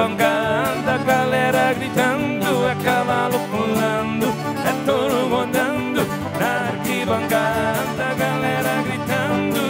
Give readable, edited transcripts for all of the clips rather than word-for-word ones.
bancada, a galera gritando, é cavalo pulando, é touro rodando, na arquibancada, a galera gritando.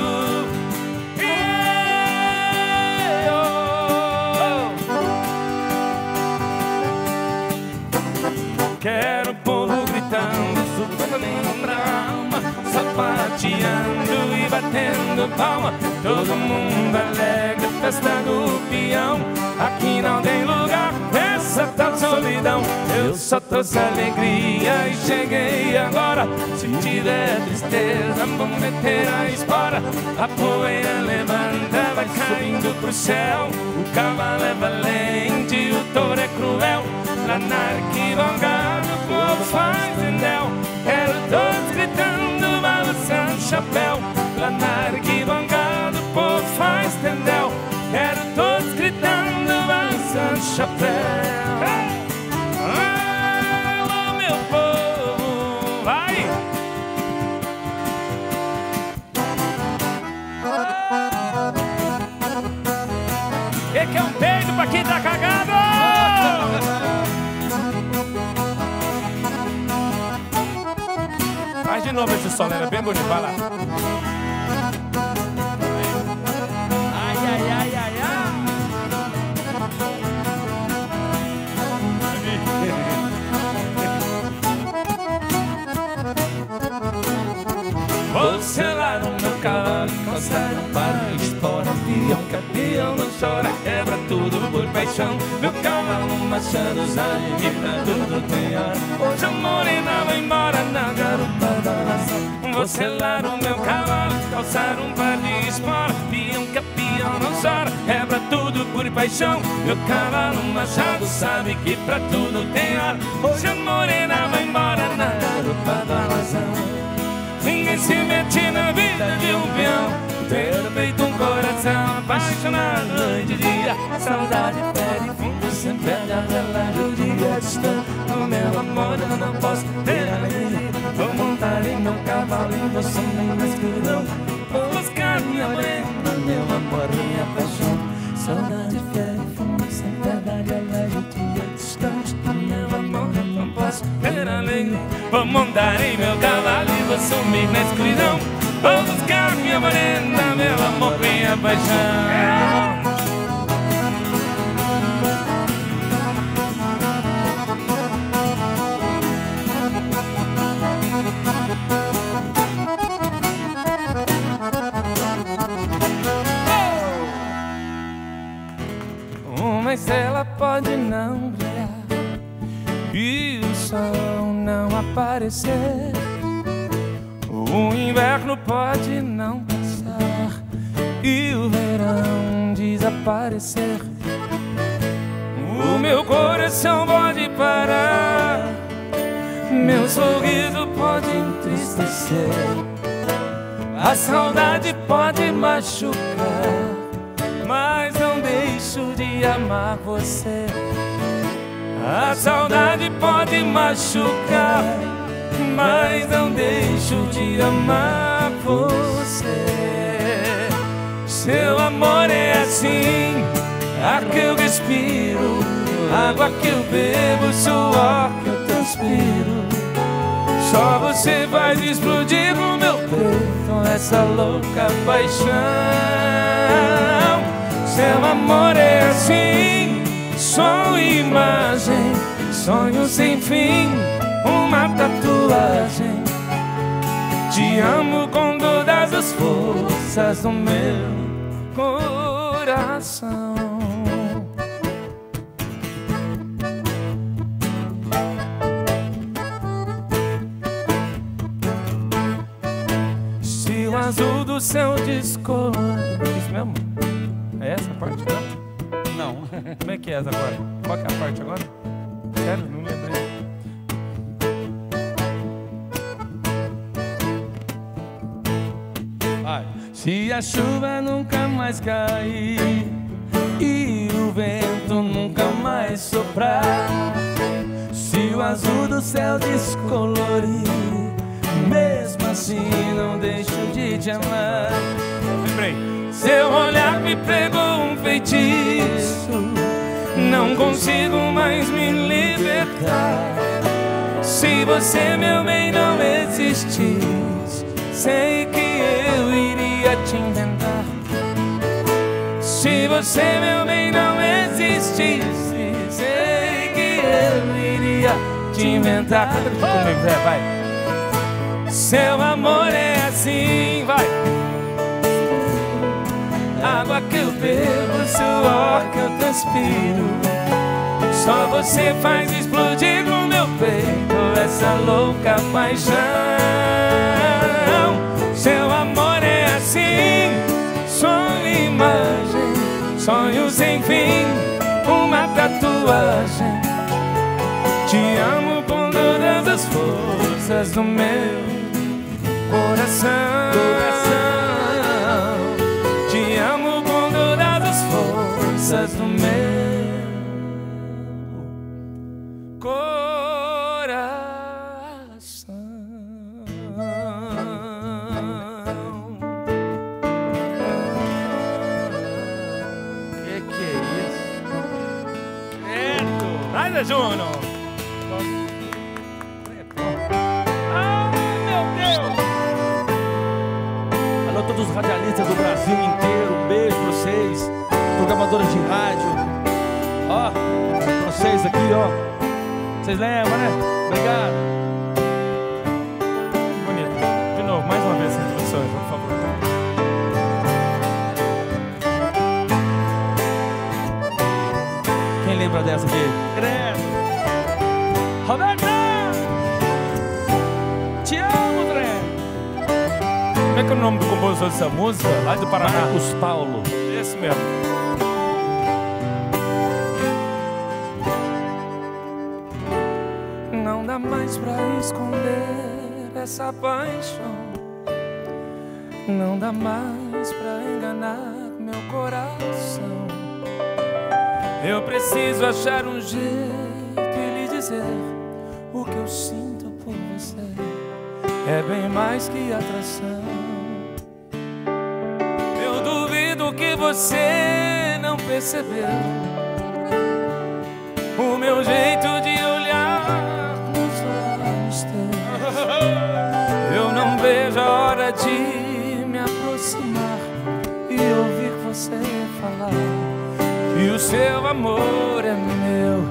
Quero o povo gritando, subindo pra alma, sapateando e batendo palma, todo mundo alegre, festa do peão. Aqui não tem lugar, essa tal solidão. Eu só trouxe alegria e cheguei agora. Se tiver tristeza, vou meter a espora. A poeira levanta, vai subindo pro céu. O cavalo é valente, o touro é cruel. Lá na arquibancada o povo faz enel. Quero todos gritando, balançando o chapéu. Lá na arquibancada o povo faz enel. Quero todos gritando, balançando chapéu. Alô, meu povo, vai! E que é um peito pra quem tá cagado! Faz de novo esse sol, era bem bonito, vai lá. Selar o meu cavalo, encostaram para espora. Pião que pião não chora, quebra tudo por paixão. Meu cavalo machado, sai de pra tudo ganhar. Hoje a morena vai embora na garupa da nação. Vou selar o meu cavalo, calçar um par de espora. Pião que pião não chora, quebra tudo por paixão. Meu cavalo machado sabe que pra tudo tem hora. Hoje a morena vai embora na garupa da nação. Ninguém se mete na vida de um peão. Ter feito um coração apaixonado noite e dia. Saudade pede fundo, sempre a relógio de distância. No meu amor eu não posso ter alegria. Vou montar em meu cavalo e vou sumir na escuridão. Vou buscar minha mãe, meu amor, minha paixão. Saudade pede fundo, sempre a relógio de distância. No meu amor eu não posso ter alegria. Vou montar em meu cavalo, vou sumir na escuridão. Vou buscar minha morena, meu amor, minha paixão. Oh, mas ela pode não brilhar e o sol não aparecer. O inverno pode não passar e o verão desaparecer. O meu coração pode parar, meu sorriso pode entristecer. A saudade pode machucar, mas não deixo de amar você. A saudade pode machucar, mas não deixo de amar você. Seu amor é assim, ar que eu respiro, água que eu bebo, suor que eu transpiro. Só você faz explodir no meu peito essa louca paixão. Seu amor é assim, só imagem, sonho sem fim, uma tatuagem. Te amo com todas as forças do meu coração. Se o azul do céu descolou. É isso mesmo? É essa parte? Não. Como é que é essa agora? Qual que é a parte agora? Sério? Não lembrei. Se a chuva nunca mais cair e o vento nunca mais soprar, se o azul do céu descolorir, mesmo assim não deixo de te amar. Seu olhar me pregou um feitiço, não faz me libertar. Se você, meu bem, não existisse, sei que eu iria te inventar. Se você, meu bem, não existisse, sei que eu iria te inventar. Canta comigo, Zé, vai. Seu amor é assim, vai. Água que eu bebo, suor que eu transpiro, só você faz explodir no meu peito essa louca paixão. Seu amor é assim, sonho, imagem, sonhos sem fim, uma tatuagem. Te amo com todas as forças do meu coração. No meu coração. Que é isso? Certo! Olha, João! Ah, meu Deus! Alô, todos os radialistas do Brasil inteiro, um beijo pra vocês. Programadoras de rádio, ó, pra vocês aqui, ó, vocês lembram, né? Obrigado. Bonito. De novo, mais uma vez as introduções, por favor. Quem lembra dessa aqui? Credo. Roberta! Te amo, Dren. Como é que é o nome do compositor dessa música? Lá do Paraná. Marcos Paulo. Esse mesmo. Mas pra esconder essa paixão, não dá mais pra enganar meu coração. Eu preciso achar um jeito e lhe dizer o que eu sinto por você. É bem mais que atração. Eu duvido que você não percebeu o meu jeito de olhar. Eu não vejo a hora de me aproximar e ouvir você falar que o seu amor é meu.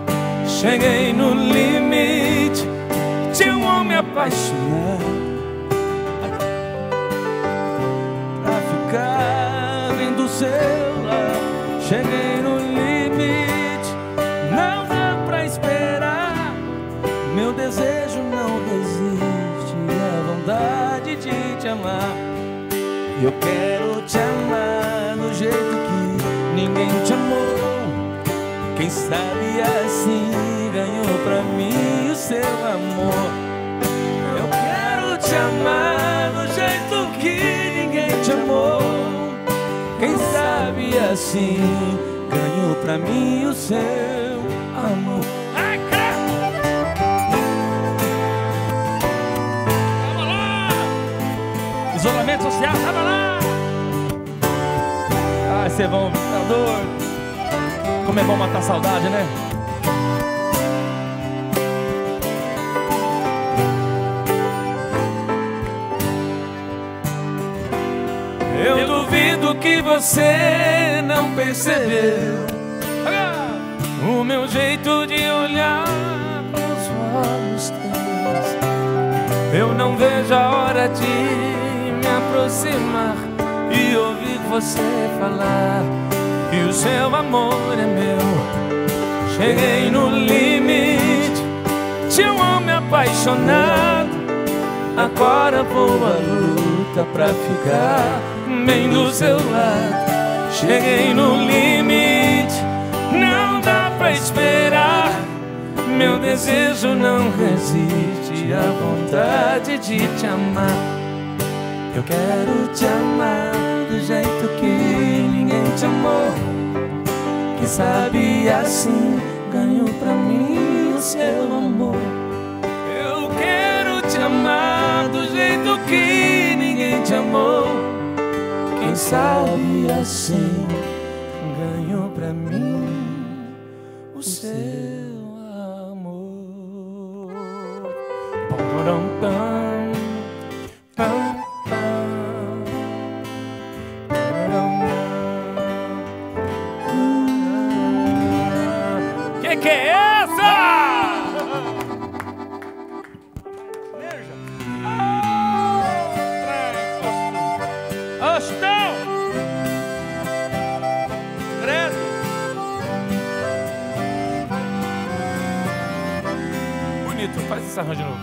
Cheguei no limite de um homem apaixonado pra ficar bem do seu lado. Cheguei no limite, não dá pra esperar. Meu desejo não desiste, vontade de te amar. Eu quero te amar do jeito que ninguém te amou. Quem sabe assim ganhou pra mim o seu amor. Eu quero te amar do jeito que ninguém te amou. Quem sabe assim ganhou pra mim o seu amor. Isolamento social, tava lá. Ai, cê vão, tá doido. Como é bom matar a saudade, né? Eu duvido que você não percebeu o meu jeito de olhar nos olhos teus. Eu não vejo a hora de aproximar e ouvir você falar que o seu amor é meu. Cheguei no limite de um homem apaixonado. Agora vou à luta pra ficar bem do seu lado. Cheguei no limite, não dá pra esperar. Meu desejo não resiste à vontade de te amar. Eu quero te amar do jeito que ninguém te amou. Que sabe assim ganhou pra mim o seu amor. Eu quero te amar do jeito que ninguém te amou. Quem sabe assim ganhou pra mim o seu amor. pam pam pam pam pam. Que é essa? Ostão! Credo! Bonito, faz esse arranjo de novo.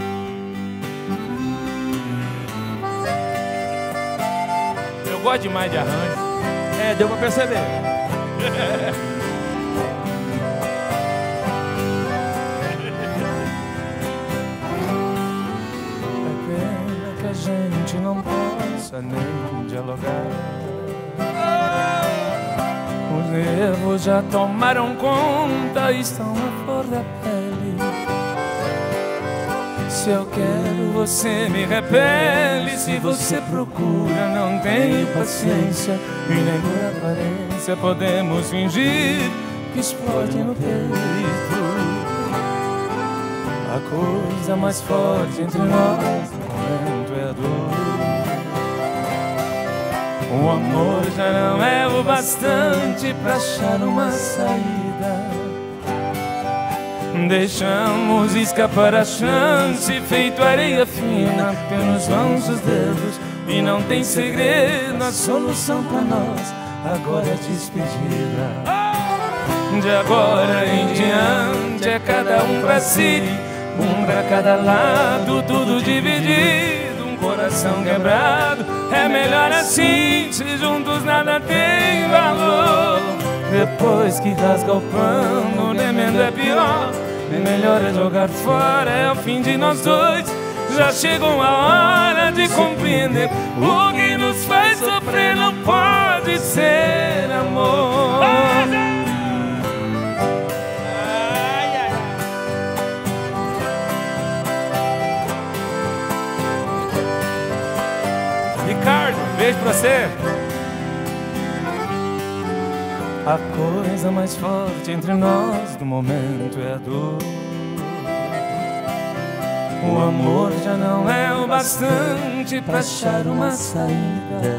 Eu gosto demais de arranjo. É, deu pra perceber. É pena que a gente não possa nem dialogar. Os nervos já tomaram conta e estão à flor da pele. Se eu quero, você me repele. Se você procura, não tenho paciência. E nem por aparência podemos fingir que explode no peito a coisa mais forte entre nós. O amor já não é o bastante pra achar uma saída. Deixamos escapar a chance, feito areia fina pelos vãos dos dedos. E não tem segredo, a solução pra nós agora é despedida. De agora em diante é cada um pra si, um pra cada lado, tudo dividido. Coração quebrado, é melhor assim. Se juntos nada tem valor. Depois que rasga o pano, tremendo é pior. É melhor é jogar fora, é o fim de nós dois. Já chegou a hora de compreender. O que nos faz sofrer não pode ser amor. Beijo pra você. A coisa mais forte entre nós do momento é a dor. O amor já não é o bastante pra achar uma saída.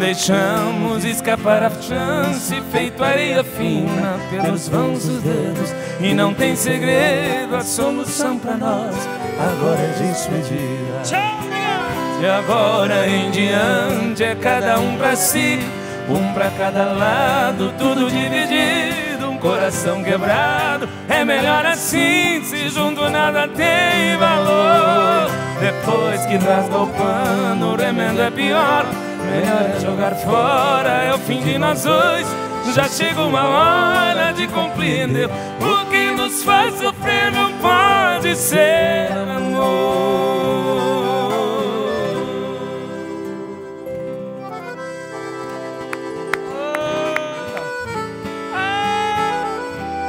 Deixamos escapar a chance, feito areia fina pelos vãos dos dedos. E não tem segredo, a solução pra nós agora é despedida. Tchau! De agora em diante é cada um pra si, um pra cada lado, tudo dividido, um coração quebrado. É melhor assim, se junto nada tem valor. Depois que rasga o pano, o remendo é pior. Melhor é jogar fora, é o fim de nós dois. Já chegou uma hora de compreender. O que nos faz sofrer não pode ser amor.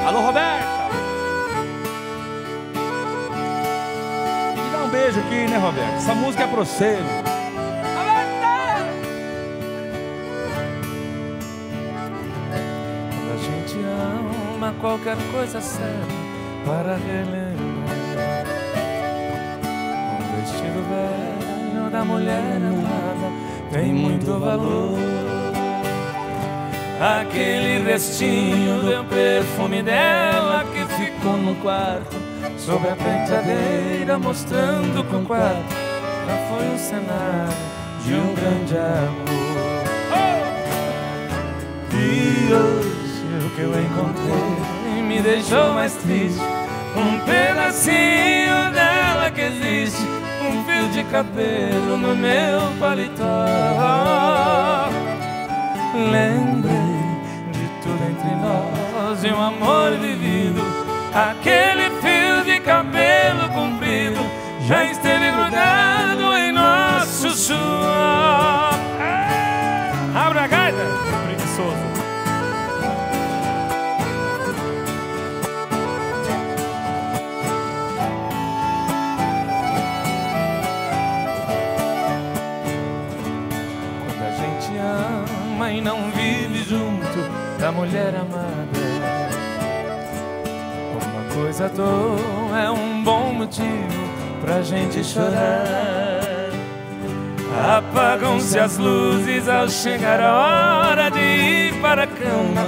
Alô, Roberta! Tem que dar um beijo aqui, né, Roberta? Essa música é pra você. Roberta! Quando a gente ama, qualquer coisa serve para relembrar. Um vestido velho da mulher amada tem muito valor. Aquele restinho do perfume dela que ficou no quarto, sobre a penteadeira, mostrando com quadro. Já foi um cenário de um grande amor. E hoje o que eu encontrei me deixou mais triste. Um pedacinho dela que existe, um fio de cabelo no meu paletó. Lembrei entre nós e um amor vivido. Aquele fio de cabelo comprido já esteve grudado em nosso suor. Abra a gaita, preguiçoso. Quando a gente ama e não vive junto da mulher amada, uma coisa à toa é um bom motivo pra gente chorar. Apagam-se as luzes ao chegar a hora de ir para a cama.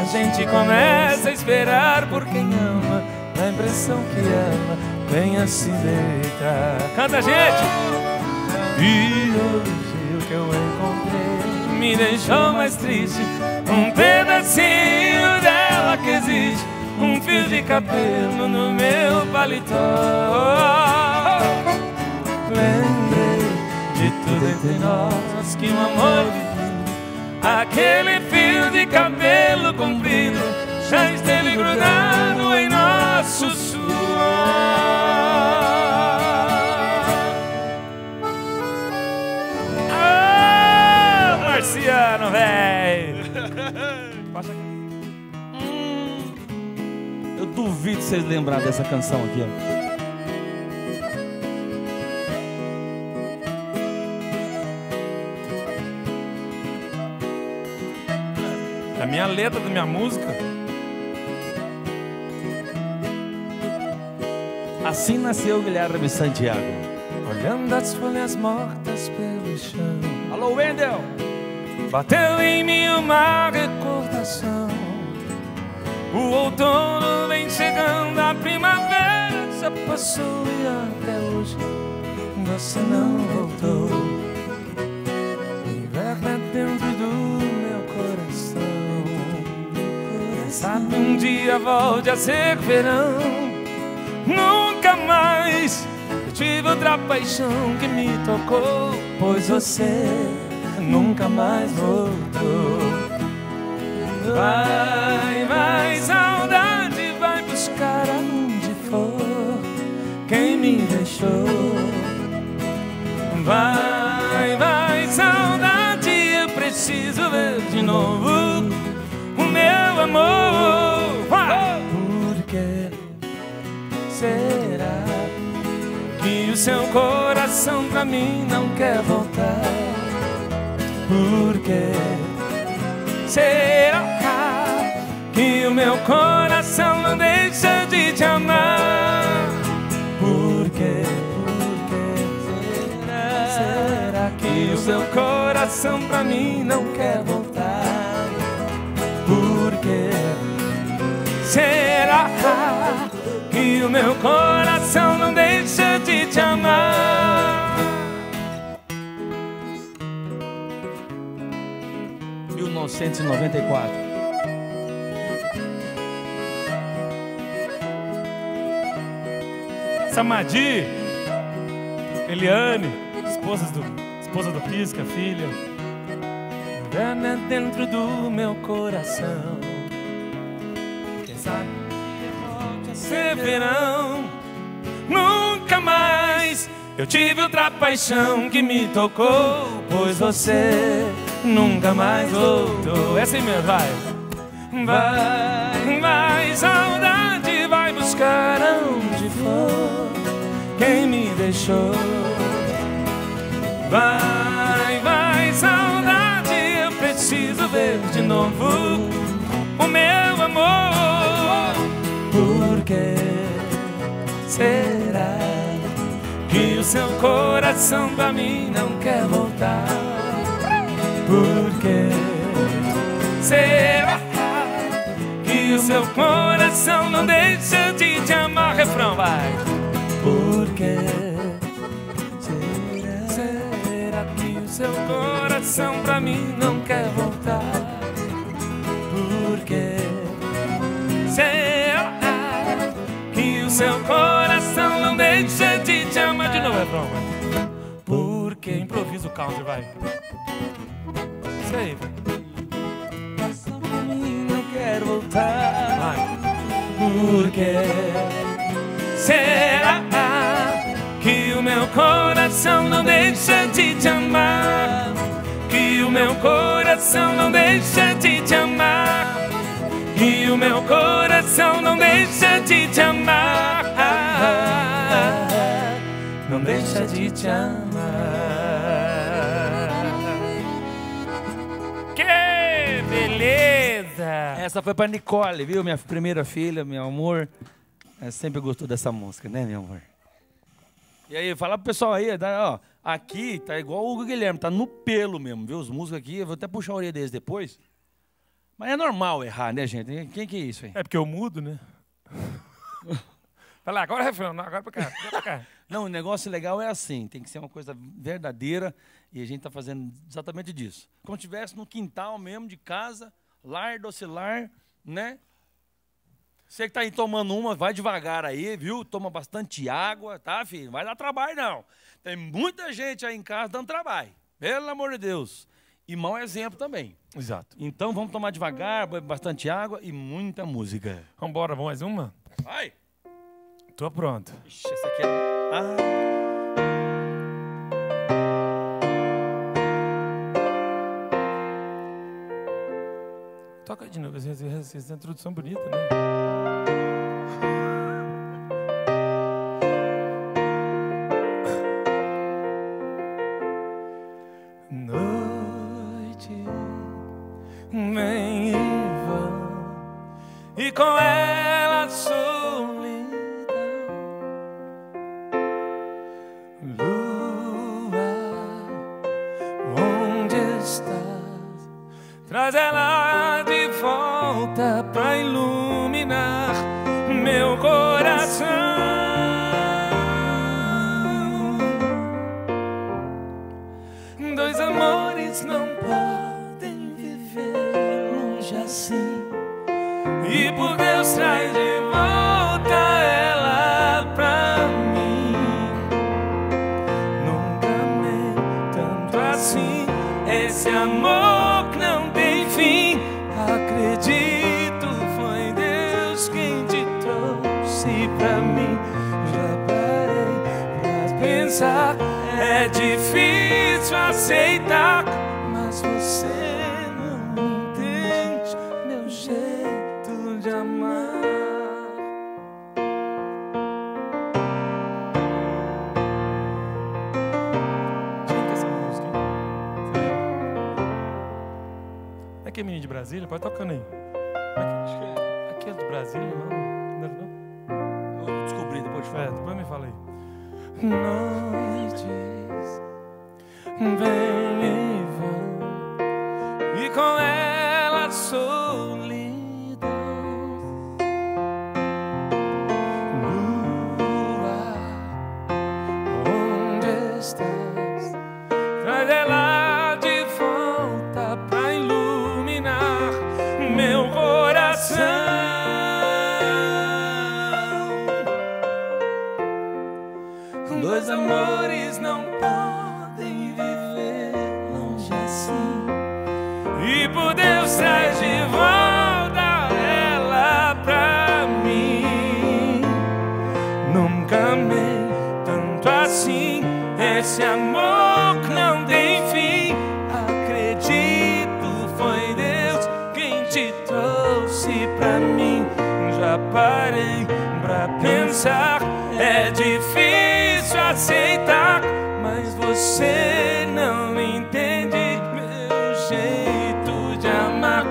A gente começa a esperar por quem ama, na impressão que ama, venha se deitar. Canta, gente! E hoje o que eu encontrei me deixou mais triste. Um pedacinho dela que existe, um fio de cabelo no meu paletó. Lembrei de tudo entre nós que um amor divino, aquele fio de cabelo comprido, já esteve grudado em nosso suor. Ah, oh, Marciano, véi! Passa aqui. Eu duvido vocês lembrarem dessa canção aqui, ó. É a minha letra da minha música. Assim nasceu Guilherme e Santiago. Olhando as folhas mortas pelo chão. Alô, Wendel! Bateu em mim uma recordação. O outono vem chegando, a primavera já passou e até hoje você não voltou. O inverno é dentro do meu coração. Quem sabe um dia volte a ser verão. Nunca mais eu tive outra paixão que me tocou, pois você nunca mais voltou. Vai, vai, saudade, vai buscar aonde for quem me deixou. Vai, vai, saudade, eu preciso ver de novo o meu amor. Vai! Por que será que o seu coração pra mim não quer voltar? Por que será que o meu coração não deixa de te amar? Por quê? Será que o seu coração pra mim não quer voltar? Por quê? Será que o meu coração não deixa de te amar? 1994. Samadi, Eliane, esposa do Pisca, filha. Dana dentro do meu coração. Quem sabe volte a ser verão. Nunca mais eu tive outra paixão que me tocou, pois você nunca mais voltou. Essa aí mesmo, vai. Vai, vai, saudade, vai buscar aonde for quem me deixou. Vai, vai, saudade, eu preciso ver de novo o meu amor. Por que será que o seu coração pra mim não quer voltar? Por que será que o seu coração não deixa de te amar? Refrão, vai. Por que será que o seu coração pra mim não quer voltar? Por que será que o seu coração não deixa de te amar? De novo, é bom. Por que improvisa o country, vai. Isso aí. Coração pra mim não quer voltar. Vai. Por que será que o meu coração não deixa de te amar? Que o meu coração não deixa de te amar? Que o meu coração não deixa de te amar? Não deixa de te amar. Que beleza! Essa foi pra Nicole, viu? Minha primeira filha, meu amor. Eu sempre gostou dessa música, né, meu amor? E aí, fala pro pessoal aí, ó, aqui tá igual o Guilherme, tá no pelo mesmo, viu? Os músicos aqui, eu vou até puxar a orelha deles depois. Mas é normal errar, né, gente? Quem que é isso aí? É porque eu mudo, né? Fala, agora é refrão, agora é pra cá, é pra cá. Não, o negócio legal é assim, tem que ser uma coisa verdadeira e a gente tá fazendo exatamente disso. Como se estivesse no quintal mesmo de casa, lar, doce lar, né? Você que tá aí tomando uma, vai devagar aí, viu? Toma bastante água, tá, filho? Não vai dar trabalho, não. Tem muita gente aí em casa dando trabalho, pelo amor de Deus. E mau exemplo também. Exato. Então vamos tomar devagar, beber bastante água e muita música. Vamos embora, mais uma? Vai! Tô pronto. Ixi, essa aqui é... Toca de novo, essa introdução bonita, né? Noite vem e vai, e com ela traz ela de volta pra iluminar meu coração. Dois amores não podem viver longe assim, e por Deus traz de volta ela pra mim. Nunca amei tanto assim, esse amor acredito, foi Deus quem te trouxe pra mim. Já parei pra pensar, é difícil aceitar, mas você não entende meu jeito de amar. Aqui é menino de Brasília? Pode tocando aí. Aqui é de Brasília, não? Eu vou descobrir depois de falar. É, depois me fala aí. Noites vem e vão, e com ela solidão. Lua, onde estás? Traz ela. Dois amores não podem viver longe assim, e por Deus traz de volta ela pra mim. Nunca amei tanto assim, esse amor que não tem fim. Acredito, foi Deus quem te trouxe pra mim. Já parei pra pensar, é difícil aceitar, mas você não entende meu jeito de amar.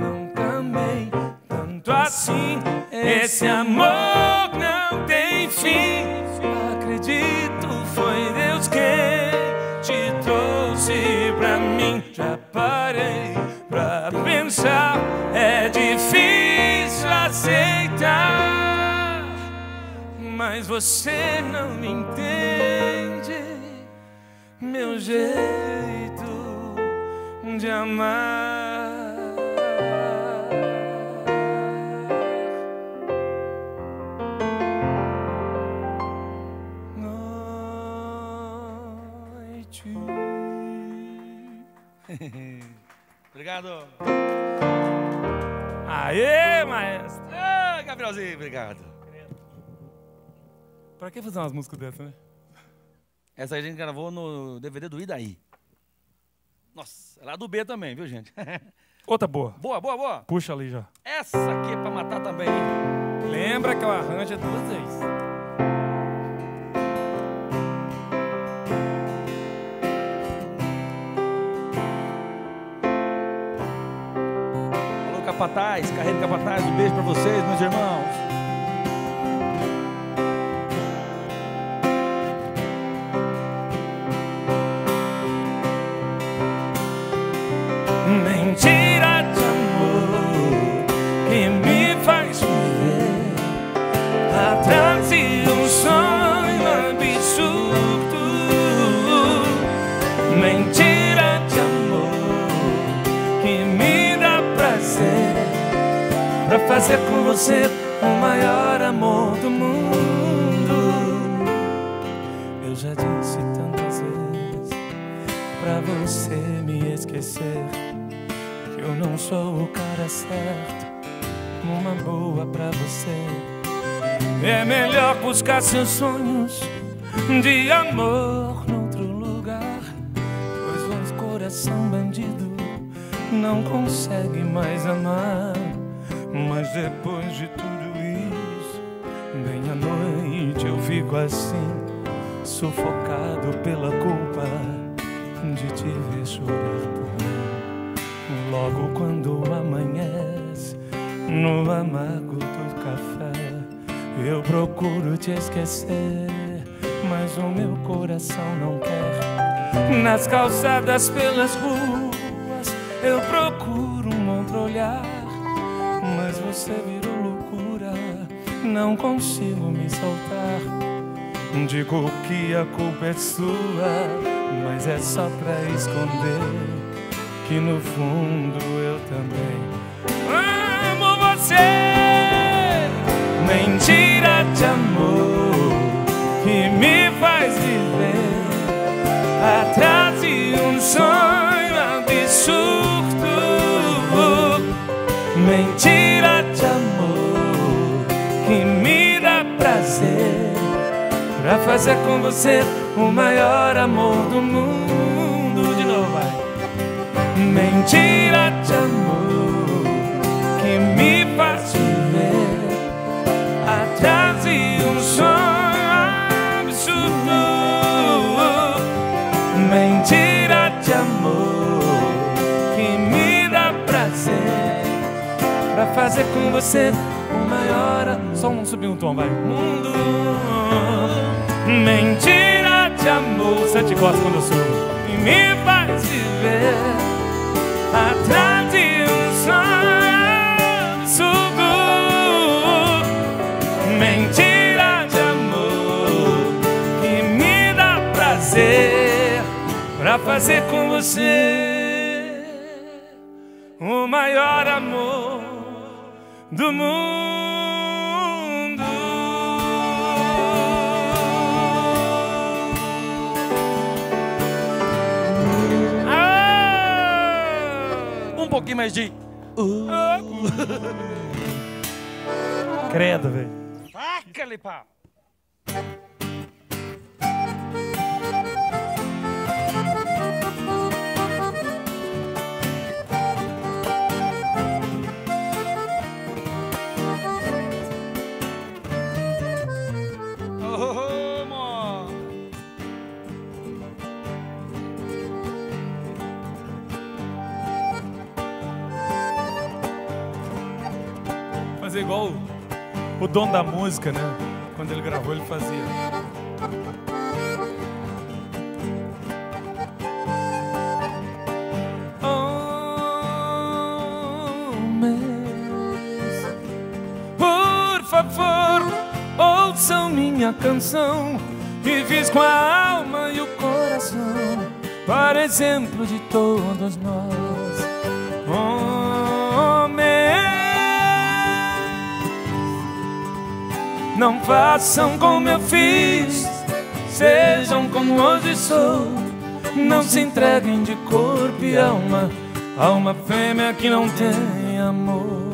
Nunca amei tanto assim, esse amor não tem fim. Acredito, foi Deus quem te trouxe pra mim. Já parei pra pensar, é difícil aceitar, mas você não me entende meu jeito de amar. Noite. Obrigado. Aê, maestro. Ah, Gabrielzinho, obrigado. Pra que fazer umas músicas dessas, né? Essa a gente gravou no DVD do Idaí. Nossa, é lá do B também, viu, gente? Outra boa. Boa, boa, boa. Puxa ali já. Essa aqui é pra matar também. Lembra que eu arranjo duas vezes. Alô, Capataz, Carreiro Capataz, um beijo pra vocês, meus irmãos. fazer com você o maior amor do mundo. Eu já disse tantas vezes pra você me esquecer que eu não sou o cara certo, uma boa pra você. É melhor buscar seus sonhos de amor noutro lugar, pois nosso coração bandido não consegue mais amar. Mas depois de tudo isso, bem à noite eu fico assim, sufocado pela culpa de te ver chorar por mim. Logo quando amanhece, no amargo do café, eu procuro te esquecer, mas o meu coração não quer. Nas calçadas, pelas ruas, eu procuro um outro olhar, mas você virou loucura, não consigo me soltar. Digo que a culpa é sua, mas é só pra esconder que no fundo eu também amo você. Mentira de amor que me faz viver atrás de um sonho absurdo. Mentira de amor que me dá prazer pra fazer com você o maior amor do mundo. De novo, vai. Mentira de amor que me faz viver atrás de um sonho absurdo. Mentira de amor que me dá prazer pra fazer com você o maior... Só um subir um tom, vai. Mundo. Mentira de amor. Você te gosta quando eu subo. E me faz viver atrás de um sonho absurdo. Mentira de amor que me dá prazer pra fazer com você o maior amor do mundo. Ah! Um pouquinho mais de... Credo, velho. Taca-lhe, pá! Fazer igual o dono da música, né? Quando ele gravou, ele fazia. Homens, por favor, ouçam minha canção que fiz com a alma e o coração para exemplo de todos nós. Homens, não façam como eu fiz, sejam como hoje sou. Não se entreguem de corpo e alma a uma fêmea que não tem amor.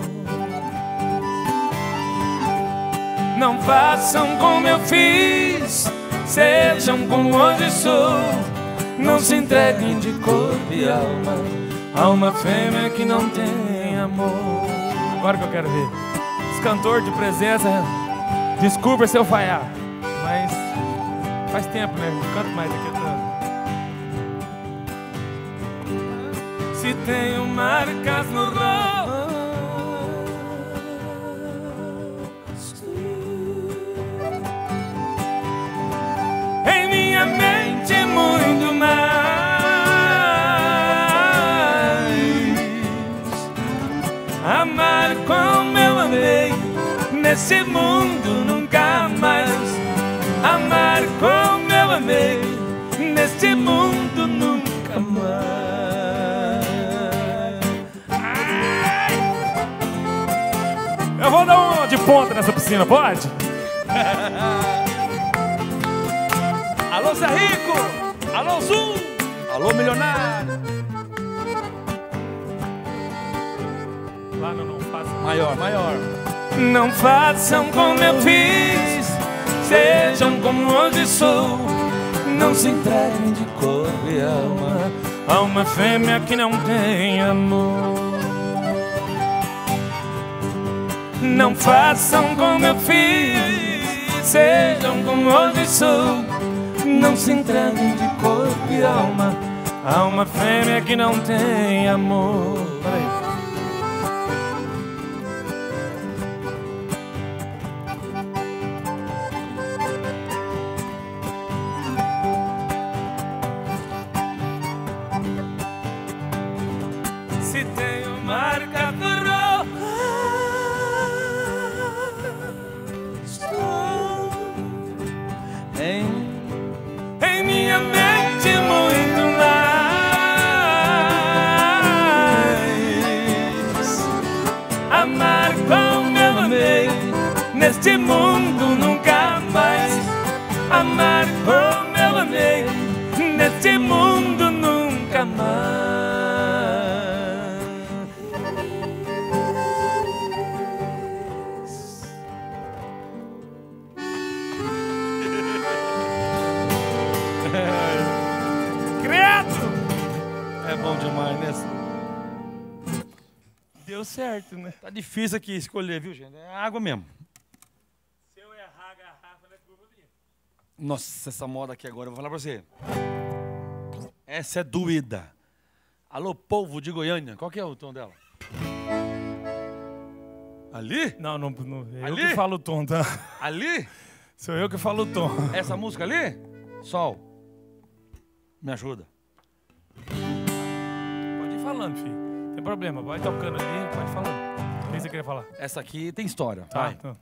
Não façam como eu fiz, sejam como hoje sou. Não se entreguem de corpo e alma a uma fêmea que não tem amor. Agora que eu quero ver os cantores de presença. Desculpa se eu falhar, mas faz tempo mesmo, canto mais aqui atrás. Se tenho marcas no rosto, em minha mente é muito mais amar como eu amei. Nesse mundo nunca mais amar como eu amei. Neste mundo nunca mais. Eu vou dar uma de ponta nessa piscina, pode? Alô, Zé Rico! Alô, Zoom! Alô, milionário! Lá não façam. Maior, maior. Não façam como eu fiz, sejam como hoje sou. Não se entreguem de corpo e alma a uma fêmea que não tem amor. Não façam como eu fiz, sejam como hoje sou. Não se entreguem de corpo e alma a uma fêmea que não tem amor. Peraí. Neste mundo nunca mais amar como eu amei. Neste mundo nunca mais. Credo! É bom demais, né? Deu certo, né? Tá difícil aqui escolher, viu, gente? É água mesmo. Nossa, essa moda aqui agora, eu vou falar pra você. Essa é doída. Alô, povo de Goiânia, qual que é o tom dela? Ali? Não, ali? Eu que falo o tom, tá? Ali? Sou eu que falo o tom. Essa música ali? Sol, me ajuda. Pode ir falando, filho. Não tem problema, vai tocando ali, pode falando. O que você queria falar? Essa aqui tem história, tá? Vai. Então.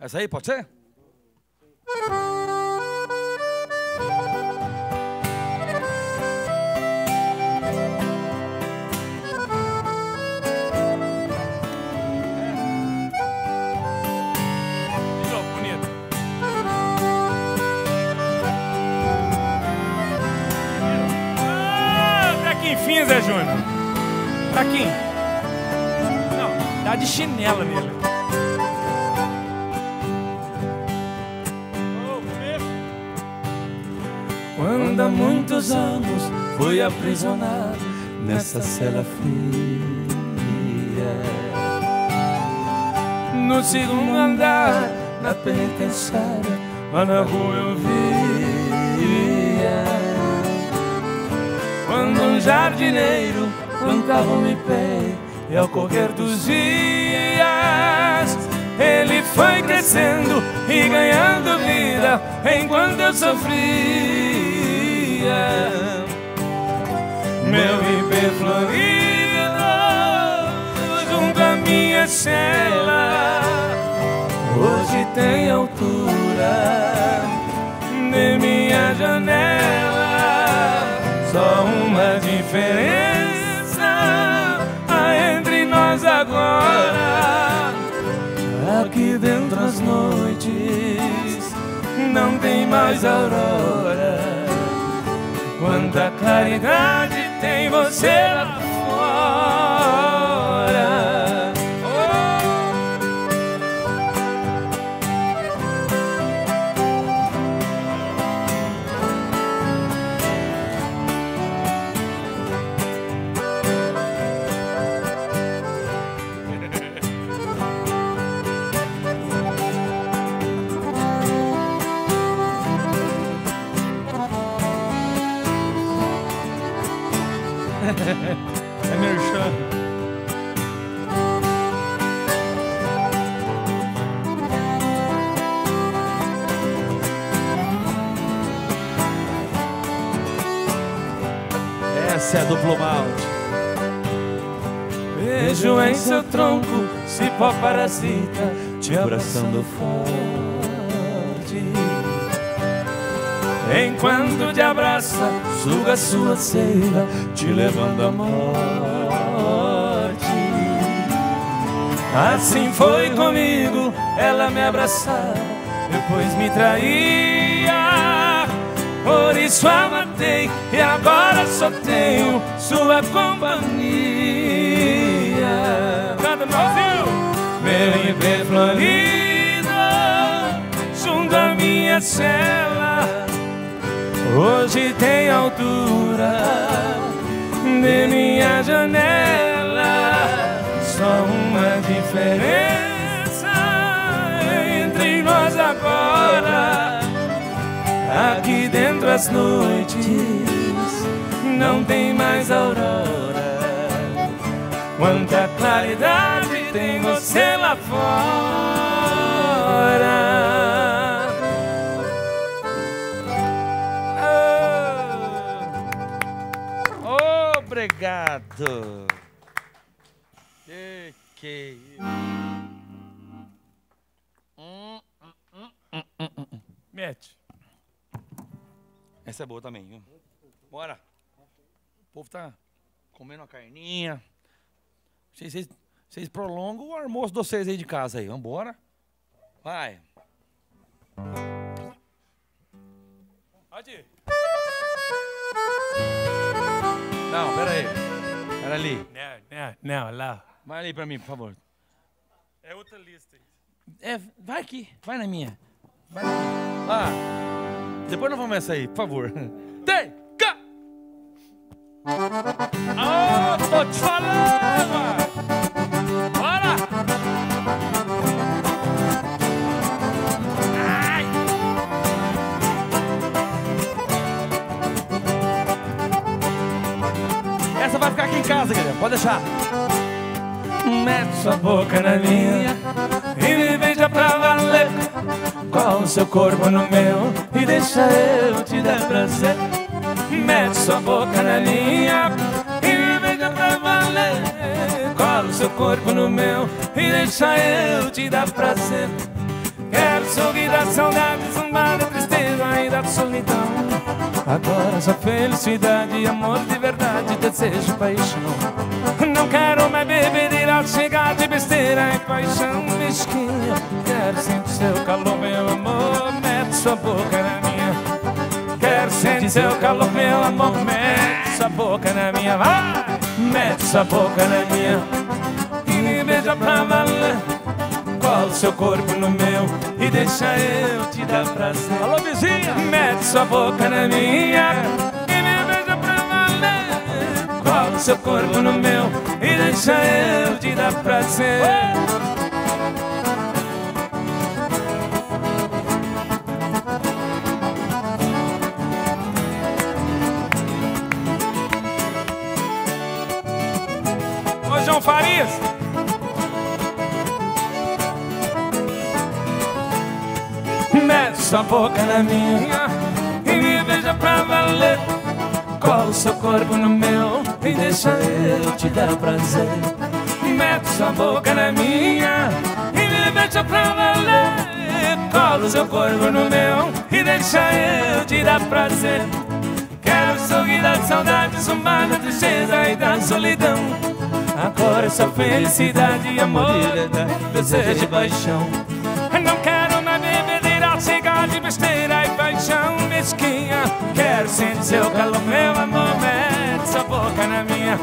Essa aí, pode ser? Zé Júnior, Taquinho, não, dá de chinela nele. Quando há muitos anos fui aprisionado nessa cela fria, no segundo andar na penitenciária, lá na rua eu via. Quando um jardineiro plantava um ipê, e ao correr dos dias ele foi crescendo e ganhando vida enquanto eu sofria. Meu ipê florido junto à minha cela hoje tem altura de minha janela. Só uma diferença há entre nós agora. Aqui dentro as noites não tem mais aurora. Quanta claridade tem você lá fora. É merchan. Essa é a duplo malte. Vejo em seu tronco cipó parasita te abraçando forte, enquanto te abraça suga sua cera, te levando à morte. Assim foi comigo, ela me abraçava, depois me traía. Por isso a matei e agora só tenho sua companhia. Cada novinho, meu IP florido, junto à minha cela, hoje tem altura de minha janela. Só uma diferença entre nós agora. Aqui dentro as noites não tem mais aurora. Quanta claridade tem você lá fora. Obrigado. Que... Mete. Essa é boa também, viu? Bora. O povo tá comendo a carninha. Vocês prolongam o almoço de vocês aí de casa aí. Vambora. Vai. Pode. Não, peraí. Era ali. Não, lá. Vai ali pra mim, por favor. É outra lista. É, vai aqui. Vai na minha. Vai na minha. Lá. Depois nós vamos essa aí, por favor. Tem! Cá! Ah, oh, tô te falando! Bora! Ai! Essa vai ficar aqui em casa, galera. Pode deixar. Mete sua boca na minha e me beija pra valer. Com seu corpo no meu e deixa eu te dar prazer. Mete sua boca na minha e me beija pra valer. Com seu corpo no meu e deixa eu te dar prazer. Quero sorrir da saudade, zumbar da tristeza e da solidão. Agora só felicidade, amor de verdade, desejo, paixão. Não quero mais bebedeira, chegar de besteira e paixão mesquinha. Quero sentir seu calor, meu amor, mete sua boca na minha. Quero sentir seu calor, meu amor, mete sua boca na minha. Vai! Mete sua boca na minha e me beija pra valer. Cola seu corpo no meu e deixa eu te dar prazer. Alô, vizinha! Mete sua boca na minha. Cola seu corpo no meu e deixa eu te dar prazer. Ô, João Farias! Mete sua boca na minha e me beija pra valer. Cola seu corpo no meu e deixa eu te dar prazer. Mete sua boca na minha e me beija pra valer. Cola o seu corpo no meu e deixa eu te dar prazer. Quero sorrir da saudade, zumbar da tristeza e da solidão. Agora é só felicidade, amor, desejo e paixão. Não quero mais bebedeira, cigarro de besteira e paixão mesquinha. Quero sentir seu calor, meu amor, mete sua boca na minha.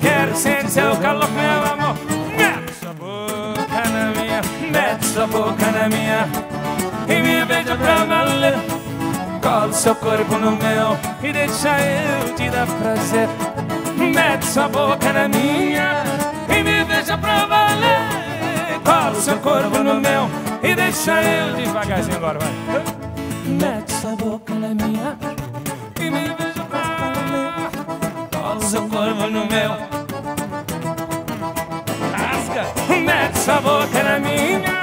Quero sentir seu calor, meu amor, mete sua boca na minha. Mete sua boca na minha e me beija pra valer. Cola seu corpo no meu e deixa eu te dar prazer. Mete sua boca na minha e me beija pra valer. Cola seu corpo no meu e deixa eu devagarzinho agora, vai. Mete sua boca na minha e me beija. Cola seu corpo no meu. Casca. Mete sua boca na minha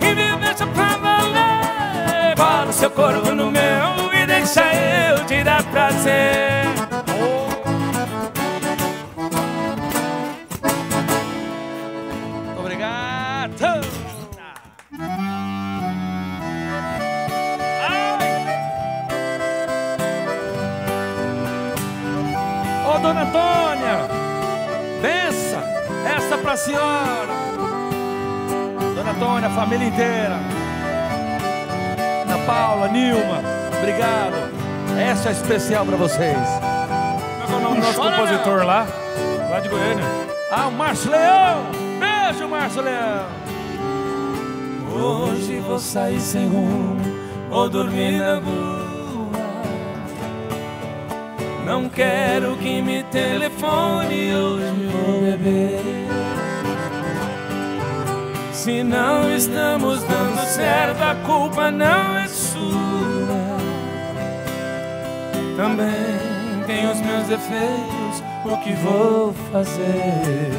e me beija pra valer. Cola seu corpo no meu e deixa eu te dar prazer. Oh. Obrigado. Dona Antônia, bença essa pra senhora. Ana Antônia, a família inteira. Ana Paula, Nilma, obrigado. Essa é especial pra vocês. Como é o nome do nosso compositor não. Lá de Goiânia? Ah, o Márcio Leão. Beijo, Márcio Leão. Hoje vou sair sem rumo, vou dormir na rua. Não quero que me telefone, hoje vou beber. Se não estamos dando certo, a culpa não é sua. Também tenho os meus defeitos, o que vou fazer?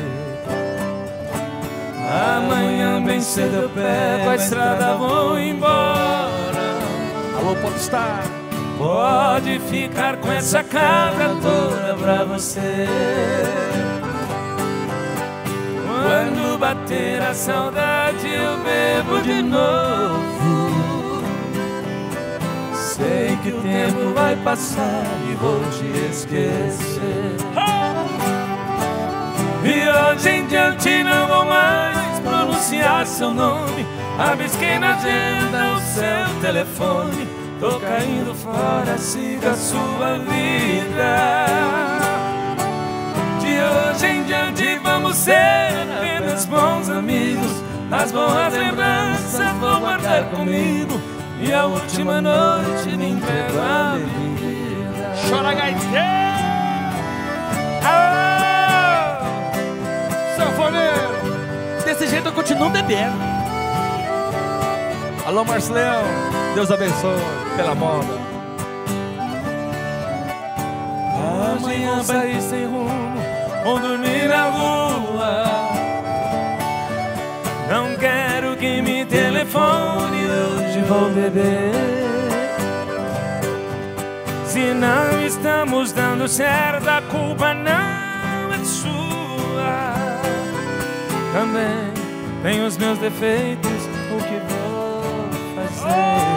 Amanhã bem cedo eu pego a estrada, vou embora. Alô, Popstar! Pode ficar com essa casa toda pra você. Quando bater a saudade eu bebo de novo. Sei que o tempo vai passar e vou te esquecer. E hoje em diante não vou mais pronunciar seu nome. Abisquei na agenda o seu telefone. Tô caindo fora, siga a sua vida. De hoje em diante vamos ser apenas bons amigos. As boas lembranças vou guardar comigo. E a última noite me entrego a bebida. Chora, gaiteiro! Sanfoneiro! Desse jeito eu continuo bebendo. Alô, Marcelão, Deus abençoe. Pela moda. Amanhã sair sem rumo, vou dormir na rua. Não quero que me telefone, hoje vou beber. Se não estamos dando certo, a culpa não é sua. Também tenho os meus defeitos, o que vou fazer?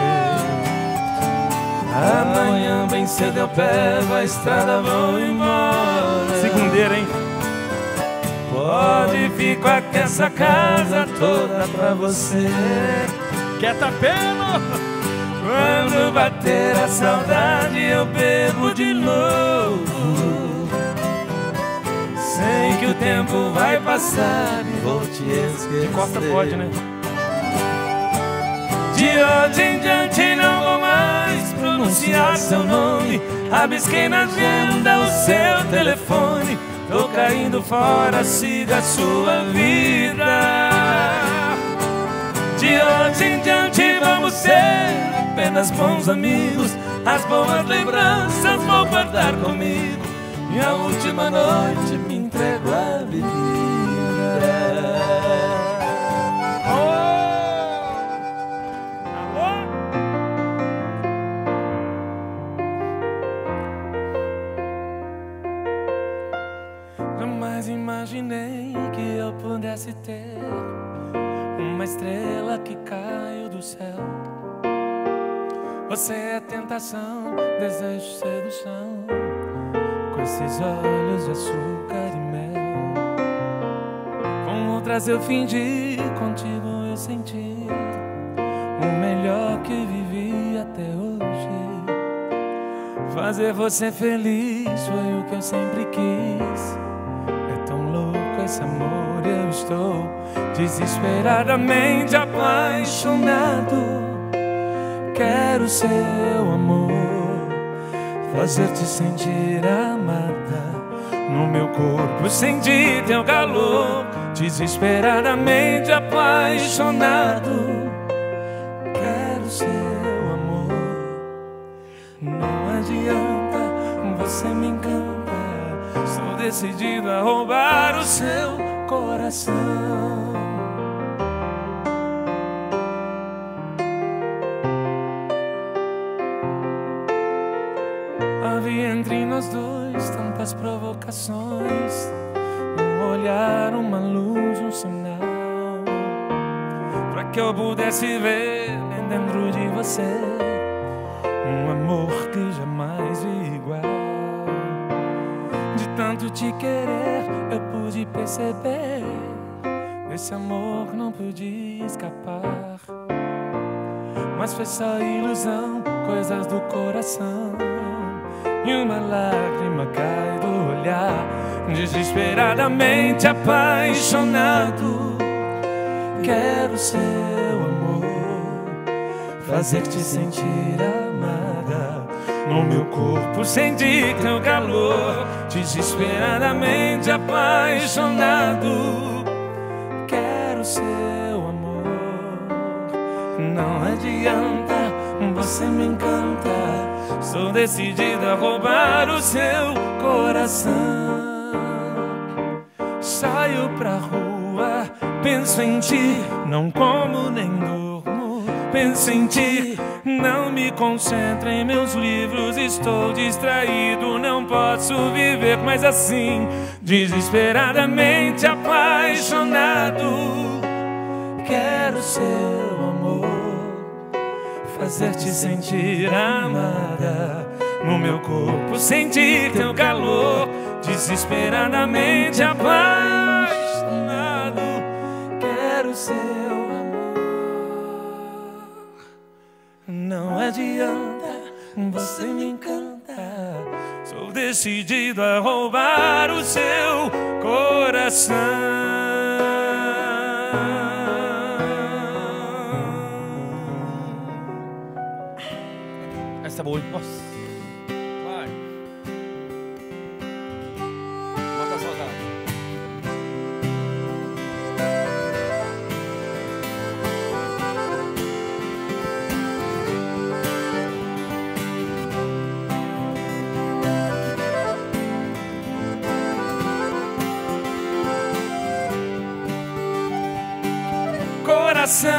Amanhã bem cedo eu pego a estrada, vou embora. Segunda-feira, hein? Pode ficar com essa casa toda pra você. Quieta, pelo! Quando bater a saudade eu bebo de novo. Sei que o tempo vai passar e vou te esquecer. De costa pode, né? De hoje em diante não vou mais pronunciar seu nome. Abisquei na agenda o seu telefone. Tô caindo fora, siga a sua vida. De hoje em diante vamos ser apenas bons amigos. As boas lembranças vou guardar comigo. E a última noite me entrego à bebida. Imaginei que eu pudesse ter uma estrela que caiu do céu. Você é tentação, desejo, sedução, com esses olhos de açúcar e mel. Com outras eu fingi, contigo eu senti o melhor que vivi até hoje. Fazer você feliz foi o que eu sempre quis. Esse amor eu estou desesperadamente apaixonado. Quero seu amor, fazer-te sentir amada. No meu corpo sentir teu calor, desesperadamente apaixonado. Quero seu amor. Não adianta, você me encanta. Estou decidido a roubar o seu coração. Havia entre nós dois tantas provocações, um olhar, uma luz, um sinal, pra que eu pudesse ver dentro de você um amor que jamais vi igual. De tanto te querer eu pude perceber Esse amor não podia escapar, mas foi só ilusão, coisas do coração. E uma lágrima cai do olhar, desesperadamente apaixonado. Quero seu amor, fazer-te sentir amada, no meu corpo sentir teu calor, desesperadamente apaixonado. Não adianta, você me encanta, sou decidido a roubar o seu coração. Saio pra rua, penso em ti, não como nem durmo, penso em ti. Não me concentro em meus livros, estou distraído, não posso viver mais assim, desesperadamente apaixonado. Quero ser fazer-te sentir amada, no meu corpo sentir teu calor, desesperadamente apaixonado. Quero seu amor. Não adianta, você me encanta, sou decidido a roubar o seu coração. Essa boa, nossa. Vai. Mata a saudade.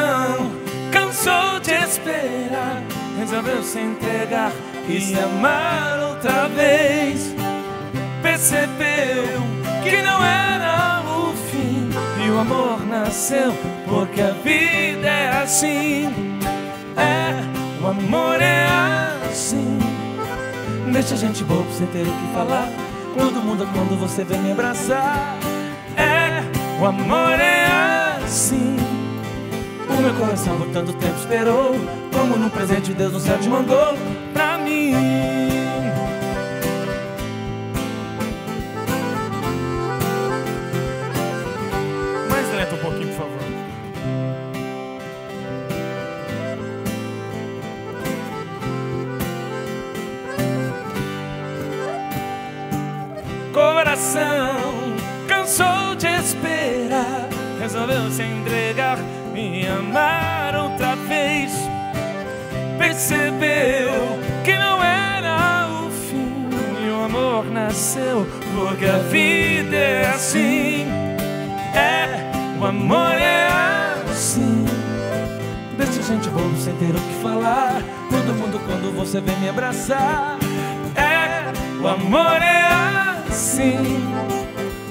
Coração, cansou de esperar, resolveu se entregar e amar outra vez. Percebeu que não era o fim, e o amor nasceu porque a vida é assim. É, o amor é assim. Deixa a gente bobo sem ter o que falar, quando muda quando você vem me abraçar. É, o amor é assim. O meu coração por tanto tempo esperou, como num presente Deus no céu te mandou pra mim. Mais lento um pouquinho, por favor. Coração, cansou de esperar, resolveu se entregar e amar outra vez. Percebeu que não era o fim, e o amor nasceu porque a vida é assim. É, o amor é assim. Deixa a gente bobo sem ter o que falar, todo mundo quando você vem me abraçar. É, o amor é assim.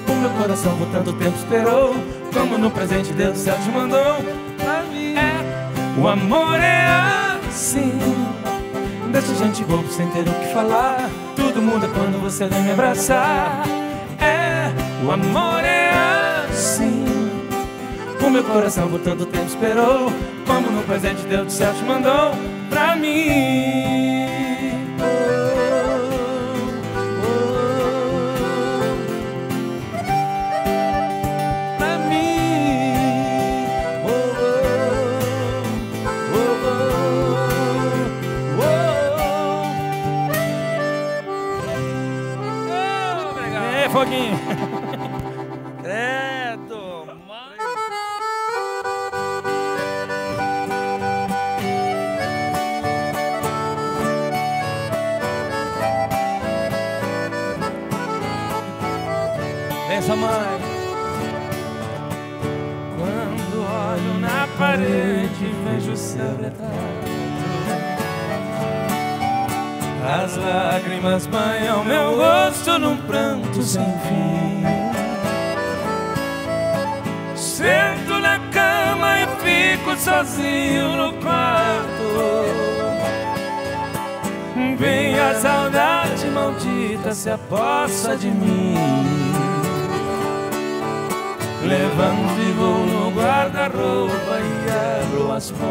O meu coração por tanto tempo esperou, como no presente Deus do céu te mandou pra mim. É, o amor é assim. Deixa a gente bobo sem ter o que falar, tudo muda quando você vem me abraçar. É, o amor é assim. O meu coração por tanto tempo esperou, como no presente Deus do céu te mandou pra mim. Foguinho. Credo, mano. Pensa, mãe. Quando olho na parede, vejo o seu retrato. As lágrimas banham meu rosto num pranto sem fim. Sento na cama e fico sozinho no quarto. Vem a saudade maldita, se aposta de mim. Levanto e vou no guarda-roupa e abro as portas.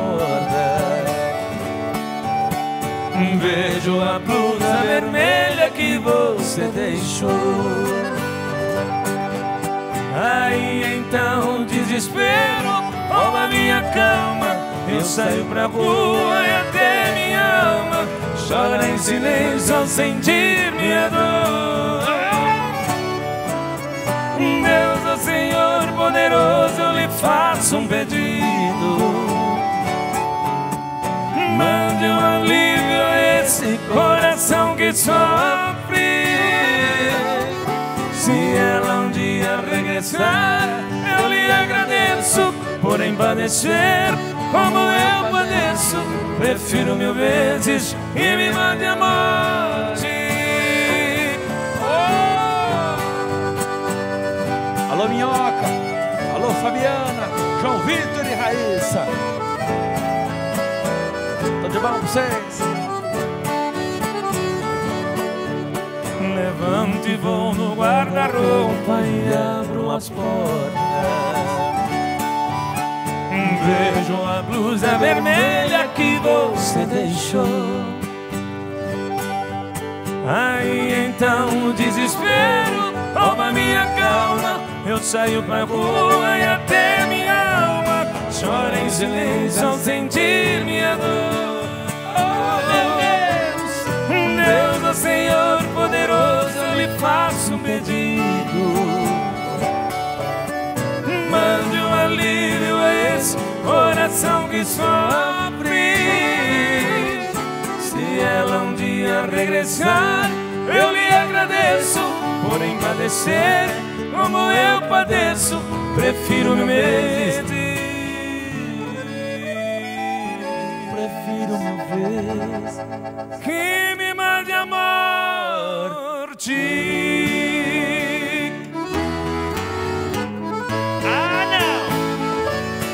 Vejo a blusa vermelha que você deixou. Aí então o desespero rouba minha cama. Eu saio pra rua e até minha alma chora em silêncio ao sentir minha dor. Deus, ó Senhor poderoso, eu lhe faço um pedido. Mande um alívio a esse coração que sofre. Se ela um dia regressar, eu lhe agradeço. Porém padecer como eu padeço, prefiro mil vezes que me mande a morte. Alô Minhoca, alô Fabiana, João Vitor e Raíssa. Tudo de bom pra vocês? Levanto e vou no guarda-roupa e abro as portas. Vejo a blusa vermelha que você deixou. Aí então o desespero rouba minha calma. Eu saio pra rua e até minha alma chora em silêncio ao sentir minha dor. Oh, Deus, ó Senhor poderoso, eu lhe faço um pedido. Mande um alívio a esse coração que sofre. Se ela um dia regressar, eu lhe agradeço. Porém padecer como eu padeço, prefiro mil vezes. Prefiro mil vezes que me mande a morte. Ah, não!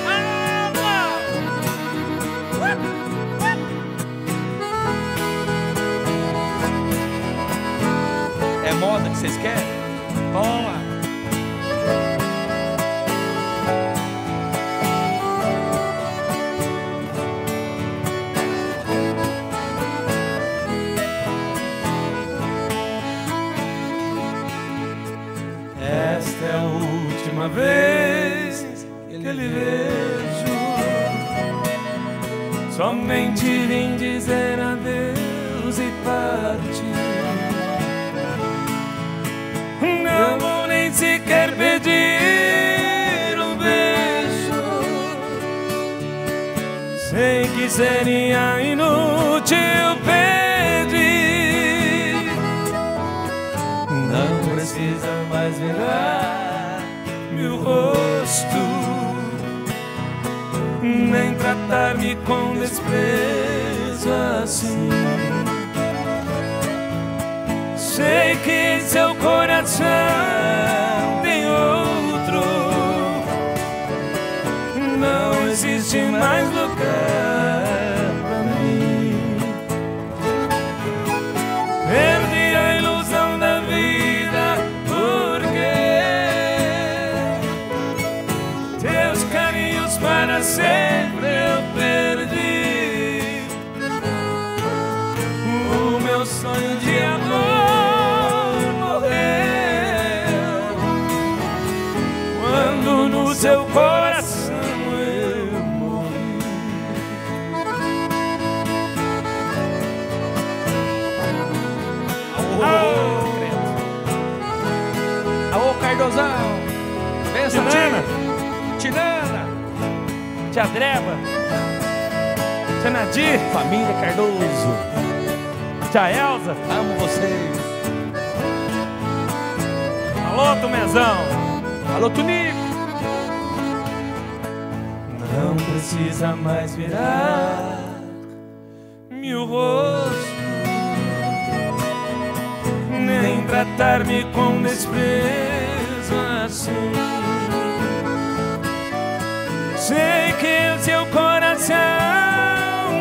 Ah, não! É moda que vocês querem? Vamos lá! Esta é a última vez que lhe vejo. Somente vim dizer adeus e partir. Não vou nem sequer pedir um beijo. Sei que seria inútil pedir. Não precisa mais virar meu rosto, nem tratar-me com desprezo assim. Sei que em seu coração tem outro. Não existe mais lugar pra mim. Perdi a ilusão da vida. Para sempre eu perdi o meu sonho de amor. Morreu quando no seu coração eu morri. Aô, Cardozão, benção, Tinana, Tia Dreba, Tia Nadir, família Cardoso, Tia Elza, amo vocês. Alô, Tomezão, alô, Tunico. Não precisa mais virar meu rosto, nem tratar-me com desprezo assim. Sei que em seu coração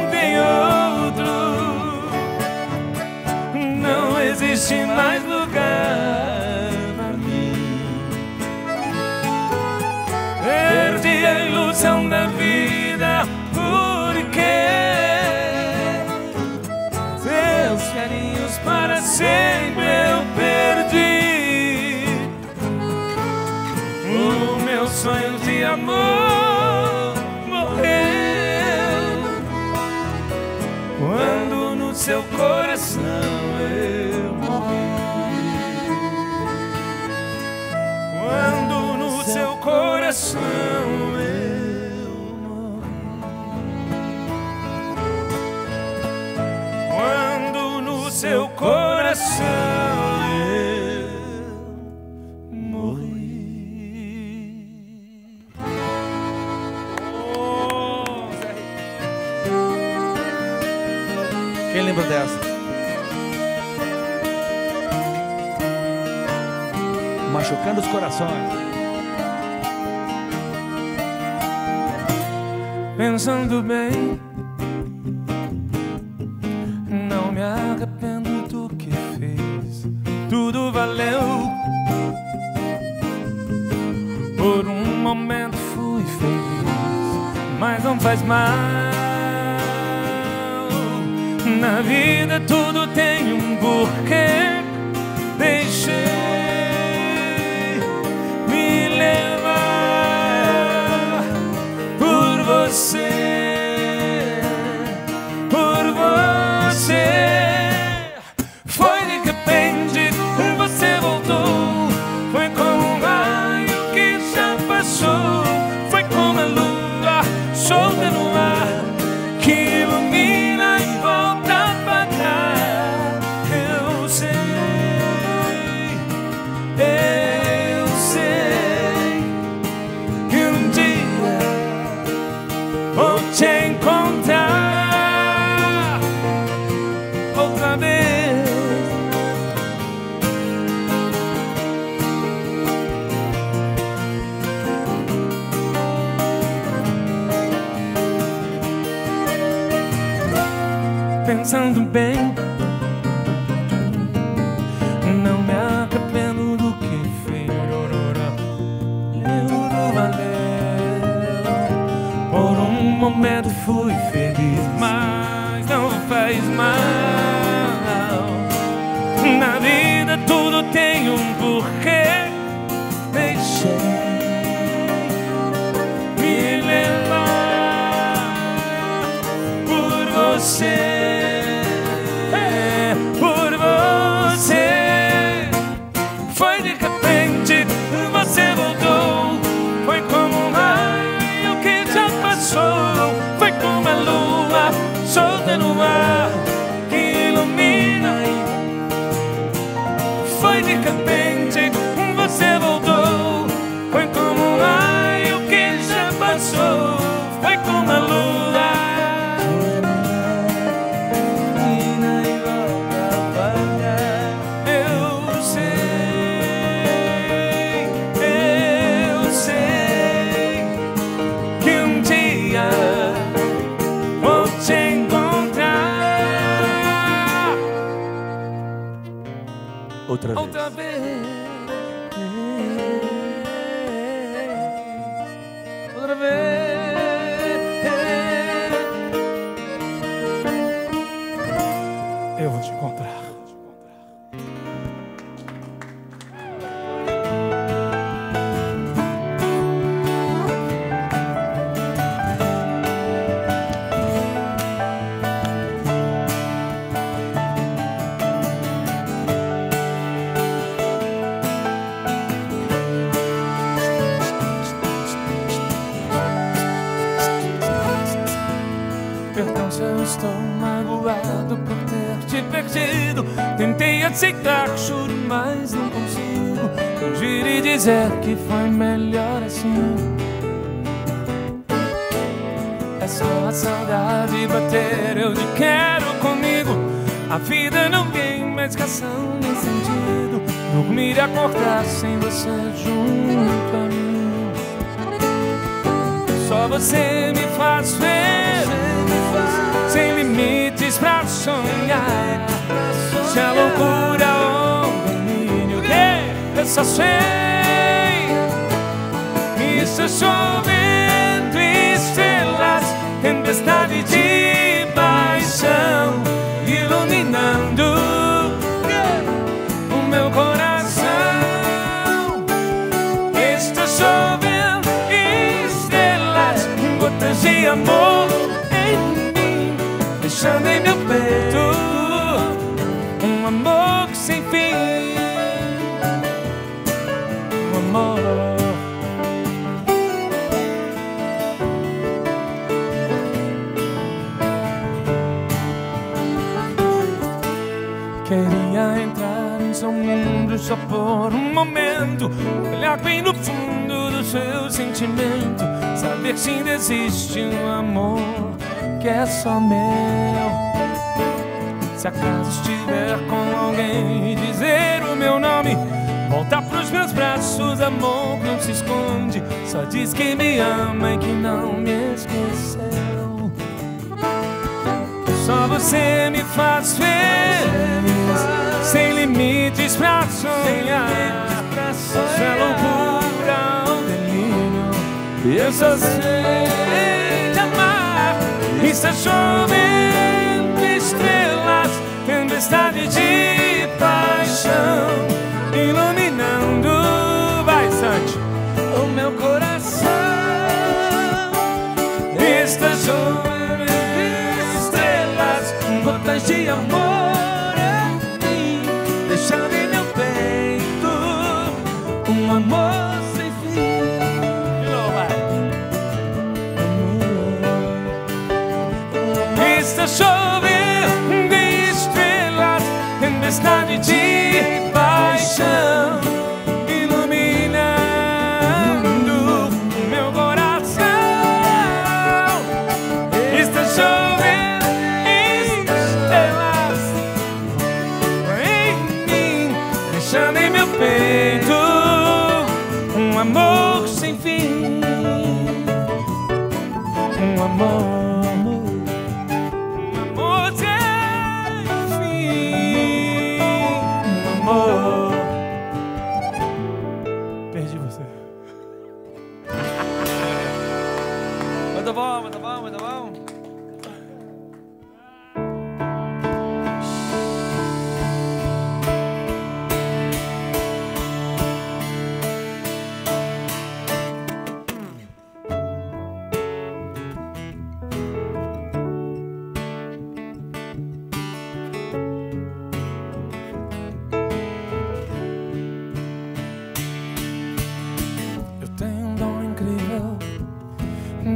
tem outro. Não existe mais lugar pra mim. seu coração eu morri. Quando no seu coração eu morri. Quando no seu coração. Quem lembra dessa? Machucando os corações. Pensando bem, não me arrependo do que fiz. Tudo valeu. Por um momento fui feliz, mas não faz mal. Na vida tudo tem um porquê. Deixei me levar por você, por você. Foi de repente, você voltou. Foi como um raio que já passou. Foi como a lua solta no ar que ilumina e volta. Pensando bem, não me arrependo do que fiz. Tudo valeu. Por um momento fui feliz, mas não faz mal. Na vida tudo tem um porquê. Deixei me levar por você. Outra vez. Outra vez. Eu vou te encontrar. Perdão se eu estou magoado por ter te perdido. Tentei aceitar, juro, mas não consigo fugir e dizer que foi melhor assim. É só a saudade bater, eu te quero comigo. A vida não tem mais razão nem sentido. Dormir e acordar sem você junto a mim. Só você me faz ver. Sem limites pra sonhar. Se a loucura ou o domínio, eu só sei. Isso é chovendo estrelas, tempestade de paixão, iluminando o meu coração. Está chovendo estrelas, gotas de amor, deixando em meu peito. só por um momento, olhar bem no fundo do seu sentimento, saber se ainda existe um amor que é só meu. Se acaso estiver com alguém e dizer o meu nome, volta pros meus braços, amor, não se esconde, só diz que me ama e que não me esqueceu. Só você me faz feliz, sem limites pra sonhar, se é loucura ou delírio, eu só sei te amar. E se chovendo estrelas, tempestade de paixão, iluminando bastante o meu coração. Está chovendo estrelas, gotas de amor em mim, deixando em meu peito um amor sem fim. Está chovendo estrelas, tempestade de paixão,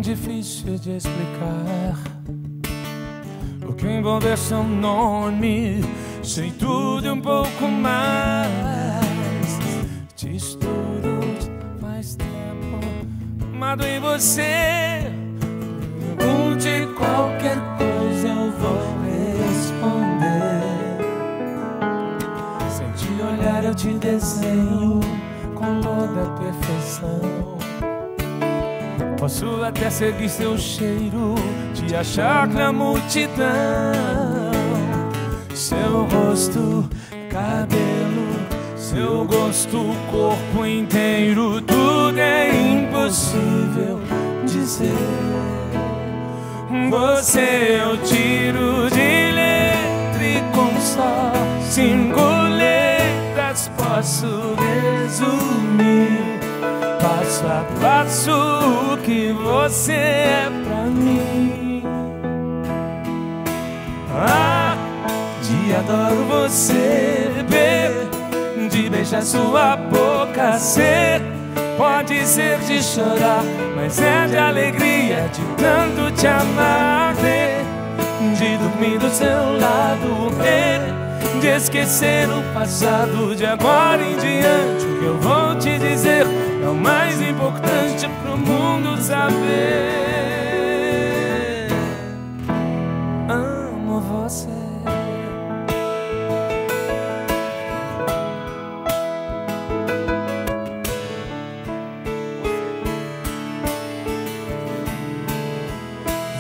difícil de explicar o que envolver seu nome. Sei tudo e um pouco mais. Te estudo faz tempo, amado em você. Pergunte qualquer coisa, eu vou responder. Sem te olhar eu te desenho com toda a perfeição. Posso até seguir seu cheiro, te achar na multidão. Seu rosto, cabelo, seu gosto, corpo inteiro, tudo é impossível dizer. Você eu tiro de letra e com só 5 letras posso resumir passo a passo o que você é pra mim. Ah, te adoro você, bebê, de beijar sua boca, ser, pode ser de chorar, mas é de alegria, de tanto te amar, de dormir do seu lado, ver, de esquecer o passado, de agora em diante o que eu vou te dizer é o mais importante pro mundo saber. Amo você.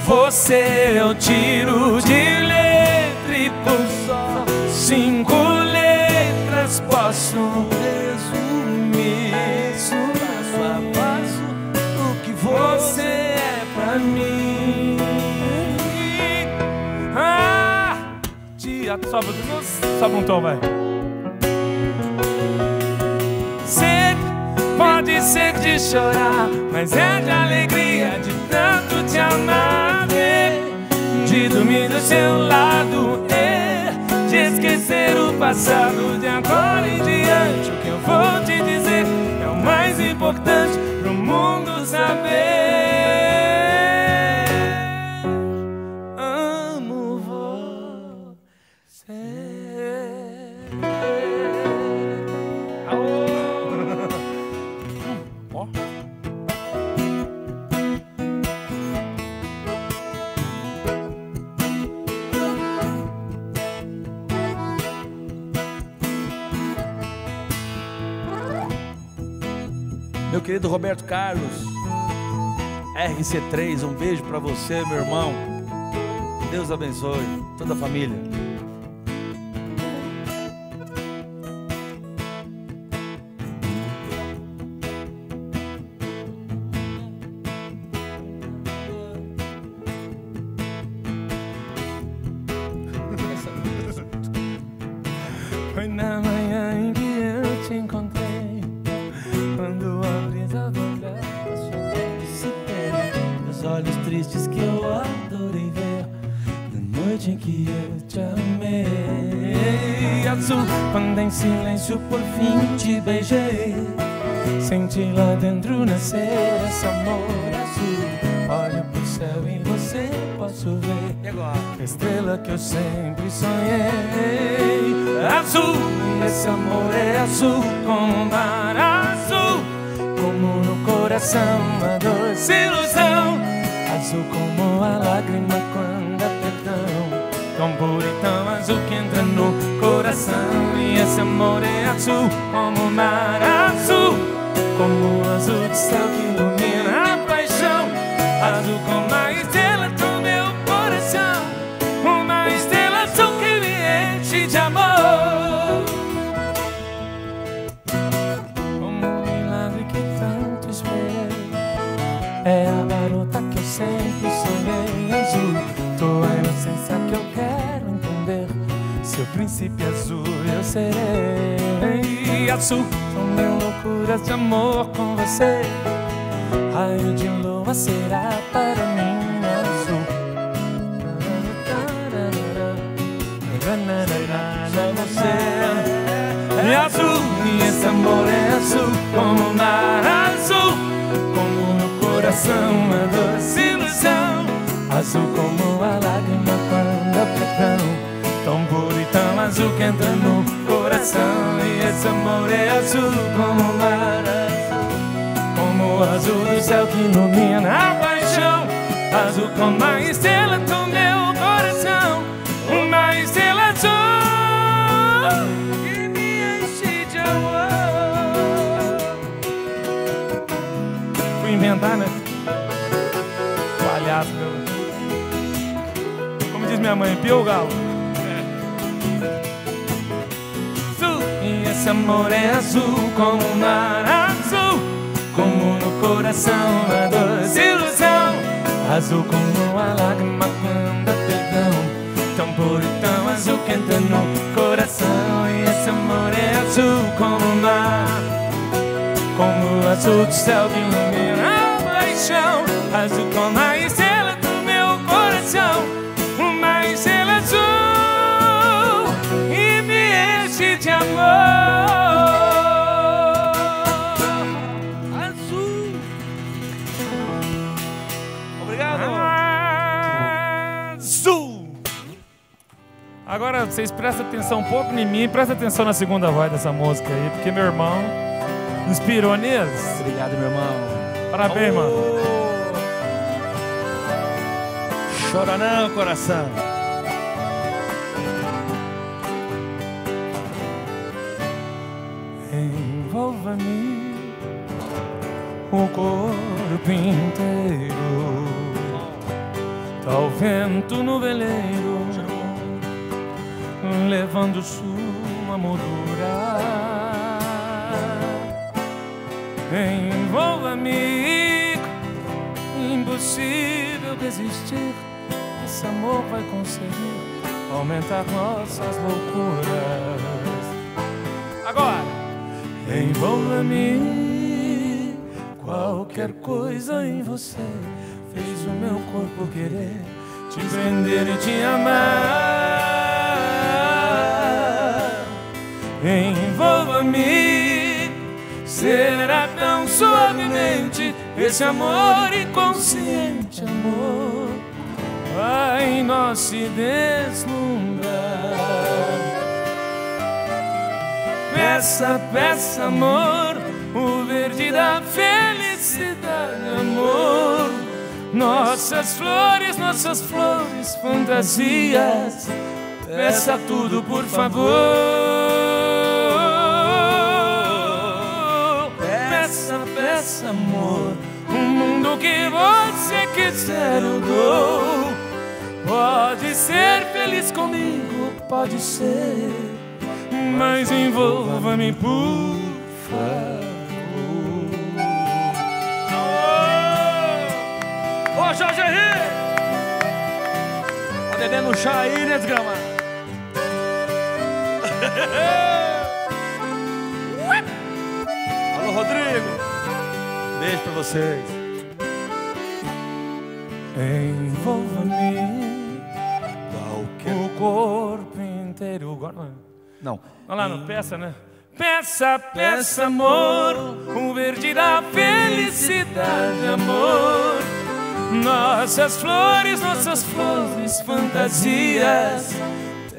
Você eu tiro de letra e por só 5 letras posso resumir. Você é pra mim. Ah, dia, sobe um tom, vai. Ser, pode ser de chorar, mas é de alegria, de tanto te amar, de dormir do seu lado, de esquecer o passado, de agora em diante o que eu vou te dizer é o mais importante pro mundo saber. meu querido Roberto Carlos, RC3, um beijo para você, meu irmão. Deus abençoe toda a família. Foi na manhã em que eu te encontrei, quando a brisa dobrava sua pele, os olhos tristes que eu adorei ver, na noite em que eu te amei. Azul, quando em silêncio por fim te beijei, senti lá dentro nascer esse amor azul. Olho pro céu e você posso ver a estrela que eu sempre sonhei. Azul, esse amor é azul como um mar azul, como no coração a doce ilusão, azul como a lágrima quando há perdão, tão puro e tão azul que entra no coração. E esse amor é azul como um mar azul, como o azul de céu que ilumina a paixão, azul como a estrela do meu coração, uma estrela azul que me enche de amor. É a garota que eu sempre sonhei azul, tua inocência que eu quero entender, seu príncipe azul eu serei. Azul, são mil loucuras de amor com você, raio de lua será para mim azul. Você é azul, e esse amor é azul como um mar azul, uma doce ilusão, azul como a lágrima quando há perdão, tão puro e tão azul que entra no coração. E esse amor é azul como o mar azul, como o azul do céu que ilumina a paixão, azul como a estrela do meu coração, uma estrela azul que me enche de amor. Fui inventar, né? Como diz minha mãe, pio galo. Azul, e esse amor é azul como um mar azul, como no coração a doce ilusão, azul como a lágrima quando há perdão, tão puro e tão azul que entra no coração. E esse amor é azul como um mar, como o azul do céu que ilumina a paixão, azul como a estrela do meu coração, uma estrela azul e me enche de amor. Azul. Obrigado. Azul. Agora vocês prestem atenção um pouco em mim, prestem atenção na segunda voz dessa música aí, porque meu irmão inspirou nisso. Obrigado, meu irmão. Parabéns, mano. Chora não, coração. Envolva-me o corpo inteiro, tal vento no veleiro, levando sua moldura. Envolva-me, impossível resistir, esse amor vai conseguir aumentar nossas loucuras. Agora, envolva-me, qualquer coisa em você fez o meu corpo querer te prender e te amar. Envolva-me, será tão suavemente esse amor inconsciente, amor vai nós se deslumbrar. Peça, peça, amor, o verde da felicidade, amor, nossas flores, fantasias, peça tudo, por favor. Peça, peça, peça, amor. O mundo que você quiser eu dou. Pode ser feliz comigo, pode ser, mas envolva-me, por favor. Ô, oh! Oh, Jorge Henrique! Tá bebendo chá aí, né, desgrama? Alô, Rodrigo! Beijo pra vocês. Envolva-me. O corpo inteiro. Não. Olha lá, não, peça, né? Peça, peça, amor, o verde da felicidade, amor. Nossas flores, fantasias.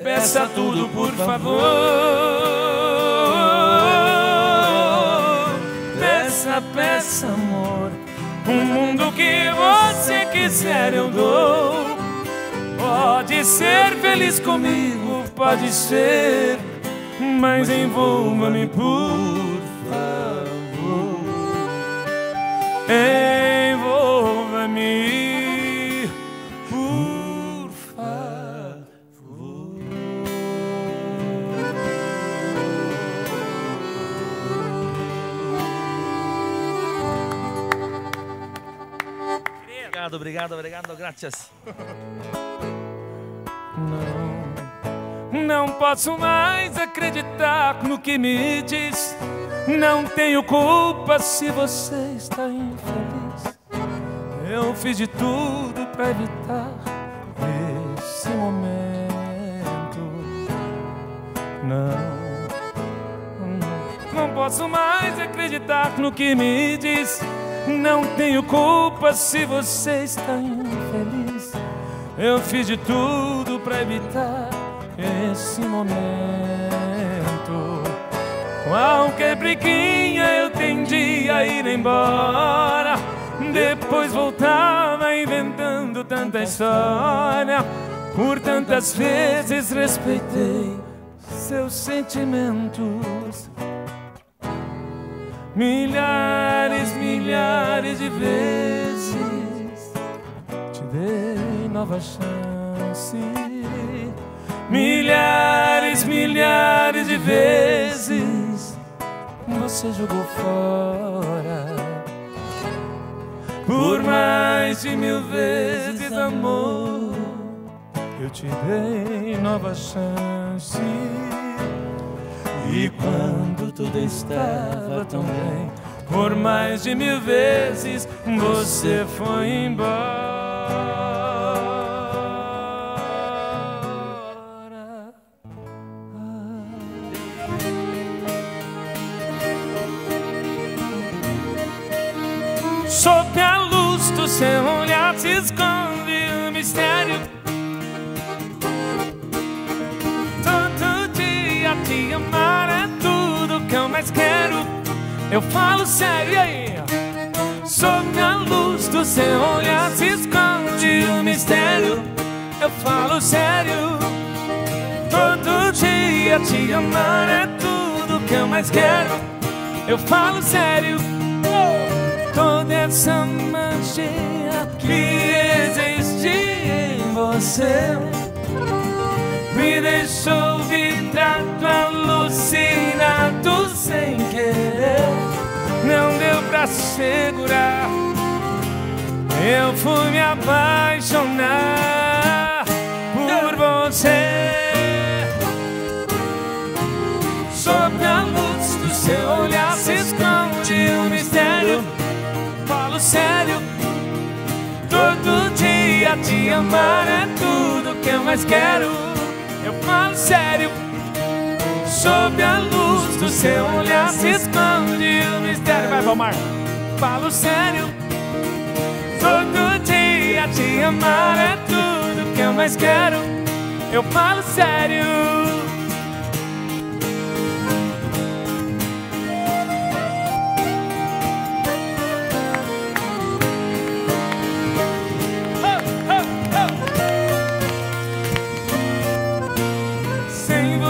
Peça tudo, por favor. Peça, peça, amor, o mundo que você quiser eu dou. Pode ser feliz comigo, pode ser, mas envolva-me, por favor. Envolva-me, por favor. Obrigado, obrigado, obrigado, graças. Não posso mais acreditar no que me diz. Não tenho culpa se você está infeliz. Eu fiz de tudo pra evitar esse momento. Não posso mais acreditar no que me diz. Não tenho culpa se você está infeliz. Eu fiz de tudo pra evitar esse momento. Qualquer briguinha eu tendia a ir embora, depois voltava inventando tanta história. Por tantas vezes respeitei seus sentimentos, milhares, milhares de vezes te dei nova chance. Milhares, milhares de vezes você jogou fora. Por mais de 1000 vezes, amor, eu te dei nova chance. E quando tudo estava tão bem, por mais de 1000 vezes você foi embora. Sob a luz do seu olhar se esconde um mistério. Todo dia te amar é tudo que eu mais quero. Eu falo sério, e aí? Sob a luz do seu olhar se esconde um mistério. Eu falo sério. Todo dia te amar é tudo que eu mais quero. Eu falo sério. Toda essa magia que existe em você me deixou vidrado, alucinado sem querer. Não deu pra segurar, eu fui me apaixonar por você. Sob a luz do seu olhar se esconde um mistério. Falo sério, todo dia te amar é tudo que eu mais quero. Eu falo sério, sob a luz do seu olhar se esconde o mistério. Vai, Valmar. Falo sério, todo dia te amar é tudo que eu mais quero. Eu falo sério.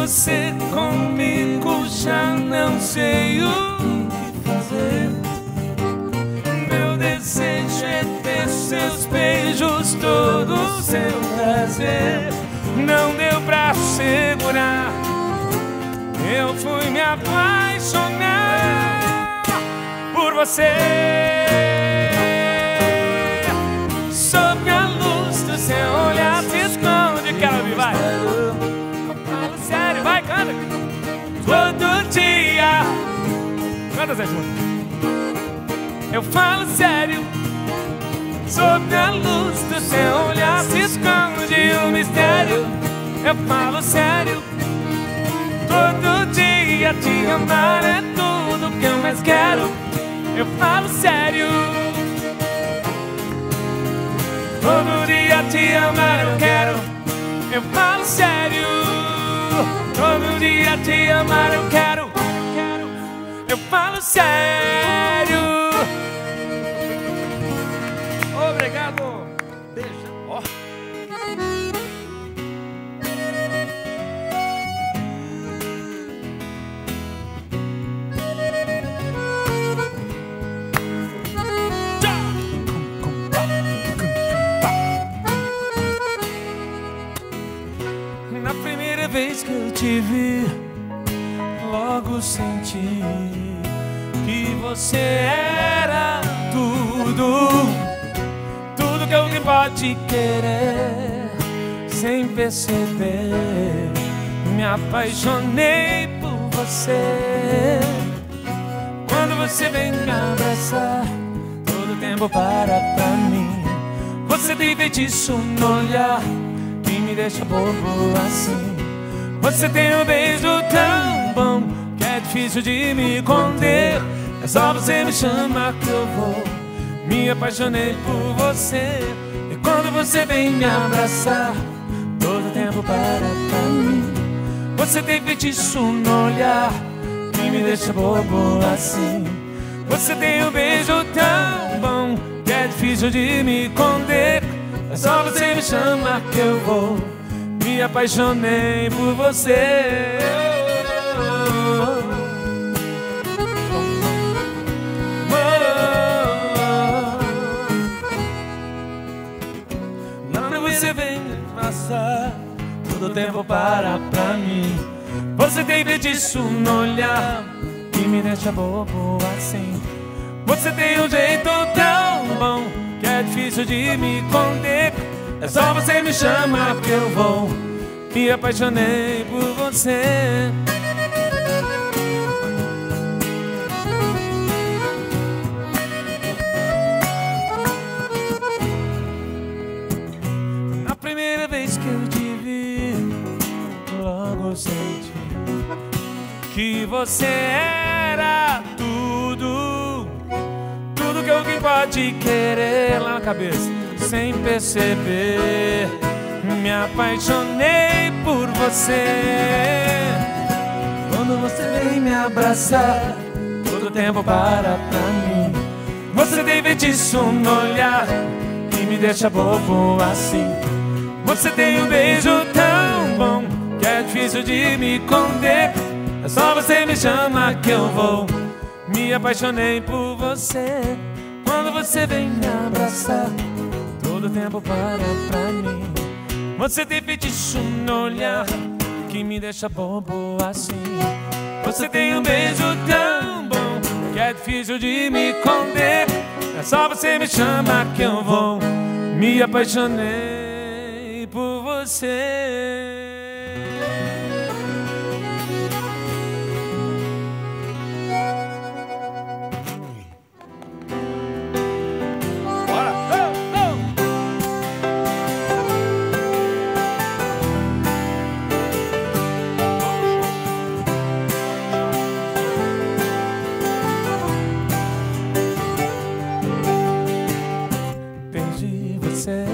Você comigo já não sei o que fazer. você não deu pra segurar, eu fui me apaixonar por você. Sob a luz do seu olhar se esconde, quero me vai. Fala sério, vai, canta. Todo dia, canta, Zé Júnior. Eu falo sério, sob a luz do seu olhar se esconde o mistério. Eu falo sério, todo dia te amar é tudo que eu mais quero. Eu falo sério, todo dia te amar eu quero. Eu falo sério, todo dia te amar eu quero. Eu falo sério. Obrigado. Beijo. Ó. Na primeira vez que eu te vi, logo senti que você era tudo que alguém pode querer. Sem perceber, me apaixonei por você. Quando você vem me abraçar, todo tempo para pra mim. Você tem feitiço no olhar que me deixa bobo assim. Você tem um beijo tão bom que é difícil de me conter. É só você me chamar que eu vou. Me apaixonei por você. E quando você vem me abraçar, todo tempo para pra mim. Você tem feitiço no olhar que me deixa bobo assim. Você tem um beijo tão bom que é difícil de me conter. É só você me chamar que eu vou. Me apaixonei por você. Você vem passar todo tempo para pra mim. Você tem feitiço no olhar que me deixa bobo assim. Você tem um jeito tão bom que é difícil de me conter. É só você me chamar que eu vou. Me apaixonei por você. Primeira vez que eu te vi, logo senti que você era tudo, tudo que alguém pode querer. Lá na cabeça, sem perceber, me apaixonei por você. Quando você vem me abraçar, todo tempo para pra mim. Você tem feitiço no olhar que me deixa bobo assim. Você tem um beijo tão bom que é difícil de me conter. É só você me chamar que eu vou. Me apaixonei por você. Quando você vem me abraçar, todo tempo para pra mim. Você tem feitiço no olhar que me deixa bobo assim. Você tem um beijo tão bom que é difícil de me conter. É só você me chamar que eu vou. Me apaixonei por você. Bora. Oh, oh. Perdi você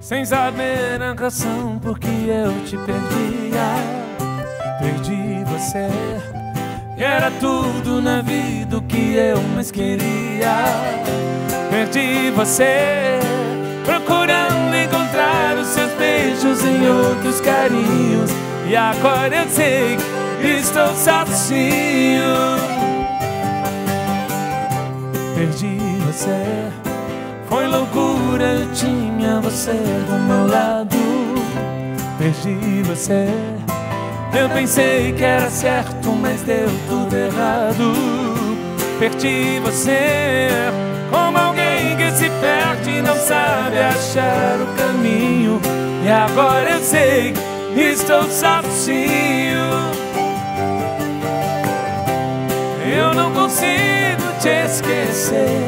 sem saber a canção porque eu te perdia. Perdi você e era tudo na vida o que eu mais queria. Perdi você procurando encontrar os seus beijos em outros carinhos. E agora eu sei que estou sozinho. Perdi você, foi loucura, eu tinha você do meu lado. perdi você. Eu pensei que era certo, mas deu tudo errado. Perdi você, como alguém que se perde e não sabe achar o caminho. E agora eu sei, estou sozinho. Eu não consigo te esquecer.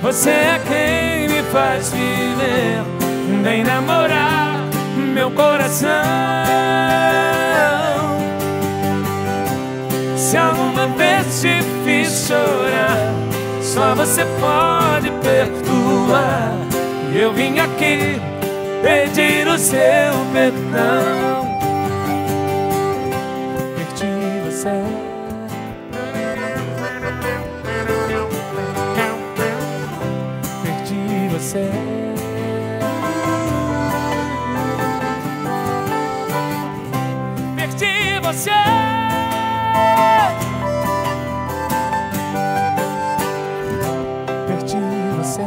Você é quem me faz viver, nem namorar meu coração. Se alguma vez te fiz chorar, só você pode perdoar. E eu vim aqui pedir o seu perdão. Perdi você. Perdi você. Perdi você.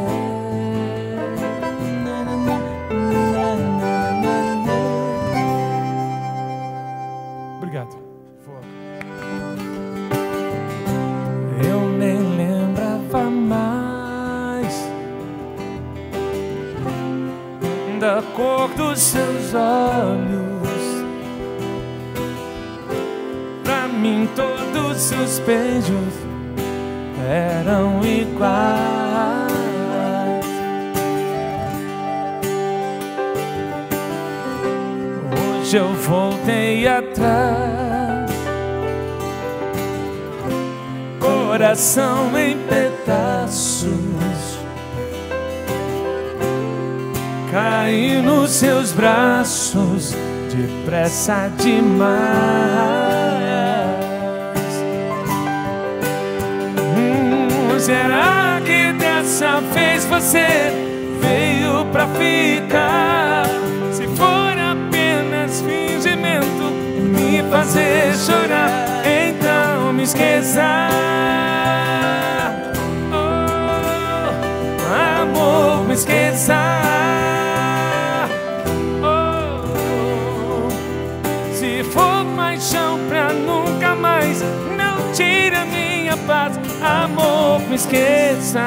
Obrigado. Eu nem lembrava mais da cor dos seus olhos. Pra mim todos os beijos eram iguais. Hoje eu voltei atrás, coração em pedaços. Caí nos seus braços depressa demais. Será que dessa vez você veio pra ficar? Se for apenas fingimento, me fazer chorar, então me esqueça. Oh, amor, me esqueça. Paixão pra nunca mais, não tira minha paz. Amor, me esqueça.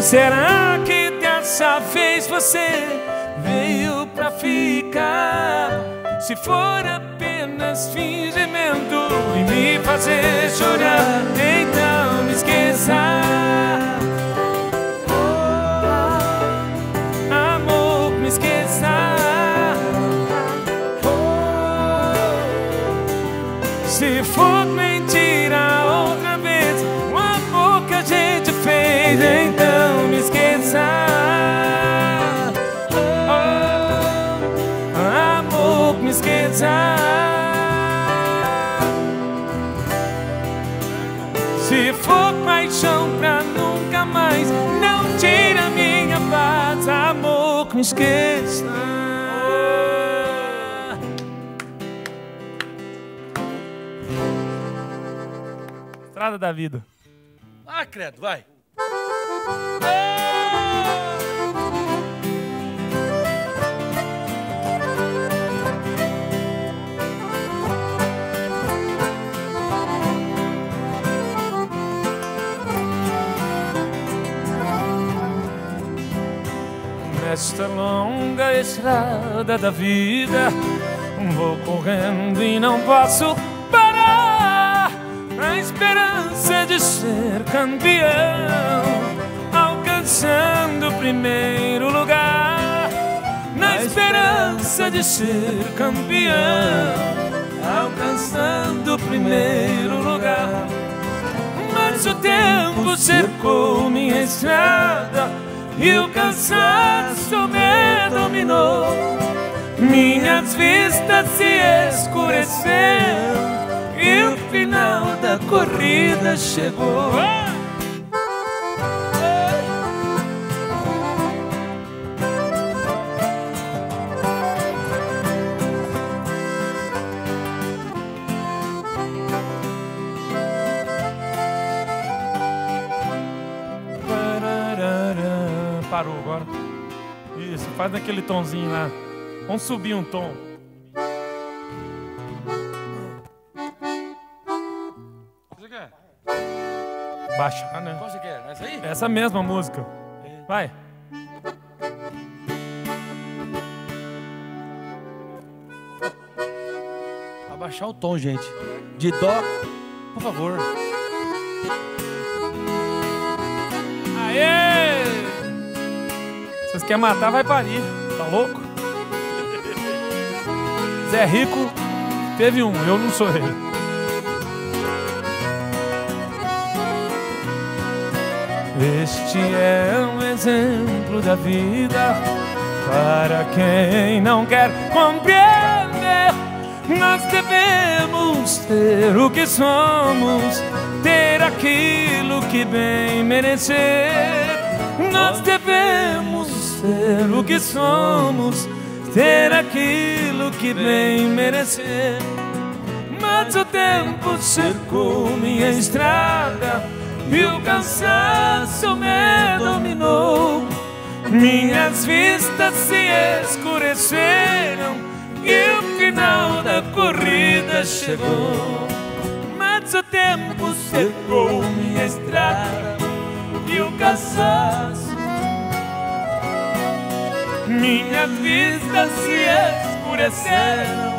Será que dessa vez você veio pra ficar? Se for apenas fingimento e me fazer chorar, então me esqueça. Oh, amor, me esqueça. Oh, se for mentira outra vez, o amor que a gente fez, então me esqueça. Se for paixão pra nunca mais, não tira minha paz. Amor, me esqueça. Estrada da vida. Ah, credo, vai. Nesta longa estrada da vida, vou correndo e não posso parar, na esperança de ser campeão, alcançando o primeiro lugar. Na esperança de ser campeão, alcançando o primeiro lugar. Mas o tempo cercou minha estrada e o cansaço me dominou. Minhas vistas se escureceram e o final da corrida chegou. parou agora. Isso, faz naquele tomzinho lá. Vamos subir um tom. Você quer? Baixar, né? Qual você quer? Essa aí? Essa mesma música. Vai. Abaixar o tom, gente. De dó, por favor. Aê! Se vocês querem matar, vai parir. Tá louco? Zé Rico teve um, eu não sou ele. Este é um exemplo da vida para quem não quer compreender. Nós devemos ter o que somos, ter aquilo que bem merecer. Nós devemos ser o que somos, ter aquilo que bem merecer. Mas o tempo cercou minha estrada e o cansaço me dominou. Minhas vistas se escureceram e o final da corrida chegou. Mas o tempo cercou minha estrada e o cansaço. Minhas vistas se escureceram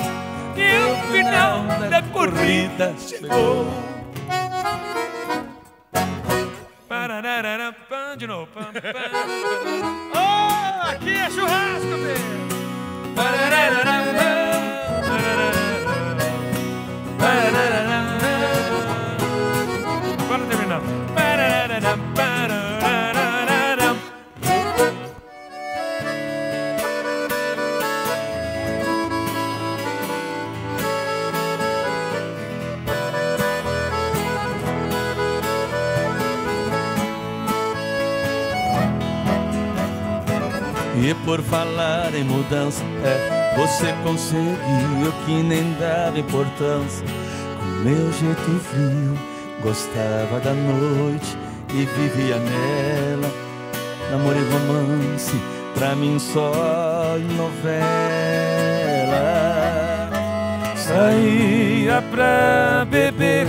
e o final da corrida chegou. De novo. Oh, aqui é churrasco, velho. Bora terminar. E por falar em mudança, você conseguiu que nem dava importância. Com meu jeito frio, gostava da noite e vivia nela. Namoro e romance, pra mim só novela. Saía pra beber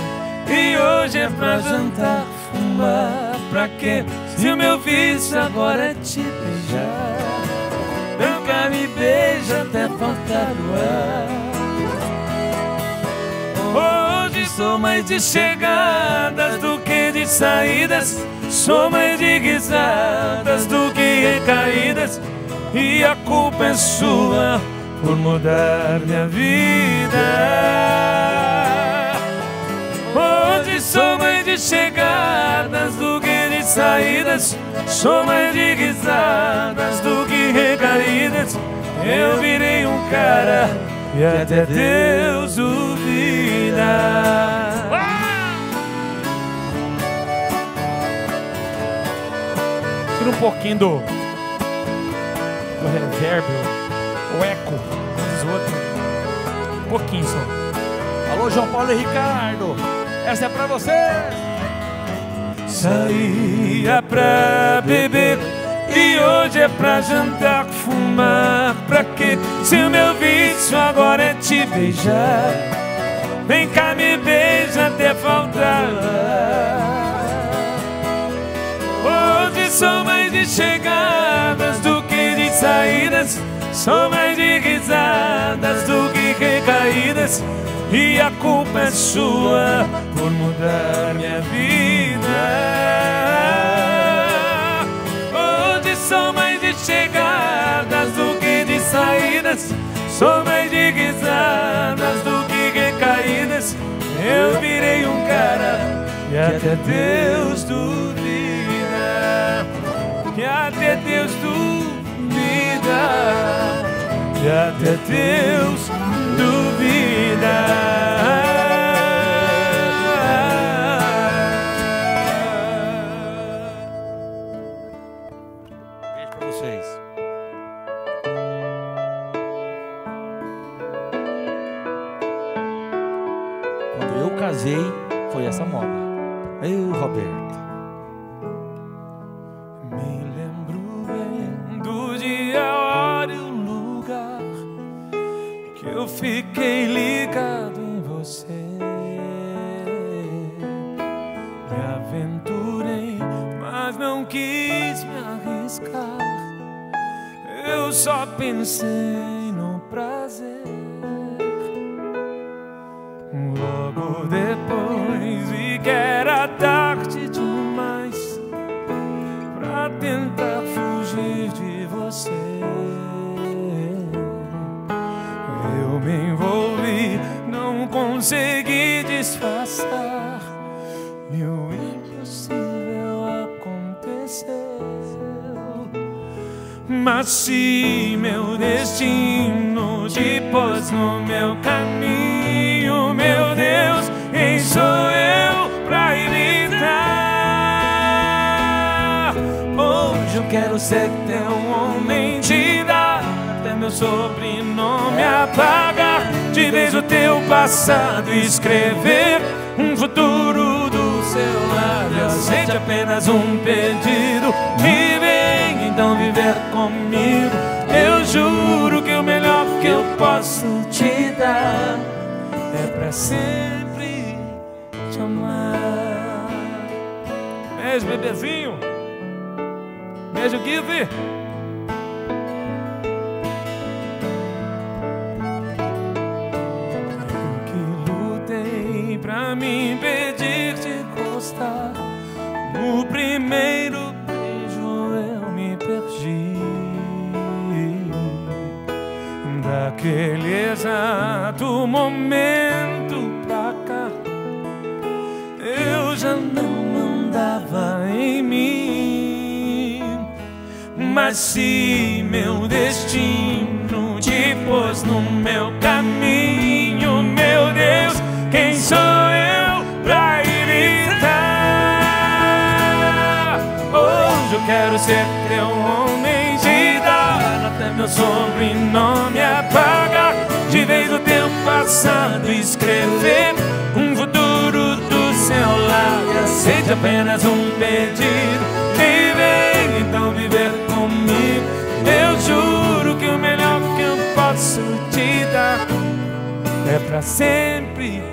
e hoje é pra jantar, fumar. Pra quê? Se o meu vício agora é te beijar. Nunca me beija até faltar o ar. Hoje sou mais de chegadas do que de saídas, sou mais de risadas do que recaídas. E a culpa é sua por mudar minha vida. Hoje sou mais de chegadas do que de saídas, sou mais de risadas do que recaídas. Eu virei um cara e até Deus duvida. Tira um pouquinho do reverb, o eco, os outros. Um pouquinho só. Alô, João Paulo e Ricardo, essa é pra você. Saía pra beber e hoje é pra jantar, fumar. Pra quê? Se o meu vício agora é te beijar. Vem cá, me beija até faltar. Hoje sou mais de chegadas do que de saídas, sou mais de risadas do que recaídas. E a culpa é sua por mudar minha vida. Sou mais de chegadas do que de saídas, sou mais de risadas do que recaídas. Eu virei um cara que até Deus duvida, que até Deus duvida, que até Deus duvida. Foi essa moda. Eu, Roberto, me lembro. fiquei ligado em você. Me aventurei, mas não quis me arriscar. Eu só pensei no prazer. Logo depois vi que era tarde demais pra tentar fugir de você. Eu me envolvi, não consegui disfarçar, e o impossível aconteceu. Mas se meu destino te pôs no meu caminho, meu Deus, quem sou eu pra evitar? Hoje eu quero ser teu homem de dar, até meu sobrenome apagar, de vez o teu passado escrever um futuro do seu lado. Aceite apenas um pedido, me vem então viver comigo. Eu juro que o melhor que eu posso te dar é pra sempre te amar. Beijo, bebezinho. Beijo, Guilherme. Pra me impedir de gostar, no primeiro beijo eu me perdi. Daquele exato momento pra cá, eu já não andava em mim. Mas se meu destino te pôs no meu caminho, meu Deus, quem sou eu pra evitar? Hoje eu quero ser teu homem de dar, até meu sobrenome apagar, de vez o teu passado escrever um futuro do seu lado. E aceite apenas um pedido, me vem então viver comigo. Eu juro que o melhor que eu posso te dar é pra sempre.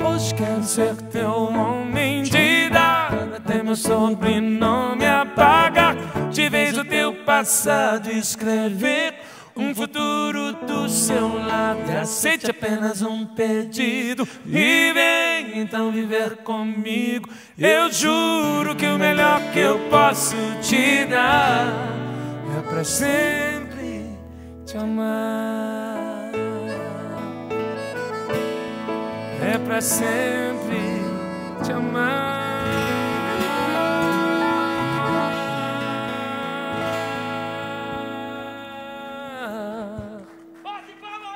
Hoje quero ser teu homem de dar, até meu sobrenome apagar, de vez o teu passado escrever um futuro do seu lado. Aceite apenas um pedido e vem então viver comigo. Eu juro que o melhor que eu posso te dar é pra sempre te amar. É pra sempre te amar. Bate palma!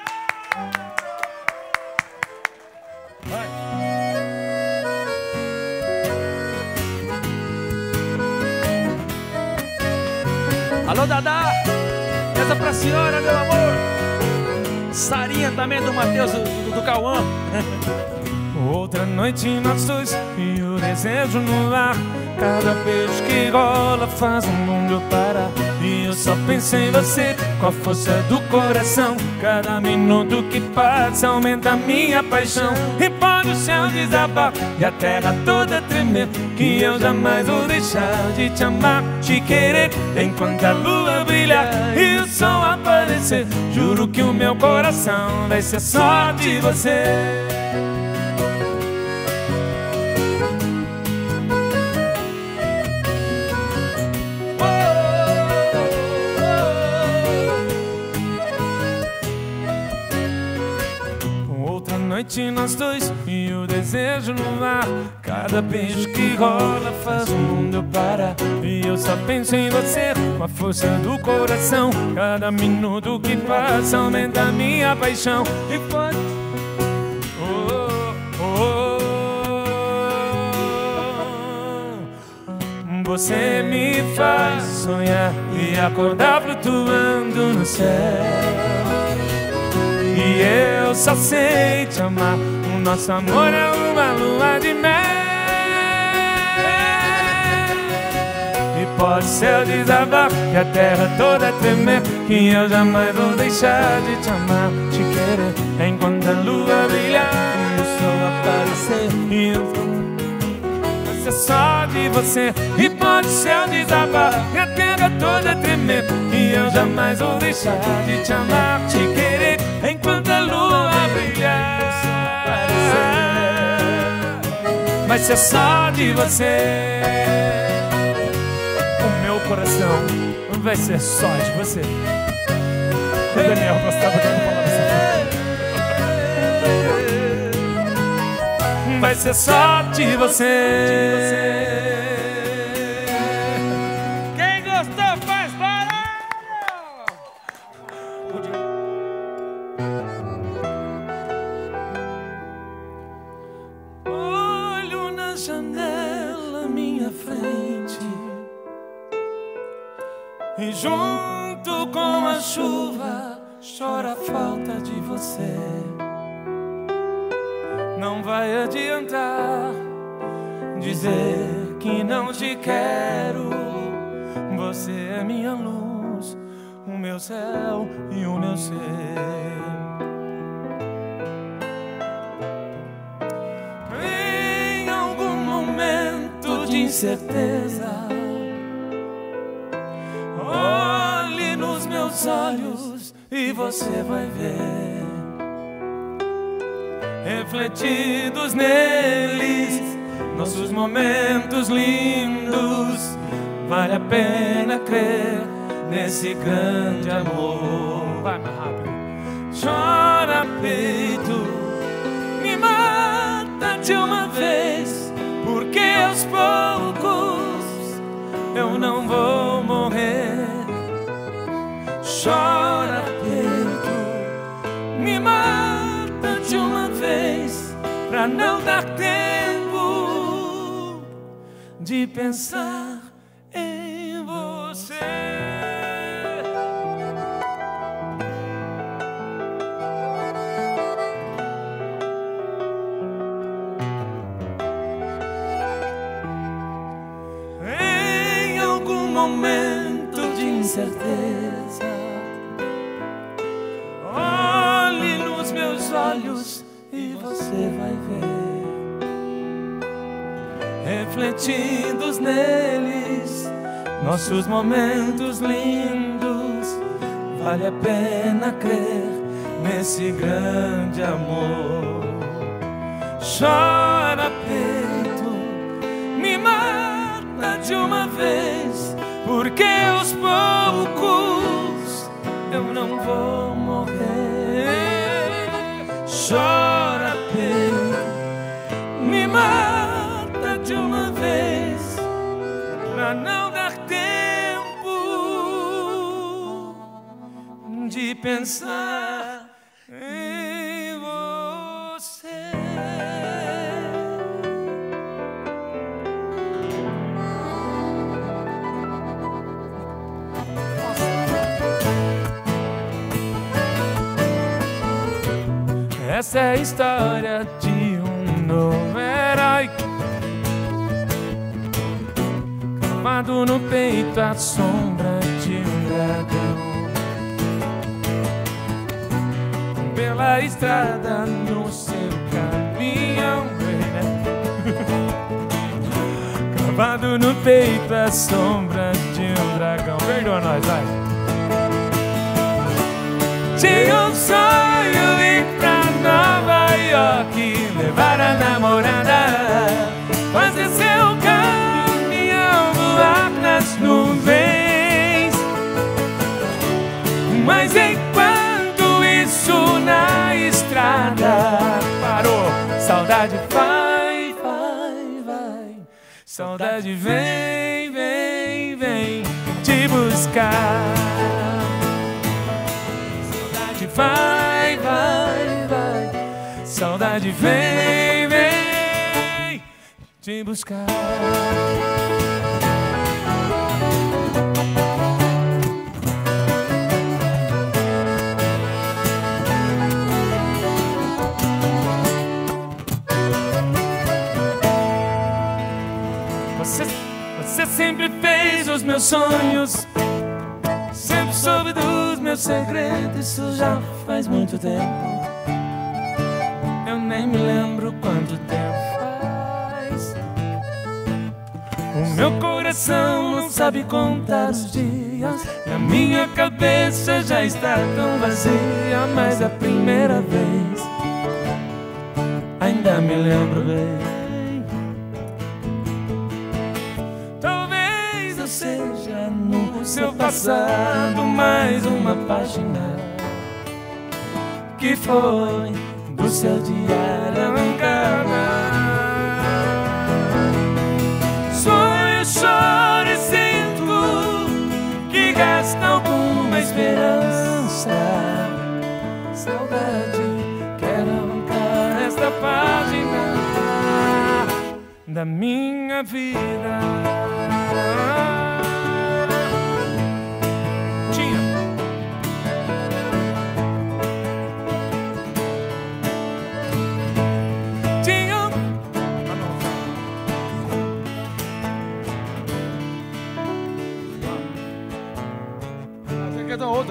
Vai. Alô, Dadá! Essa é pra senhora, meu amor! Sarinha também do Matheus, do Cauã. Outra noite nós dois e o desejo no ar. Cada beijo que rola faz um mundo parar. E eu só penso em você com a força do coração. Cada minuto que passa aumenta a minha paixão. E pode o céu desabar e a terra toda tremer, que eu jamais vou deixar de te amar, te querer. Enquanto a lua brilhar e o sol aparecer, juro que o meu coração vai ser só de você. Nós dois e o desejo no ar. Cada beijo que rola faz o mundo parar. E eu só penso em você com a força do coração. Cada minuto que passa aumenta a minha paixão. E pode... Você me faz sonhar e acordar flutuando no céu. E eu só sei te amar. O nosso amor é uma lua de mel. pode ser desabafo e a terra toda tremer, que eu jamais vou deixar de te amar, te querer. Enquanto a lua brilhar e o sol aparecer, e eu vou ser só de você. E pode ser desabafo e a terra toda tremer, que eu jamais vou deixar de te amar, te querer. Enquanto a lua brilhar, vai ser só de você. O meu coração vai ser só de você. O Daniel gostava de falar dessa. Vai ser só de você. Quem gostou faz barulho. Janela à minha frente, e junto com a chuva chora a falta de você. Não vai adiantar dizer que não te quero. Você é minha luz, o meu céu e o meu ser. Incerteza, olhe nos meus olhos e você vai ver refletidos neles nossos momentos lindos. Vale a pena crer nesse grande amor. Vai mais rápido. Chora, peito, me mata de uma vez, porque aos poucos eu não vou morrer. Chora, peito, me mata de uma vez, pra não dar tempo de pensar em você. Momento de incerteza, olhe nos meus olhos e você vai ver refletidos neles nossos momentos lindos. Vale a pena crer nesse grande amor. Chora, peito, me mata de uma vez, porque aos poucos eu não vou morrer. Chora, peito, me mata de uma vez, pra não dar tempo de pensar em você. Essa é a história de um novo herói, cravado no peito a sombra de um dragão. Pela estrada no seu caminhão, cravado no peito a sombra de um dragão. Perdoa nós, vai. Tinha um sonho e Nova York, levar a namorada, fazer seu caminhão voar nas nuvens. Mas enquanto isso na estrada, parou, saudade vai, vai, vai, saudade vem, vem, vem te buscar. Saudade vai, vai, saudade vem, vem te buscar. Você sempre fez fez os meus sonhos, sempre soube dos meus segredos. Isso já faz muito tempo, eu nem me lembro quanto tempo faz. O meu coração não sabe contar os dias, e a minha cabeça já está tão vazia. Mas a primeira vez ainda me lembro bem. Seja no seu passado mais uma página que foi do seu diário arrancada. Sonho, choro e sinto que gasta alguma esperança. Saudade, quero arrancar esta página da minha vida.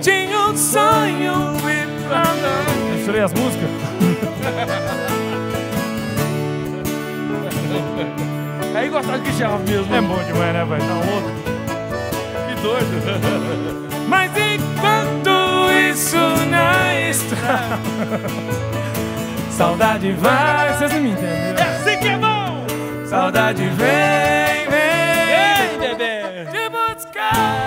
Tinha um sonho e pra não... Misturei as músicas. Aí gostar de Guilherme mesmo. É bom demais, né, velho? Tá louco? Que doido. Mas enquanto isso na estrada, saudade vai... Vocês não me entenderam. É assim que é bom. Saudade vem, vem, ei, bebê, te buscar.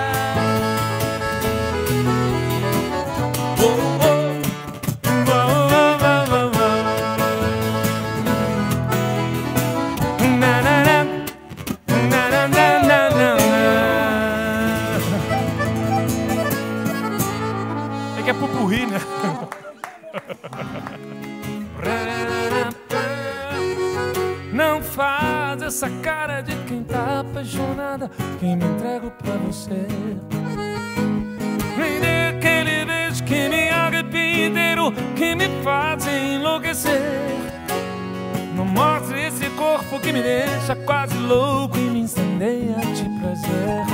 Não faz essa cara de quem tá apaixonada, que me entrego pra você. Me dê aquele beijo que me agripa inteiro, que me faz enlouquecer. Não mostre esse corpo que me deixa quase louco e me incendeia de prazer.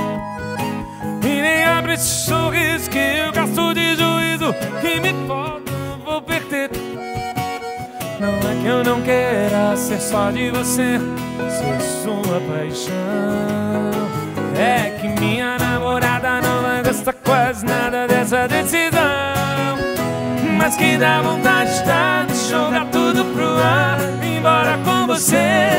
Me nem abre esse sorriso que eu gasto de juízo, que me pode vou perder. Não é que eu não queira ser só de você, ser sua paixão. É que minha namorada não vai gostar quase nada dessa decisão. Mas que dá vontade de dar, de jogar tudo pro ar, embora com você,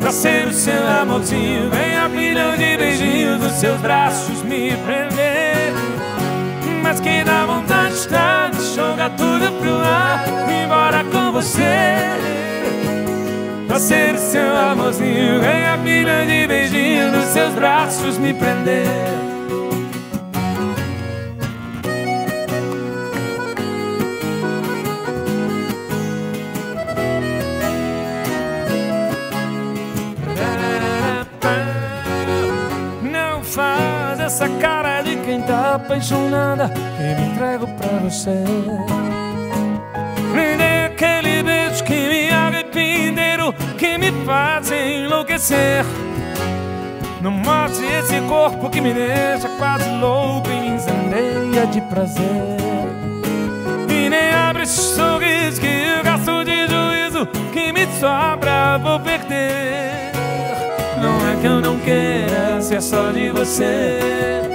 pra ser o seu amorzinho. Vem a pilha de beijinhos nos seus braços me prender. Mas que dá vontade de dar, de jogar tudo pro ar, embora com você, pra ser o seu amorzinho. Vem a pilha de beijinhos nos seus braços me prender. Essa cara de quem tá apaixonada, que me entrego pra você. Me dê aquele beijo que me arrepia inteiro, que me faz enlouquecer. Não mate esse corpo que me deixa quase louco e me incendeia de prazer. E nem abre esse sorriso que eu gasto de juízo, que me sobra vou perder. Não é que eu não queira ser só de você,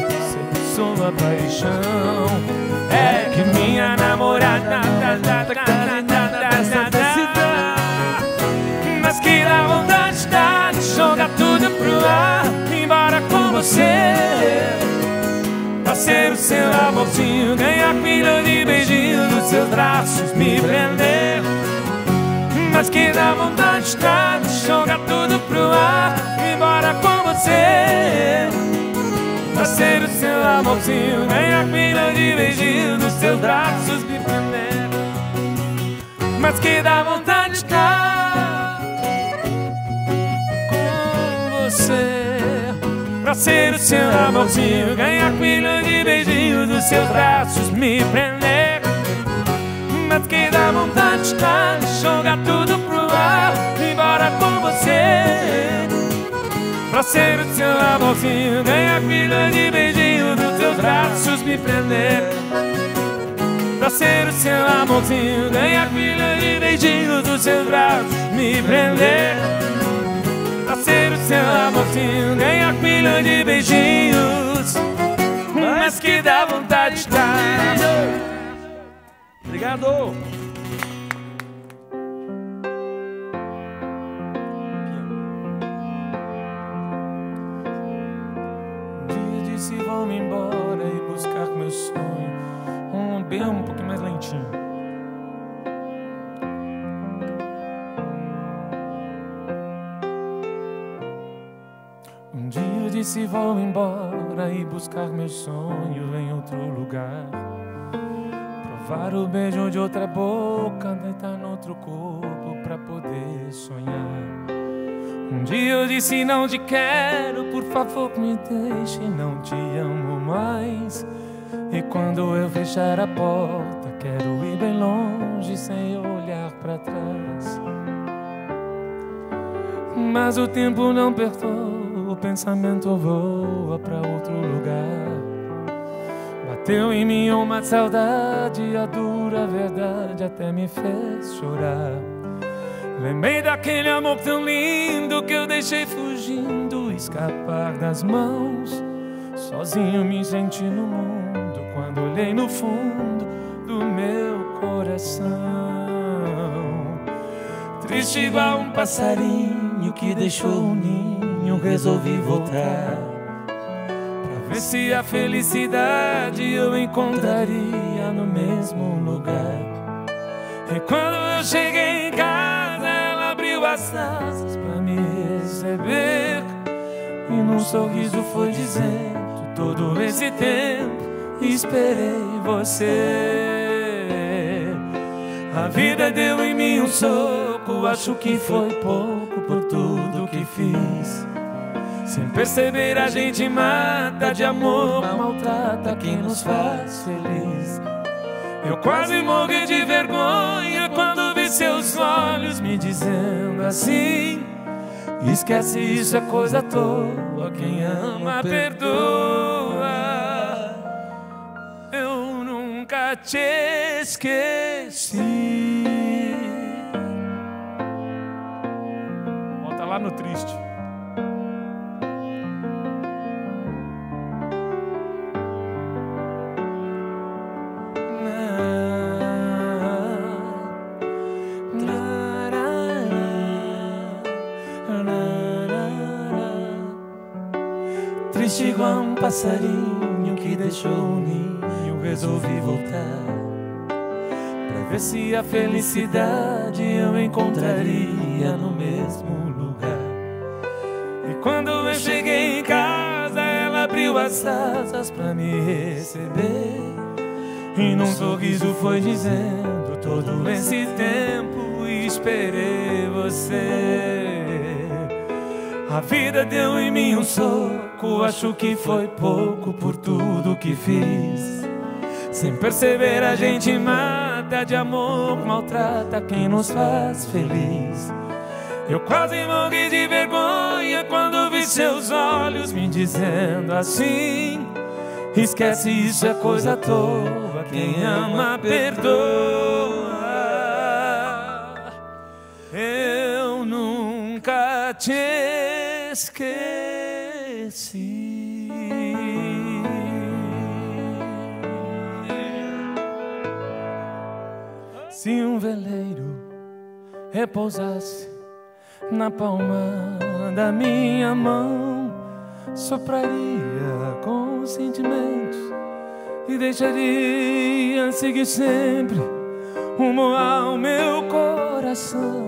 ser sua paixão. É que minha namorada mas que dá vontade de dar, de jogar tudo pro ar, embora com você, pra ser o seu amorzinho. Ganhar pilha de beijinhos nos seus braços me prender. Mas que dá vontade de dar, de jogar tudo pro ar, embora com você, pra ser o seu amorzinho. Vem a pilha de beijinhos nos seus braços me prender. Mas que dá vontade de estar com você, pra ser o seu amorzinho. Vem a pilha de beijinhos nos seus braços me prender. Mas que dá vontade de estar, de jogar tudo pro ar, embora com você, pra ser do seu lado sozinho, ganhar pilha de beijinho dos teus braços me prender. Pra ser o seu amorzinho, ganhar pilha de beijinho dos seus braços me prender. Pra ser o seu amorzinho, ganhar pilha de beijinhos, mas que dá vontade de estar. Obrigado! Se vão-me embora e buscar meu sonho. Um berro um pouquinho mais lentinho. Um dia eu disse vou embora e buscar meu sonho em outro lugar. Provar o beijo de outra boca, deitar no outro corpo pra poder sonhar. Um dia eu disse não te quero, por favor me deixe, não te amo mais. E quando eu fechar a porta, quero ir bem longe sem olhar pra trás. Mas o tempo não perdoa, o pensamento voa pra outro lugar. Bateu em mim uma saudade, a dura verdade até me fez chorar. Lembrei daquele amor tão lindo que eu deixei fugindo, escapar das mãos. Sozinho me senti no mundo quando olhei no fundo do meu coração. Triste igual um passarinho que deixou o ninho, resolvi voltar pra ver se a felicidade eu encontraria no mesmo lugar. E quando eu cheguei em casa, as asas pra me receber, e num sorriso foi dizendo: todo esse tempo esperei você. A vida deu em mim um soco, acho que foi pouco por tudo que fiz. Sem perceber a gente mata de amor, maltrata quem nos faz feliz. Eu quase morri de vergonha quando vi seus olhos me dizendo assim: esquece isso, é coisa à toa, quem ama perdoa. Eu nunca te esqueci. Volta lá no triste. Triste igual um passarinho que deixou o ninho, resolvi voltar pra ver se a felicidade eu encontraria no mesmo lugar. E quando eu cheguei em casa, ela abriu as asas pra me receber, e num sorriso foi dizendo: todo esse tempo esperei você. A vida deu em mim um soco, acho que foi pouco por tudo que fiz. Sem perceber a gente mata de amor, maltrata quem nos faz feliz. Eu quase morri de vergonha quando vi seus olhos me dizendo assim: esquece isso, é coisa à toa, quem ama perdoa. Eu nunca te esqueci. Sim. Se um veleiro repousasse na palma da minha mão, sopraria com sentimentos e deixaria seguir sempre rumo ao meu coração.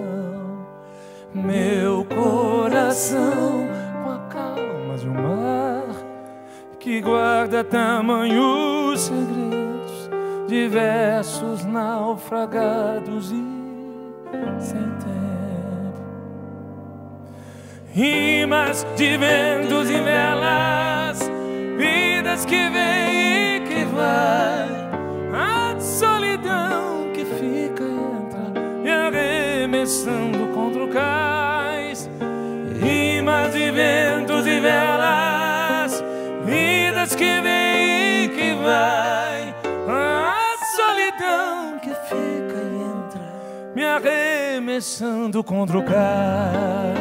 Meu coração de um mar que guarda tamanhos segredos, diversos naufragados e sem tempo. Rimas de ventos e velas, vidas que vem e que vai, a solidão que fica e entra, e arremessando contra o cais. Rimas de movimentos e velas, vidas que vem e que vai, a solidão que fica e entra, me arremessando contra o cais.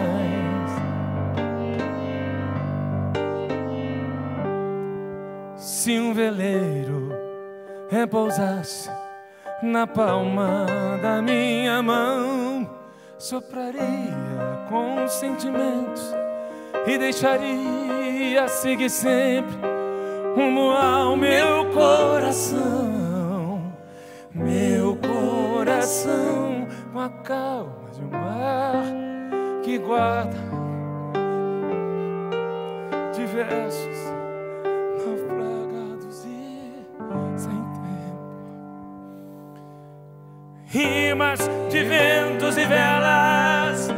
Se um veleiro repousasse na palma da minha mão, sopraria com sentimentos e deixaria seguir sempre rumo ao meu coração. Meu coração, com a calma de um mar que guarda diversos naufragados e sem tempo. Rimas de ventos e velas,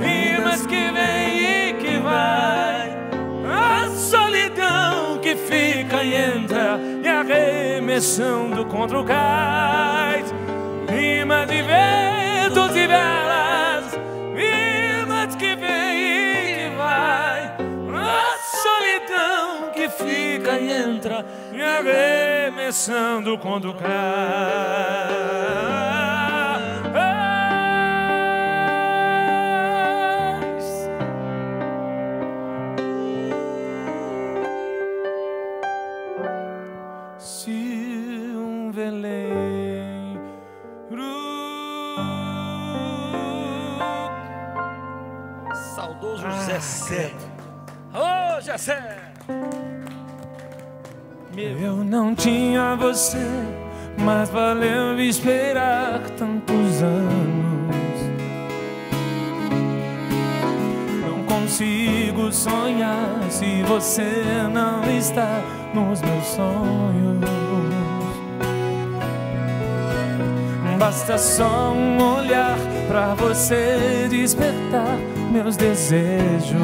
rimas que vem e que vai, a solidão que fica e entra, me arremessando contra o cais. Rimas de ventos e velas, rimas que vem e que vai, a solidão que fica e entra, me arremessando contra o cais. Saudoso Jessé. Ô, Jessé! Eu não tinha você, mas valeu esperar tantos anos. Não consigo sonhar se você não está nos meus sonhos. Basta só um olhar pra você despertar meus desejos,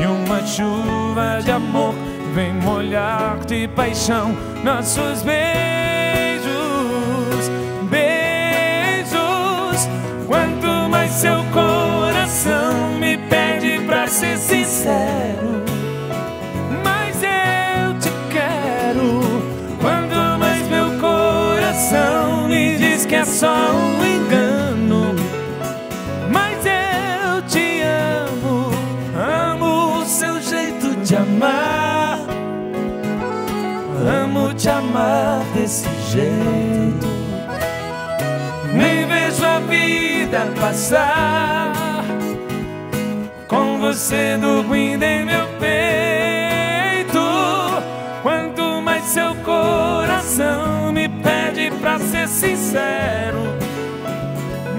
e uma chuva de amor vem molhar de paixão nossos beijos. Beijos, quanto mais seu coração me pede pra ser sincero, mas eu te quero. Me diz que é só um engano, mas eu te amo, amo o seu jeito de amar, amo te amar desse jeito. Nem vejo a vida passar, com você dormindo em meu peito. Quanto mais seu coração me pede pra ser sincero,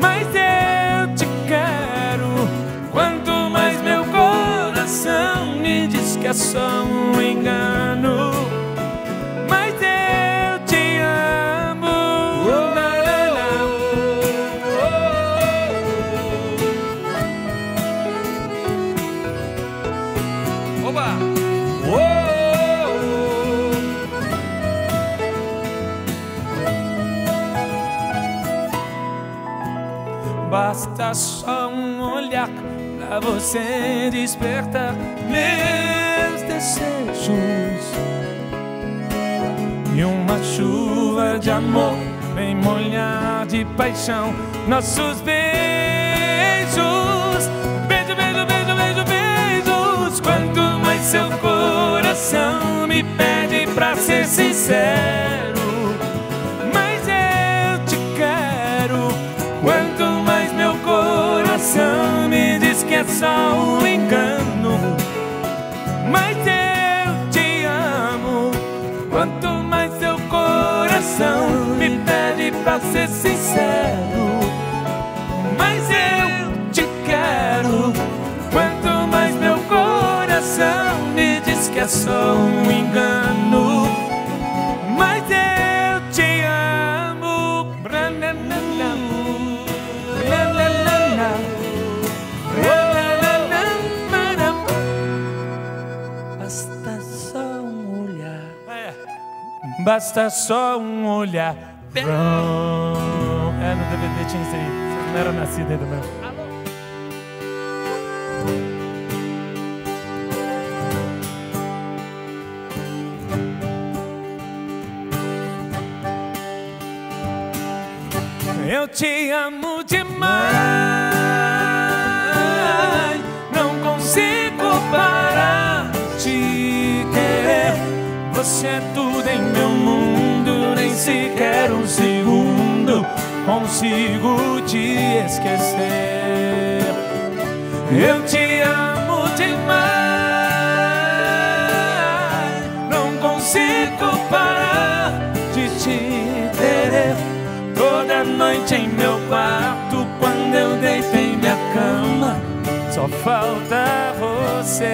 mas eu te quero. Quanto mais meu coração me diz que é só um engano, mas eu te amo. Oh, oh, oh. Oba! Basta só um olhar pra você despertar meus desejos, e uma chuva de amor vem molhar de paixão nossos beijos. Beijo, beijo, beijo, beijo, beijos. Quanto mais seu coração me pede pra ser sincero, mas eu te quero. Quanto me diz que é só um engano, mas eu te amo. Quanto mais seu coração me pede pra ser sincero, mas eu te quero. Quanto mais meu coração me diz que é só um engano, mas eu te amo. Basta só um olhar. É, no DVD tinha isso aí. Não era nascida ainda mesmo. Eu te amo demais, não consigo parar de querer. Você é tudo em meu mundo, nem sequer um segundo consigo te esquecer. Eu te amo demais, não consigo parar de te querer. Toda noite em meu quarto, quando eu deito em minha cama, só falta você,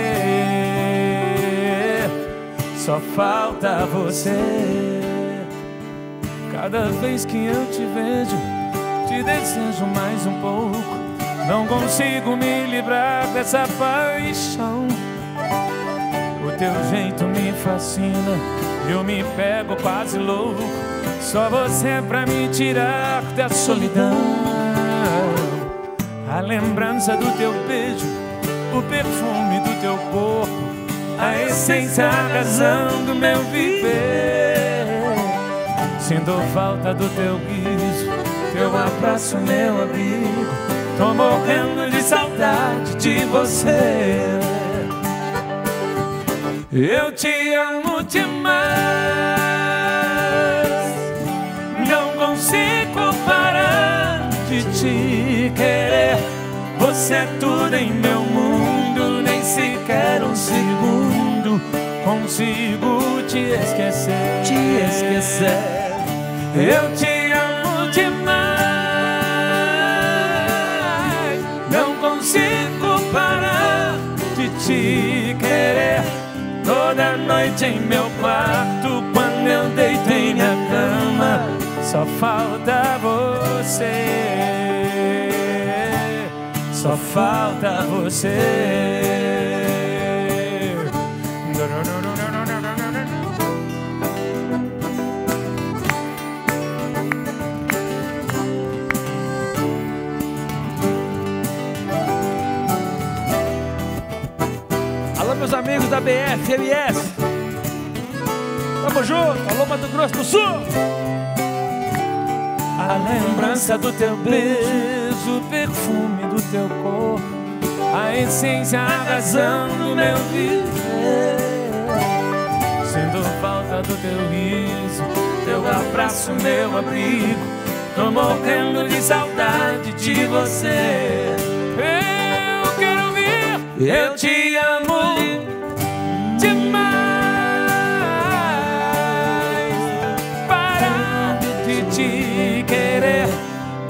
só falta você. Cada vez que eu te vejo, te desejo mais um pouco. Não consigo me livrar dessa paixão. O teu jeito me fascina, eu me pego quase louco. Só você é pra me tirar da solidão. A lembrança do teu beijo, o perfume do teu corpo, a essência, a razão do meu viver. Sinto falta do teu guiso, teu abraço, meu abrigo. Tô morrendo de saudade de você. Eu te amo demais, consigo parar de te querer. Você é tudo em meu mundo, nem sequer um segundo consigo te esquecer, te esquecer. Eu te amo demais, não consigo parar de te querer. Toda noite em meu quarto, quando eu deito em minha cama, só falta você, só falta você. Alô, meus amigos da BFMS, tamo junto. Alô, Mato Grosso do Sul. A lembrança do teu beijo, o perfume do teu corpo, a essência, a razão do meu viver. Sinto falta do teu riso, teu abraço, meu abrigo. Tô morrendo de saudade de você. Eu quero ouvir, eu te amo demais, parar de te.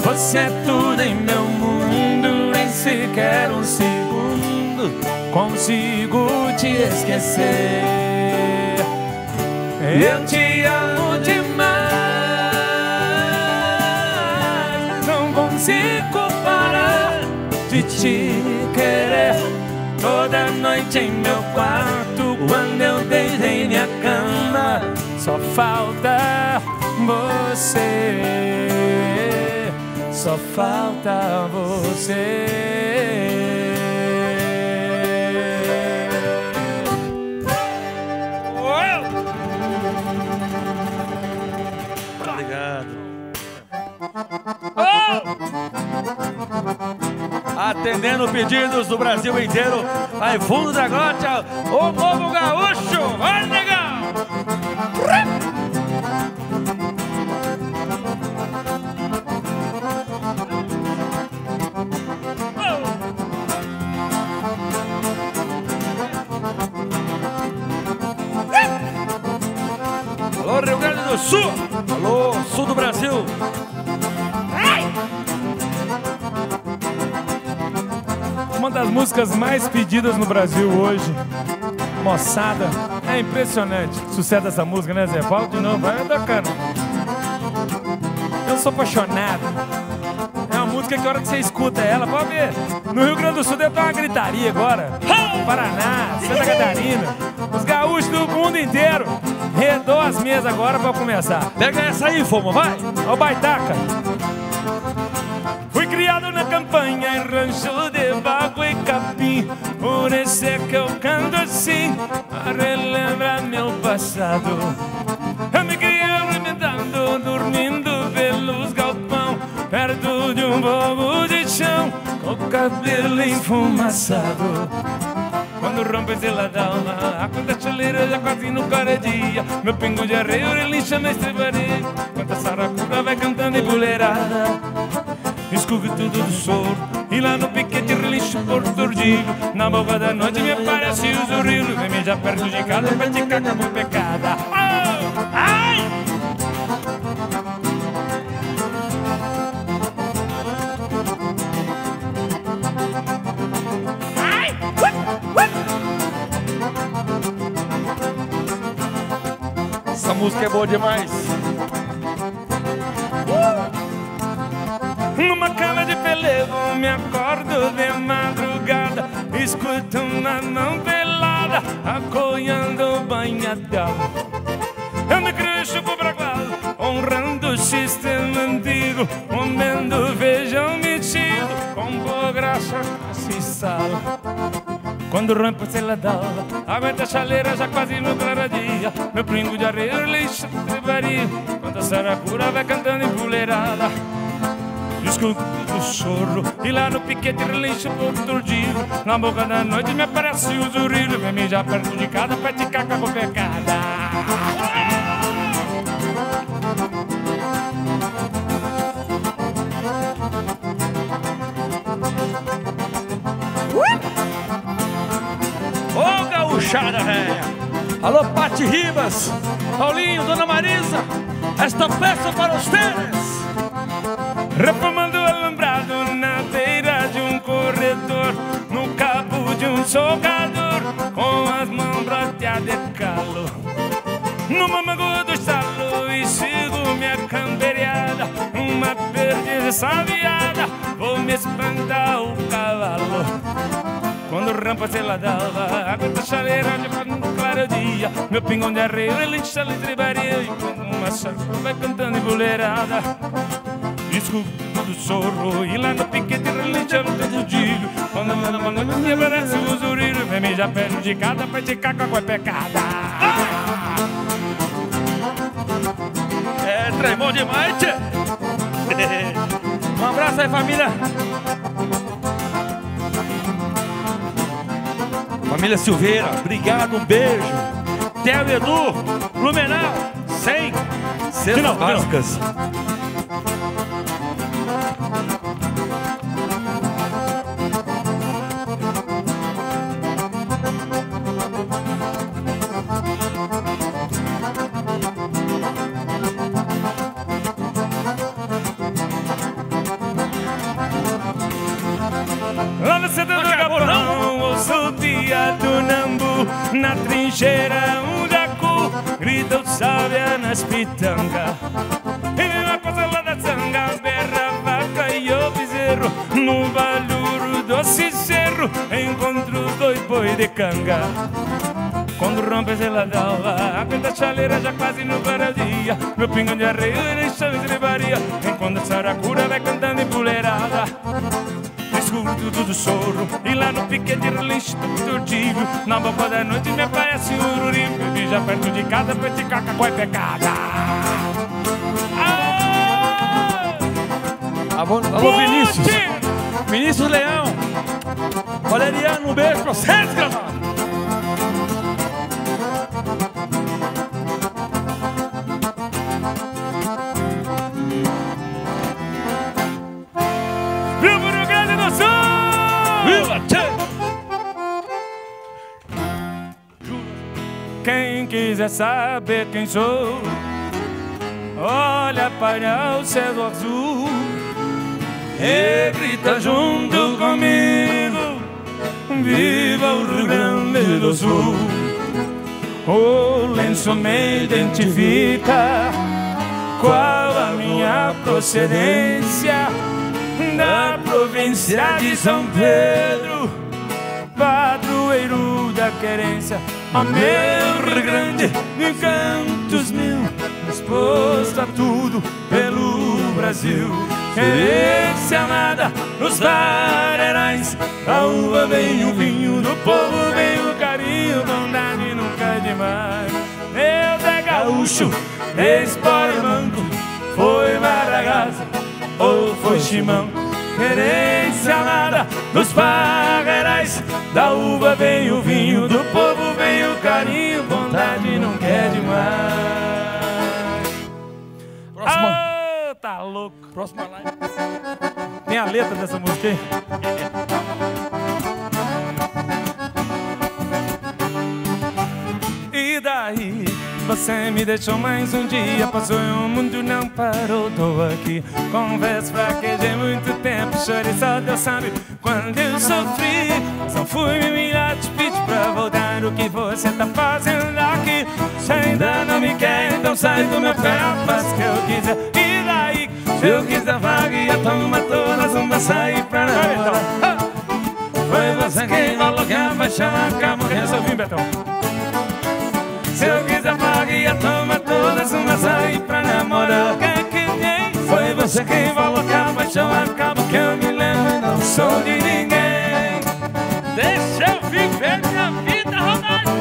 Você é tudo em meu mundo, nem sequer um segundo consigo te esquecer. Eu te amo demais, não consigo parar de te querer. Toda noite em meu quarto, quando eu deito em minha cama, só falta você, só falta você. Uou! Obrigado. Uou! Atendendo pedidos do Brasil inteiro, vai fundo da gota, o povo gaúcho, vai negão! Sul! Alô, sul do Brasil! Ai! Uma das músicas mais pedidas no Brasil hoje, moçada, é impressionante. Sucesso dessa música, né, Zé? Volta de novo, vai tocando. Eu sou apaixonado. É uma música que a hora que você escuta ela, pode ver. No Rio Grande do Sul deve dar uma gritaria agora. Paraná, Santa Catarina, os gaúchos do mundo inteiro. Redou as mesas agora pra começar. Pega essa aí, Foma, vai! Ó, baitaca! Fui criado na campanha, em rancho de bago e capim. Por isso é que eu canto assim, a relembrar meu passado. Eu me criei alimentando, dormindo pelos galpão, perto cabelo enfumaçado. Quando rompe pela dalma, a conta chaleira já quase no caradinha. Meu pingo de arreio, ele chama estrebarei. Quanta saracura vai cantando e boleirada. Escuve tudo do soro, e lá no piquete relincho por tordilho. Na boca da noite me aparece o zorrilho. Vem me já perto de casa pra te cagar por pecada. Oh! Ai! Essa música é boa demais. Numa cama de pelego me acordo de madrugada, escuto uma mão pelada acolhendo o banhadão. Eu me cresço pro bragual, honrando o sistema antigo, comendo feijão metido com boa graça e sal. Quando rompe pela dalva, aguenta a chaleira já quase no claradia. Meu pingo de arreio, lixo de varia. Quando a saracura vai cantando empoleirada. Escuto o choro e lá no piquete relincho por tordilho. Na boca da noite me aparece o zurrilho. Vem me já perto de casa pra te cagar por pecada. Alô, Pati Ribas, Paulinho, Dona Marisa, esta peça para vocês. Reformando o alambrado na beira de um corredor, no cabo de um socador, com as mãos broteadas de calo. No mamago do estalo e sigo minha camberiada, uma perdiz sabiada, vou me espantar o cavalo. Quando rampa pela dalva, a gota chaleira já faz no claro dia. Meu pingão de arreio, ele está lhe trebaria. E quando uma sarco vai cantando emboleirada. Escuto do sorro, e lá no piquete relinchando todo dia. Quando a noite me aparece o zurilho, vem me já perto de casa pra te cagar com a pecada. É, tremão demais, tchê. Um abraço aí, família. Família Silveira, obrigado, um beijo. Theo e Edu, Lumenal, 100 cenas básicas. Na trincheira um jacu grita o sábia nas pitanga. E viva a coisa lá da sanga, berra, vaca e o bezerro. No valuro doce cerro encontro dois boi de canga. Quando rompe pela dalva, a peta chaleira já quase no paradia. Meu pingo de arreio ele chama de levaria. Enquanto a saracura vai cantando empoleirada. Escuto do soro e lá no piquete relincho tortilho. Na boca da noite me aparece um ururim e já perto de casa pra te cagar com a pecada. Alô, Vinícius! Vinícius Leão! Valeriano, um beijo pra vocês, galera! Quem quiser saber quem sou, olha para o céu azul e grita junto comigo: viva o Rio Grande do Sul! O lenço me identifica, qual a minha procedência? Da província de São Pedro, padroeiro da querência. A meu Rio Grande, encantos mil, disposto a tudo pelo Brasil. Querência amada nos lareais, a uva vem o vinho, do povo vem o carinho, bondade nunca é demais. Deus é gaúcho, ex-pó e manco, foi Maragás ou foi Chimão. Querência amada Dos pagarais da uva vem o vinho, do povo vem o carinho, vontade não quer demais. Próxima. Ah, tá louco. Próxima live. Tem a letra dessa música aí? E daí? Você me deixou mais um dia, passou e o mundo não parou, tô aqui. Converso, fraquejei muito tempo, chorei, só Deus sabe quando eu sofri. Só fui me humilhar, te pedi pra voltar, o que você tá fazendo aqui? Se ainda não me quer, então sai do meu pé, faz o que eu quiser. E daí? Se eu quiser vaga, ia tomar todas, uma sair pra nada. Foi você quem falou que a paixão acabou, resolvi, Betão. Se eu quiser vaga, ia tomar todas, uma sair pra namorar. Foi você quem falou que a paixão acaba, que eu me lembro, não sou de ninguém. Deixa eu viver minha vida, Ronaldo.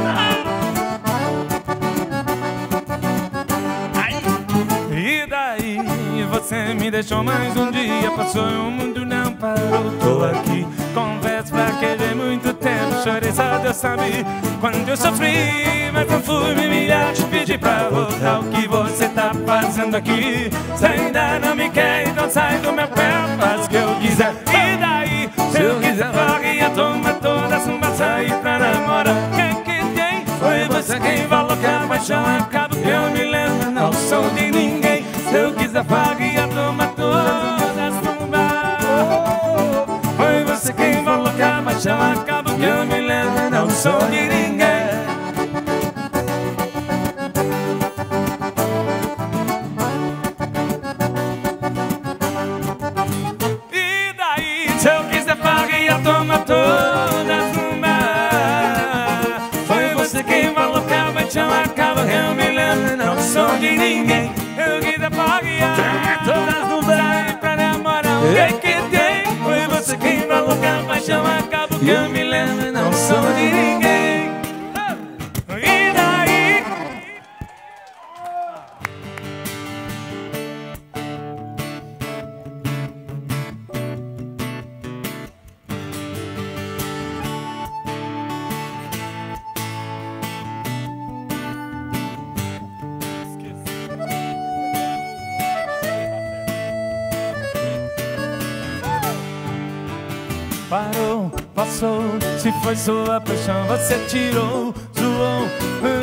E daí? Você me deixou mais um dia, passou e o mundo não parou, tô aqui. Confesso, fraquejei muito tempo, chorei, só Deus sabe quando eu sofri, mas não fui me humilhar, te pedi pra voltar, o que você tá fazendo aqui? Se ainda não me quer, então sai do meu pé, faz o que eu quiser. E daí? Se eu quiser vaga, ia tomar todas, uma sair pra namorar. Quem foi você quem falou que a paixão acaba, que eu me lembro, não sou de ninguém. Se eu quiser vaga, ia tomar todas, foi você quem falou que a paixão acaba, que eu me lembro, não sou de ninguém. De ninguém, eu quis apagar todas no braço pra namorar. O que tem? Foi você quem falou que a paixão acaba, que eu me lembro, não sou de ninguém. E daí? Parou, passou, se foi sua paixão, você tirou, zoou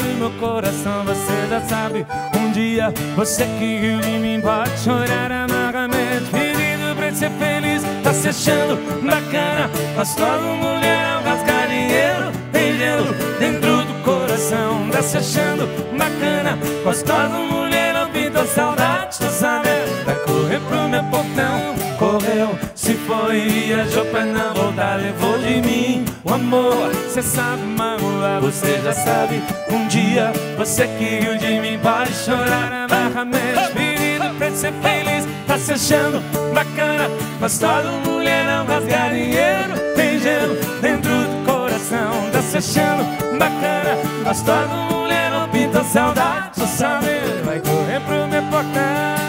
em meu coração, você já sabe. Um dia você que riu de mim, pode chorar amargamente, pedindo pra ser feliz, tá se achando bacana, mas todo mulher rasgar dinheiro, tem gelo dentro do coração, tá se achando bacana, mas todo mulher ouvindo saudade, tu sabe, vai correr pro meu portão. Correu, se foi, viajou pra não voltar, levou de mim o amor, cê sabe magoar, você já sabe. Um dia você que riu de mim, pode chorar amargamente, pedindo pra ser feliz, tá se achando bacana, mas todo mulherão rasga dinheiro, tem gelo dentro do coração, tá se achando bacana, mas todo mulherão pinta saudade, só sabe, vai correr pro meu portão.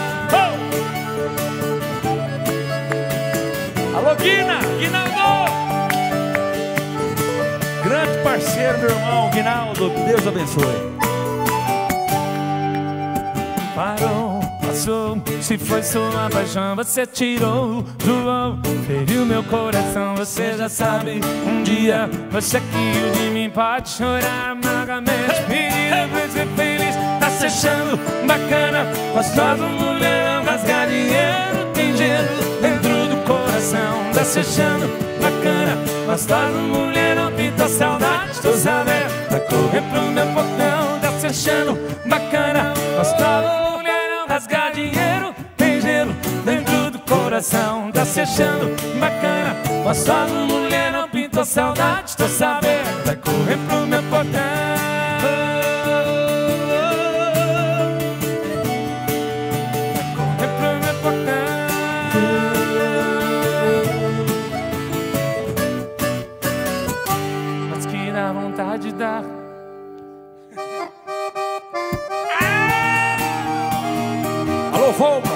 Alô, Guinaldo! Grande parceiro, meu irmão Guinaldo, que Deus abençoe. Parou, passou, se foi sua paixão, você tirou, doou, feriu meu coração, você já sabe. Um dia você que de mim pode chorar amargamente, pedindo pra ser feliz, tá se achando bacana, mas todo mulherão rasga dinheiro, tem dinheiro dentro. Tá se achando bacana, mas todo mulher não pinta saudade, tô sabendo, vai correr pro meu portão. Tá se achando bacana, mas todo mulher não rasga dinheiro, tem gelo dentro do coração. Tá se achando bacana, mas todo mulher não pinta saudade, tô sabendo, vai correr pro meu portão. Dar. Ah! Alô, Volpa!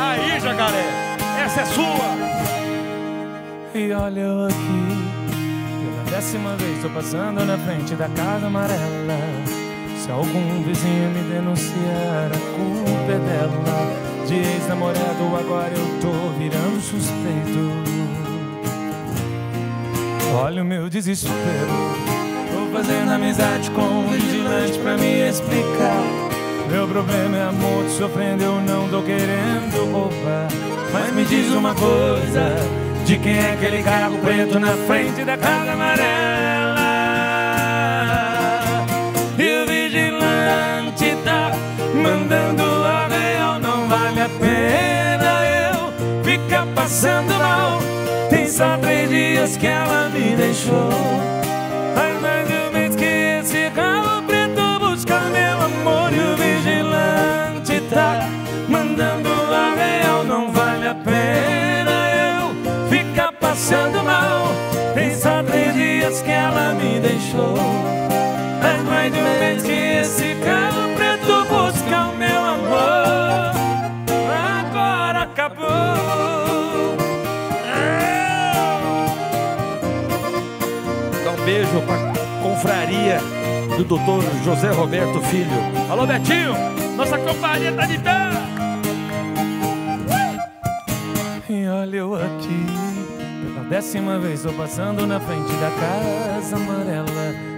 Aí, jacaré! Essa é sua! e olha eu aqui. Pela 10ª vez tô passando na frente da Casa Amarela. Se algum vizinho me denunciar, a culpa é dela. De ex-namorado agora eu tô virando suspeito. Olha o meu desespero. Tô fazendo amizade com um vigilante pra me explicar. Meu problema é amor, te sofrendo eu não tô querendo roubar. Mas me diz uma coisa, de quem é aquele carro preto na frente da Casa Amarela? E o vigilante tá mandando a real. Não vale a pena eu ficar passando mal. Tem só 3 dias que ela me deixou. Faz mais de um mês que esse carro preto busca meu amor. E o vigilante tá mandando a real. Não vale a pena eu ficar passando mal. Tem só 3 dias que ela me deixou. Faz mais de um mês que esse carro preto busca o meu amor. Agora acabou. Dá um beijo pra confraria do doutor José Roberto Filho. Alô, Betinho, nossa companhia tá de pé. E olha eu aqui, pela 10ª vez tô passando na frente da Casa Amarela.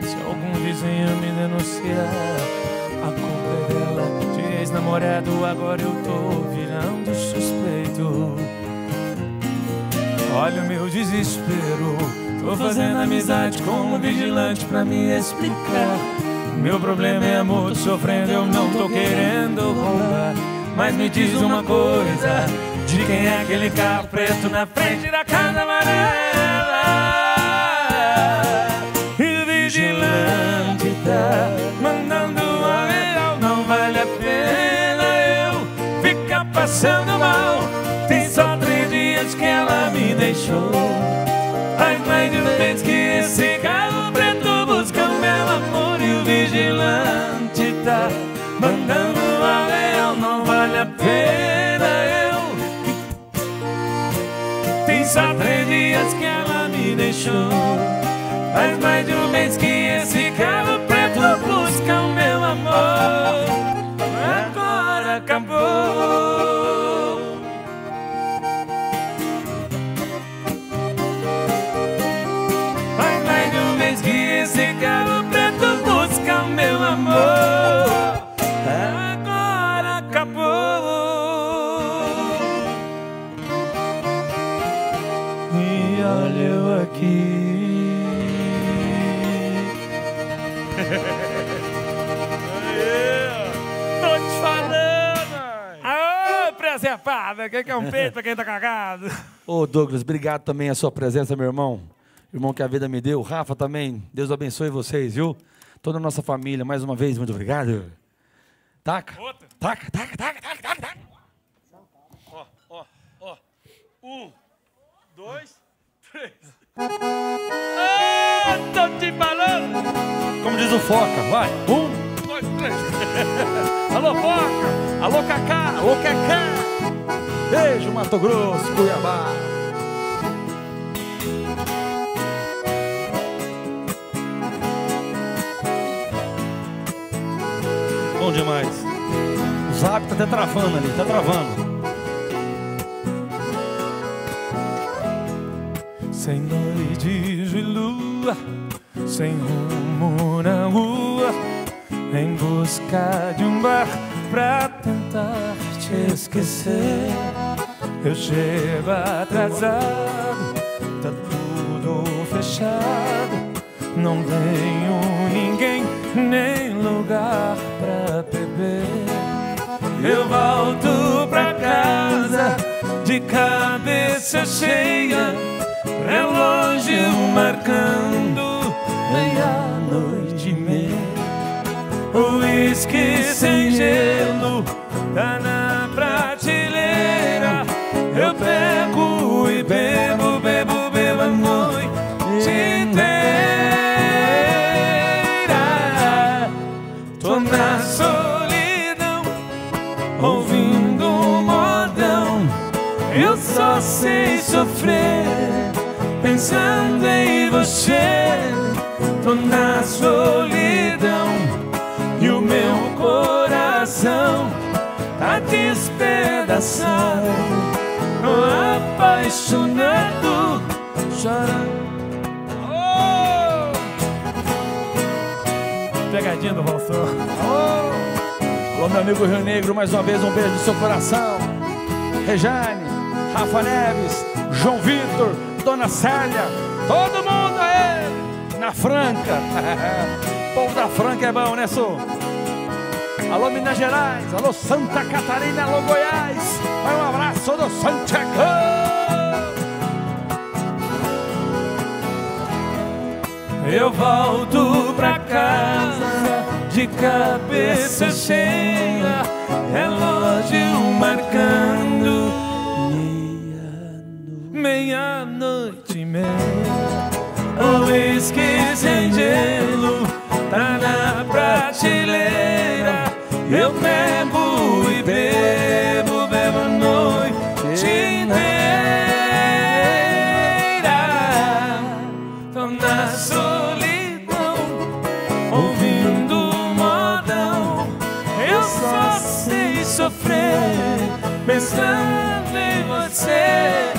Se algum vizinho me denunciar, a culpa é dela. De ex-namorado agora eu tô virando suspeito. Olha o meu desespero. Tô fazendo amizade com um vigilante pra me explicar. Meu problema é amor, sofrendo eu não tô querendo roubar. Mas me diz uma coisa, de quem é aquele carro preto na frente da Casa Amarela? E o vigilante tá mandando a real. Não vale a pena eu ficar passando mal. Tem só 3 dias que ela me deixou. Faz mais de um mês que esse carro preto busca o meu amor. E o vigilante tá mandando a real. Não vale a pena. Tem só 3 dias que ela me deixou. Faz mais de um mês que esse carro preto busca o meu amor. Agora acabou. Faz mais de um mês que esse carro preto busca o meu amor. Agora acabou. E olha eu aqui. Tô te falando. Aô, preservada, quem quer um peito pra quem tá cagado? Ô Douglas, obrigado também a sua presença, meu irmão. Irmão que a vida me deu. Rafa também, Deus abençoe vocês, viu? Toda a nossa família, mais uma vez, muito obrigado. Taca, outra. Taca, taca, taca, taca, taca, taca. Ó, ó, ó. 1, 2, 3. Ah, tô te falando! Como diz o Foca, vai. 1, 2, 3. Alô, Foca! Alô, Cacá! Alô, Cacá! Beijo, Mato Grosso, Cuiabá! Bom demais. O Zap tá até travando ali, tá travando. Sem noite de lua, sem rumo na rua, em busca de um bar pra tentar te esquecer. Eu chego atrasado, tá tudo fechado, não tenho ninguém, nem lugar pra beber. Eu volto pra casa de cabeça cheia, relógio marcando meia-noite e meia. Uísque sem gelo tá na prateleira. Eu pego e bebo, bebo, bebo a noite inteira. Tô na solidão, ouvindo um modão. Eu só sei sofrer. pensando em você. Tô na solidão e o meu coração tá despedaçado, apaixonado, chorando. Pegadinha do Rolfão. Alô, meu amigo Rio Negro, mais uma vez um beijo do seu coração. Rejane, Rafa Neves, João Vitor, Dona Célia, todo mundo aí na Franca. O povo da Franca é bom, né, Sul? Alô, Minas Gerais, alô, Santa Catarina, alô, Goiás. Vai um abraço do Santiago. Eu volto pra casa de cabeça cheia, relógio marcando meia-noite e meia. O uísque sem gelo tá na prateleira, eu bebo e bebo, bebo a noite inteira. Tô na solidão, ouvindo modão, eu só sei sofrer, pensando em você.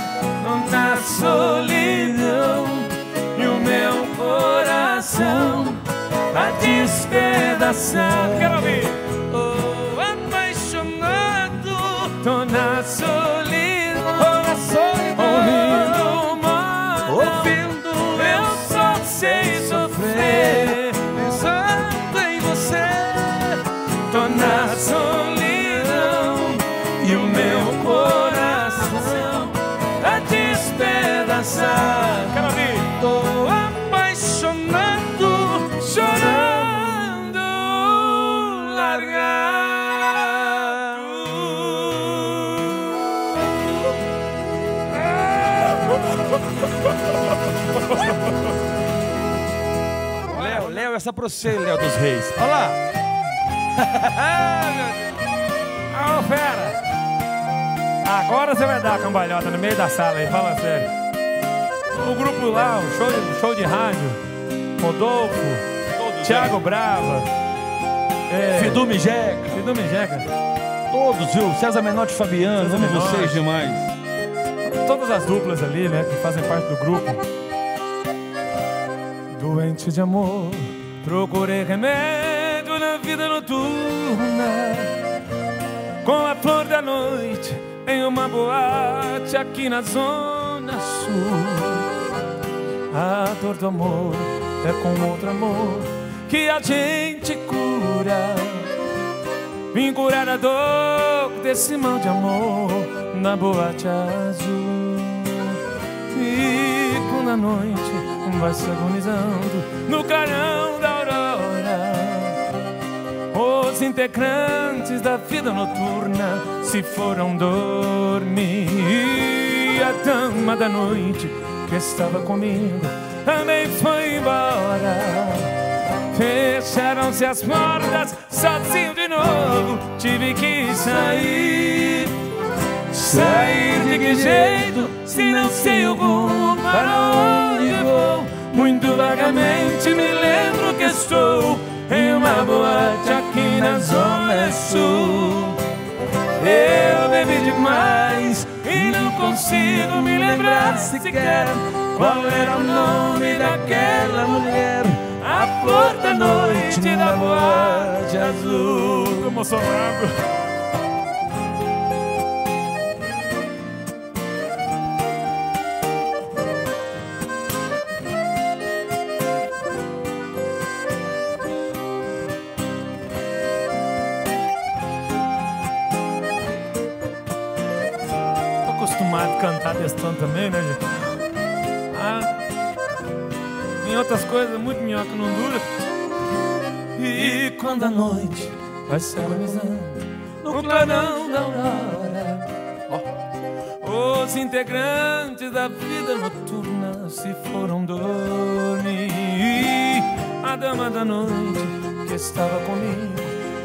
Tô na solidão e o meu coração tá despedaçado. Quero ouvir. Oh, apaixonado. Tô na solidão, ouvindo o mar, ouvindo eu só sei sofrer, pensando em você. Tô na solidão e o meu coração tá despedaçado. Quero ouvir. Tô apaixonado, chorando, largado. Léo, Léo, essa é pra você, Léo dos Reis. Olha lá. Alô, fera. Agora você vai dar a cambalhota no meio da sala aí, fala sério. O grupo lá, o show de rádio, Rodolfo, todos, Thiago Brava, Fidu Mijeca, todos, viu? César Menotti e Fabiano, César Menotti. Vocês demais. Todas as duplas ali, né, que fazem parte do grupo. Doente de amor, procurei remédio na vida noturna, com a flor da noite. Em uma boate aqui na zona sul, a dor do amor é com outro amor que a gente cura. Vim curar a dor desse mal de amor na boate azul. E quando a noite vai se agonizando no clarão da aurora, os integrantes da vida noturna se foram dormir. E a dama da noite que estava comigo também foi embora. Fecharam-se as portas, sozinho de novo tive que sair. Sair de que jeito, se não sei o rumo para onde vou? Muito vagamente me lembro que estou em uma boate aqui na zona sul. Eu bebi demais e não consigo me lembrar sequer qual era o nome daquela mulher, a flor da noite da boate azul. Tô emocionado. Cantar testando também, né, gente? Ah, em outras coisas, muito minhoca não dura. E quando a noite vai se agonizando no clarão da aurora, oh, os integrantes da vida noturna se foram dormir. A dama da noite que estava comigo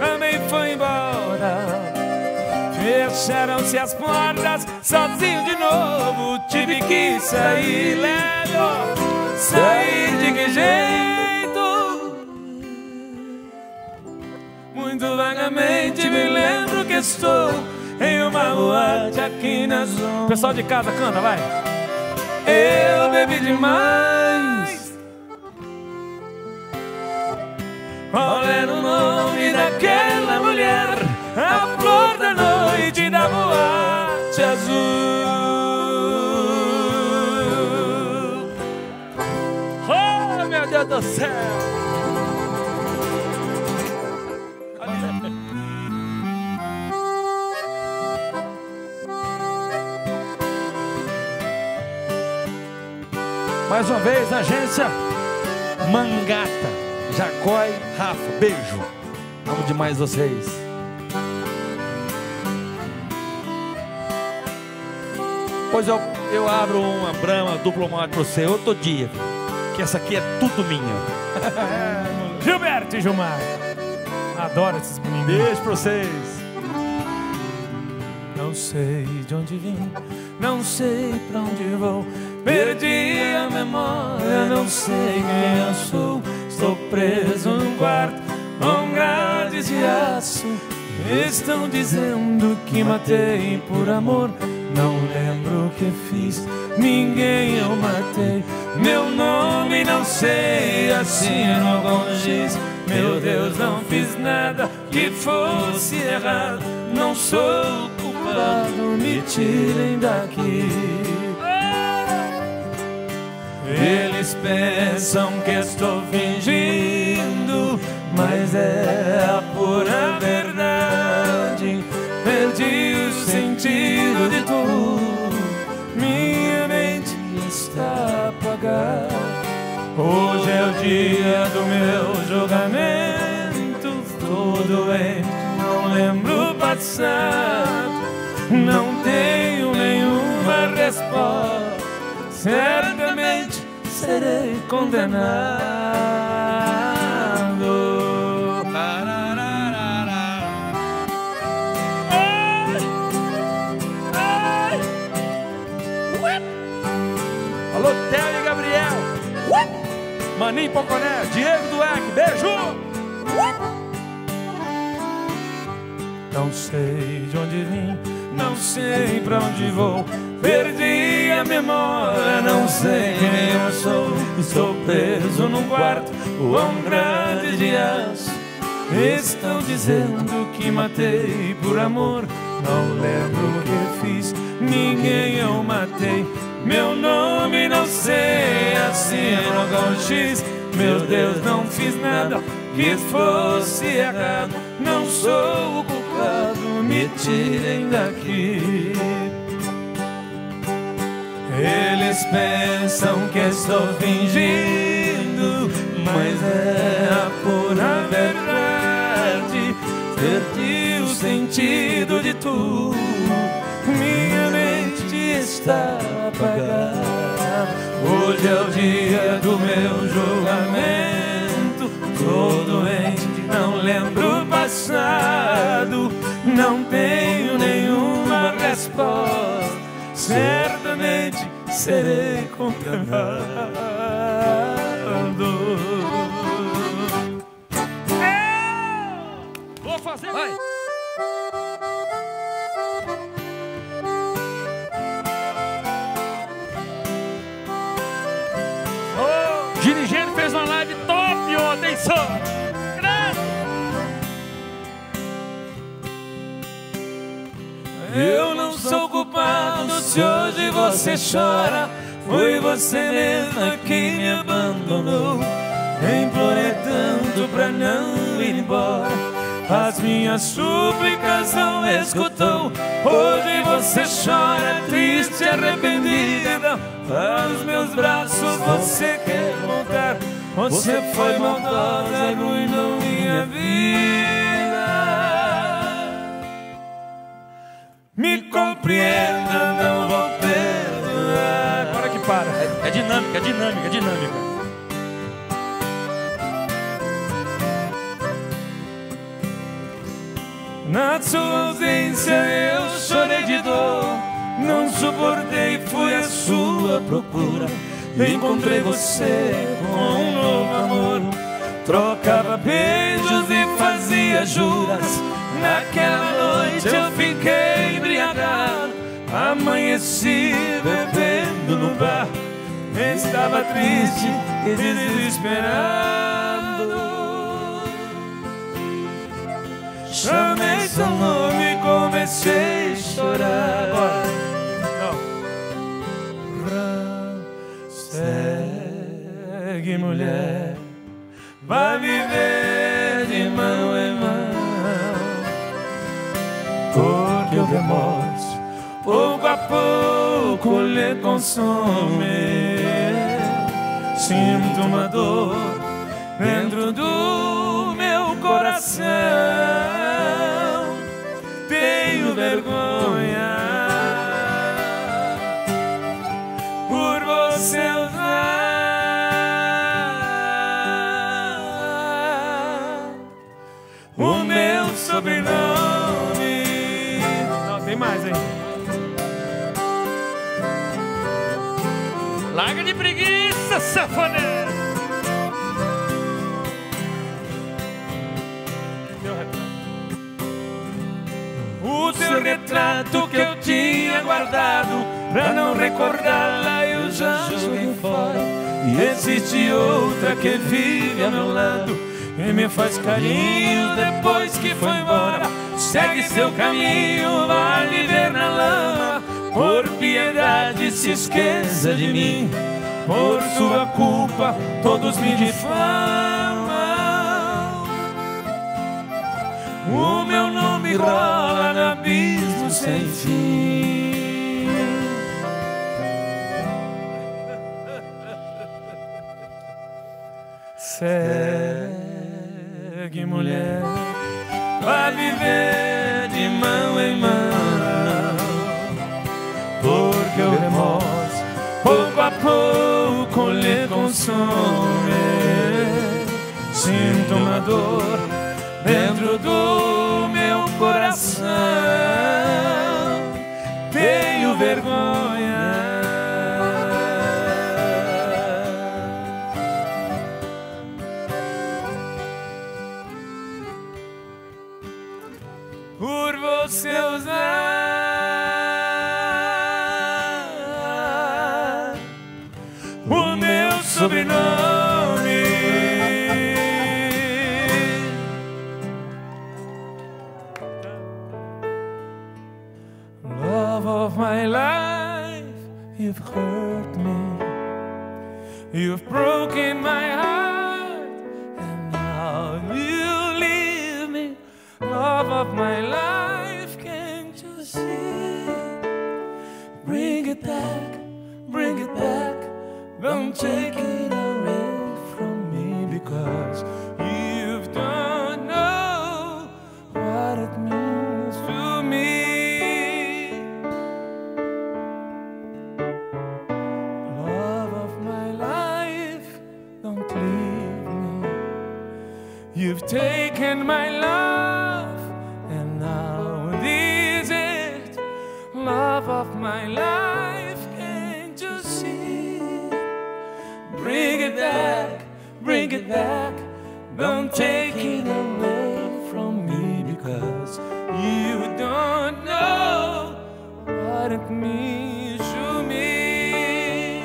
também foi embora. Fecharam-se as portas, sozinho de novo tive que sair, lembro. Sair de que jeito? Muito vagamente me lembro que estou em uma boate aqui na zona. Pessoal de casa, canta, vai. Eu bebi demais. Qual era o nome daquela mulher? A flor da noite da boate azul. Oh, meu Deus do céu. Mais uma vez, agência Mangata, Jacói, Rafa, beijo. Amo demais vocês. Pois eu abro uma Brahma duplo malte pra você outro dia, que essa aqui é tudo minha. Gilberto e Gilmar, adoro esses meninos. Beijo pra vocês. Não sei de onde vim, não sei pra onde vou, perdi a memória, não sei quem eu sou. Estou preso num quarto, com grades de aço. Estão dizendo que matei por amor. Não lembro o que fiz, ninguém eu matei. Meu nome não sei, assino algum giz. Meu Deus, não fiz nada que fosse errado. Não sou culpado, me tirem daqui. Eles pensam que estou fingindo, mas é a pura verdade. Perdi o sentido de tudo, minha mente está apagada. Hoje é o dia do meu julgamento, estou doente, não lembro o passado. Não tenho nenhuma resposta, certamente serei condenado. Alô, Theo e Gabriel. Maninho Poconé, Diego Duarte, beijo. Não sei de onde vim, não sei pra onde vou, perdi a memória, não sei quem eu sou. Estou preso num quarto, um grande de aço. Estão dizendo que matei por amor. Não lembro o que fiz, ninguém eu matei. Meu nome não sei, assino algum giz. Meu Deus, não fiz nada que fosse errado. Não sou o culpado, me tirem daqui. Eles pensam que estou fingindo, mas é a pura verdade. Perdi o sentido de tudo, minha mente está apagada. Hoje é o dia do meu julgamento, tô doente, não lembro o passado. Não tenho nenhuma resposta, certamente serei condenado. Fazer. Vai. Oh, Dirigente fez uma live top ontem, só. Eu não sou culpado se hoje você chora. Foi você mesma que me abandonou, implorei tanto pra não ir embora. As minhas súplicas não escutou. Hoje você chora, triste, arrependida. Aos meus braços você quer voltar. Você foi maldosa, arruinou minha vida. Me compreenda, não vou perdoar. Agora que para, é dinâmica, é dinâmica, é dinâmica. Na sua ausência eu chorei de dor, não suportei, fui à sua procura. Encontrei você com um novo amor, trocava beijos e fazia juras. Naquela noite eu fiquei embriagado, amanheci bebendo no bar, estava triste e desesperado. Chamei seu nome e comecei a chorar. Segue, mulher, vai viver de mão em mão, porque o remorso pouco a pouco lhe consome. Sinto uma dor dentro do meu coração, tenho vergonha por você usar o meu sobrenome. Não, tem mais, hein? Larga de preguiça, safoneira! O teu retrato que eu tinha guardado, pra não recordá-la eu já joguei fora. E existe outra que vive ao meu lado e me faz carinho depois que foi embora. Segue seu caminho, vai viver na lama. Por piedade se esqueça de mim, por sua culpa todos me difamam. O meu nome rola no abismo sem fim. Segue, mulher, vai viver de mão em mão, porque o remorso pouco a pouco lhe consome. Sinto uma dor dentro do meu coração, tenho vergonha por você usar sobrenome. Love of my life, you've hurt me, you've broken my heart, and now you leave me. Love of my life, can't you see? Bring it back, bring it back. Don't take it away from me, because you don't know what it means to me. Love of my life, don't leave me. You've taken my love, and now this is it. Love of my life, bring it back, bring it back. Don't take it away from me, because you don't know what it means to me.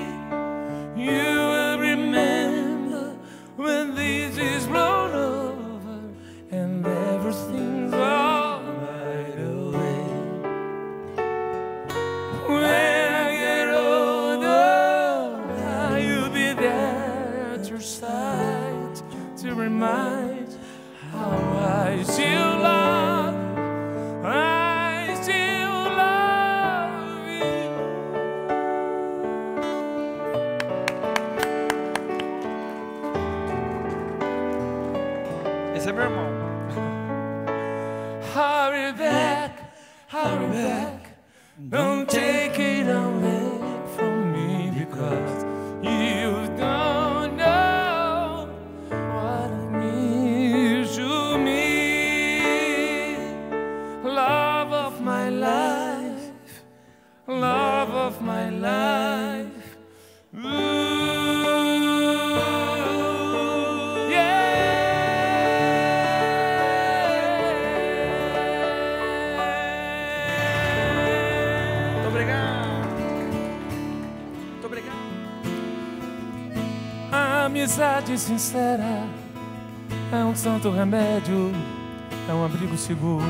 You will remember when this is blown over and everything's all right away. When I get older, now you'll be there at your side to remind how I still love, I still love you. Esse é meu irmão. Hurry back, hurry back. Don't take it away from me, because you don't know what it means to me. amizade sincera é um santo remédio, é um abrigo seguro.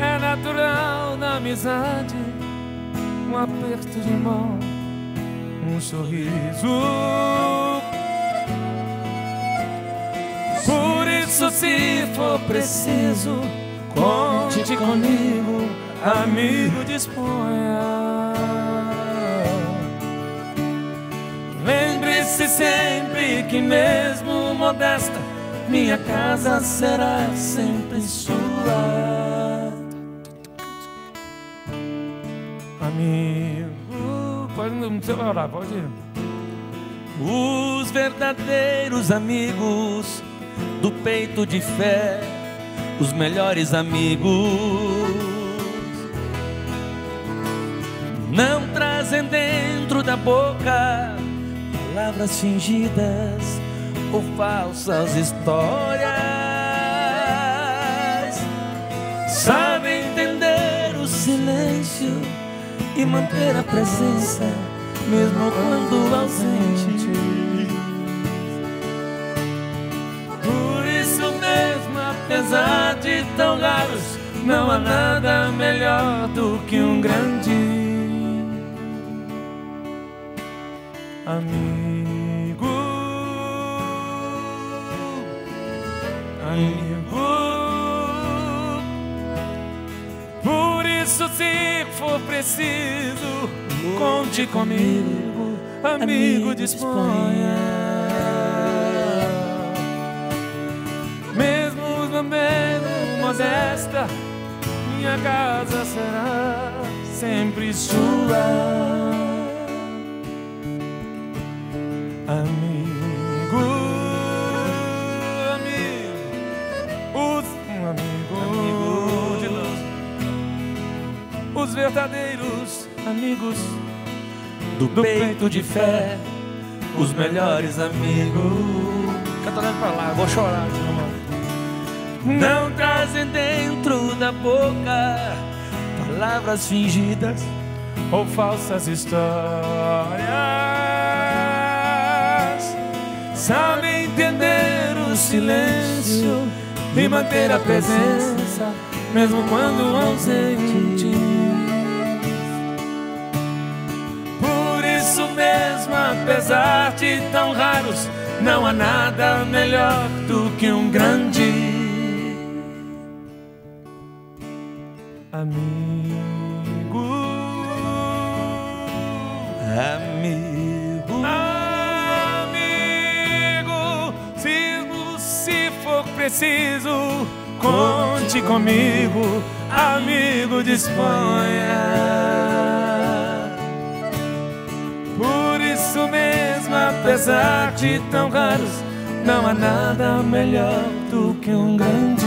É natural na amizade um aperto de mão, um sorriso. Por isso, se for preciso, conte comigo, amigo, disponha. Lembre-se sempre que mesmo modesta, minha casa será sempre sua. Amigo, pode orar, pode ir. Os verdadeiros amigos do peito de fé, os melhores amigos não trazem dentro da boca palavras fingidas ou falsas histórias. Sabem entender o silêncio e manter a presença mesmo quando ausente. Apesar de tão raros, não há nada melhor do que um grande amigo. Amigo. Por isso, se for preciso, conte comigo, amigo, disponha. Mesmo modesta, minha casa será sempre sua. Amigo, amigo de nós, os verdadeiros amigos do peito de fé, os melhores amigos. Canta lá pra lá, vou chorar, irmão. Não trazem dentro da boca palavras fingidas ou falsas histórias. Sabem entender o silêncio e manter a presença mesmo quando ausente. Por isso mesmo, apesar de tão raros, não há nada melhor do que um grande amigo. Amigo. Amigo. Se for preciso, conte comigo, amigo, disponha. Por isso mesmo, apesar de tão raros, não há nada melhor do que um grande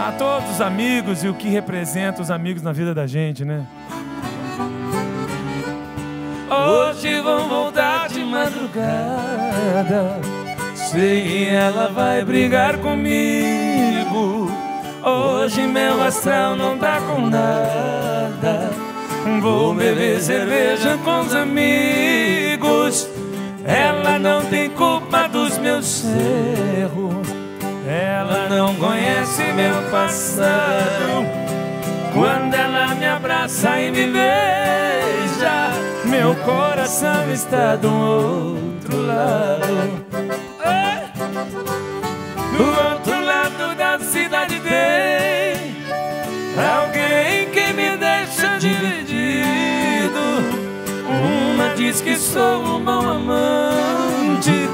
a todos os amigos e o que representa os amigos na vida da gente, né? Hoje vão voltar de madrugada, sei que ela vai brigar comigo. Hoje meu astral não tá com nada, vou beber cerveja com os amigos. Ela não tem culpa dos meus erros, ela não conhece meu passado. Quando ela me abraça e me beija, meu coração está do outro lado, do outro lado da cidade. Tem alguém que me deixa dividido. Uma diz que sou um bom amante,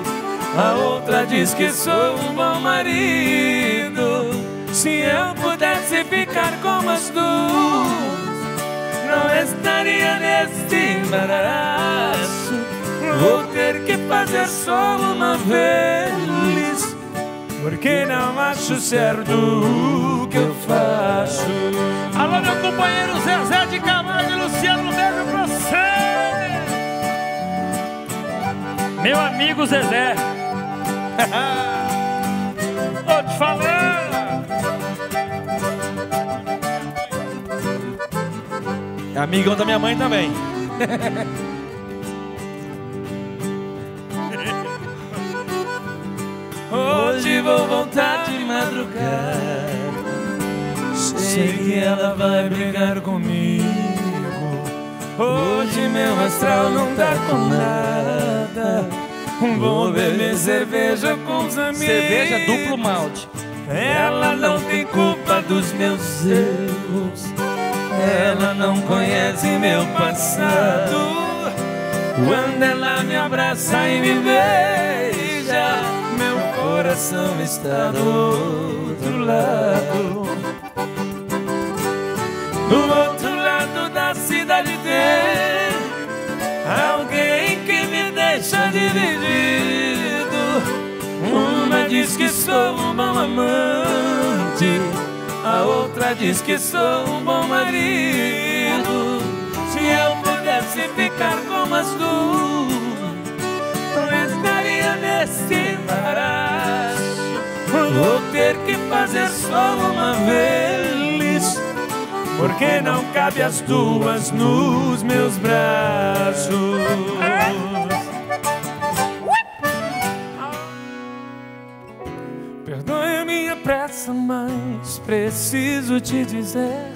a outra diz que sou um bom marido. Se eu pudesse ficar com as duas, não estaria neste embaraço. Vou ter que fazer só uma vez, porque não acho certo o que eu faço. Alô, meu companheiro Zezé de Camargo e Luciano, um beijo pra você. meu amigo Zezé. Tô te falando. É amigão da minha mãe também. Hoje vou voltar de madrugada, sei que ela vai brigar comigo. Hoje meu astral não tá com nada, vou beber cerveja com os amigos. Cerveja duplo malte. Ela não tem culpa dos meus erros, ela não conhece meu passado. Quando ela me abraça e me beija, meu coração está do outro lado, do outro lado da cidade tem alguém que me deixa dividido. Uma diz que sou um bom amante, a outra diz que sou um bom marido. Se eu pudesse ficar com as duas, estaria nesse embaraço. Vou ter que fazer só uma vez, porque não cabe as duas nos meus braços. Perdoe a minha pressa, mas preciso te dizer,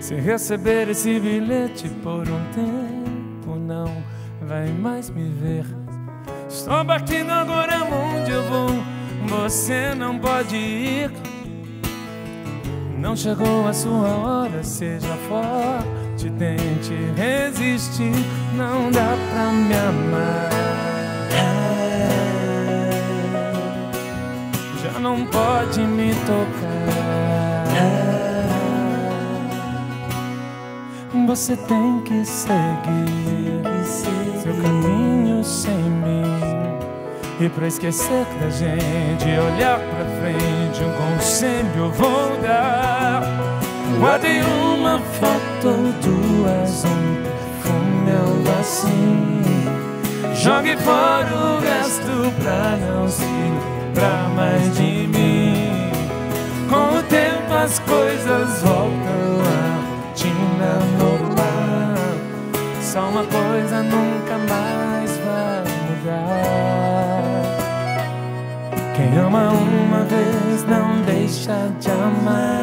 se receber esse bilhete por um tempo não vai mais me ver. Estou partindo agora, onde eu vou, você não pode ir. Não chegou a sua hora, seja forte, tente resistir. Não dá pra me amar, já não pode me tocar. Você tem que seguir seu caminho sem mim. E pra esquecer da gente, olhar pra frente, um conselho vou dar. Guardei uma foto ou duas, um perfume ou assim. Jogue fora o resto pra não se lembrar mais de mim. Com o tempo as coisas voltam à rotina normal. Só uma coisa nunca mais vai mudar: quem ama uma vez não deixa de amar.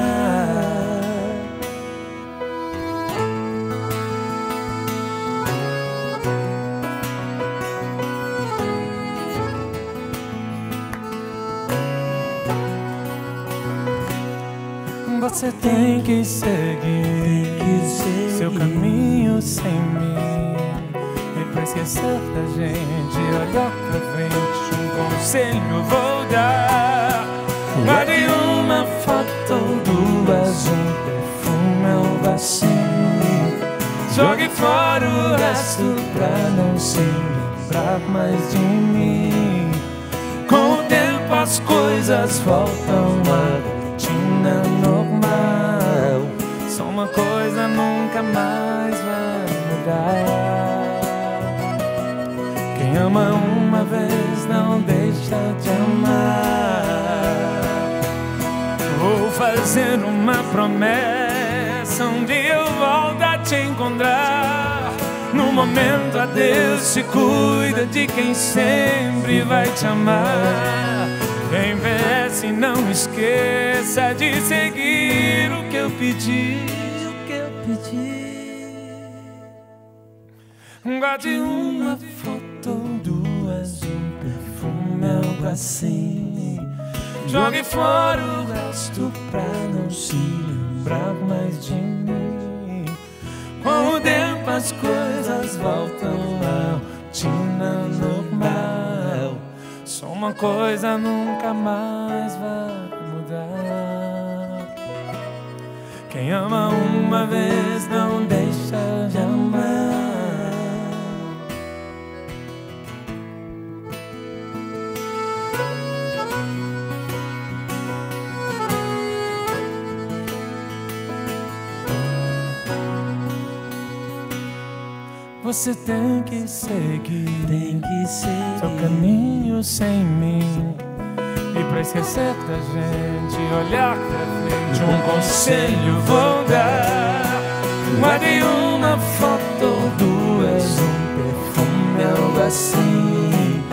Você tem que seguir seu caminho sem mim. E pra esquecer da gente, olhar pra frente, um conselho vou dar. Guarde uma foto ou duas, um perfume ou vacilo. Jogue fora o resto pra não se lembrar mais de mim. Com o tempo as coisas voltam a rotina normal. Só uma coisa nunca mais vai mudar: quem ama uma vez não deixa de amar. Vou fazer uma promessa, um dia eu volto a te encontrar. No momento adeus, se cuida de quem sempre vai te amar. Quem vence não esqueça de seguir o que eu pedi, o que eu pedi. Guarde uma foto ou duas, um perfume algo assim. Jogue fora o resto pra não se lembrar mais de mim. Com o tempo as coisas voltam à rotina normal. Só uma coisa nunca mais vai mudar: quem ama uma vez não deixa de amar. Você tem que seguir seu caminho sem mim. E pra esquecer da gente, olhar pra frente, um conselho vou dar. Guarde uma foto ou duas, um perfume, algo assim.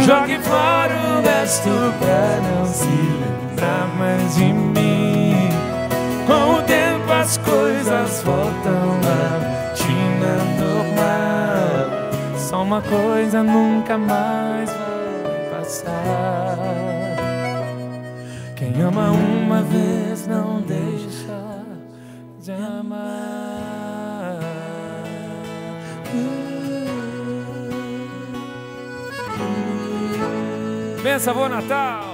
Jogue fora o resto pra não se lembrar mais de mim. Com o tempo as coisas voltam à rotina normal. Só uma coisa nunca mais vai passar: quem ama uma vez não deixa de amar. Pensa, bom Natal!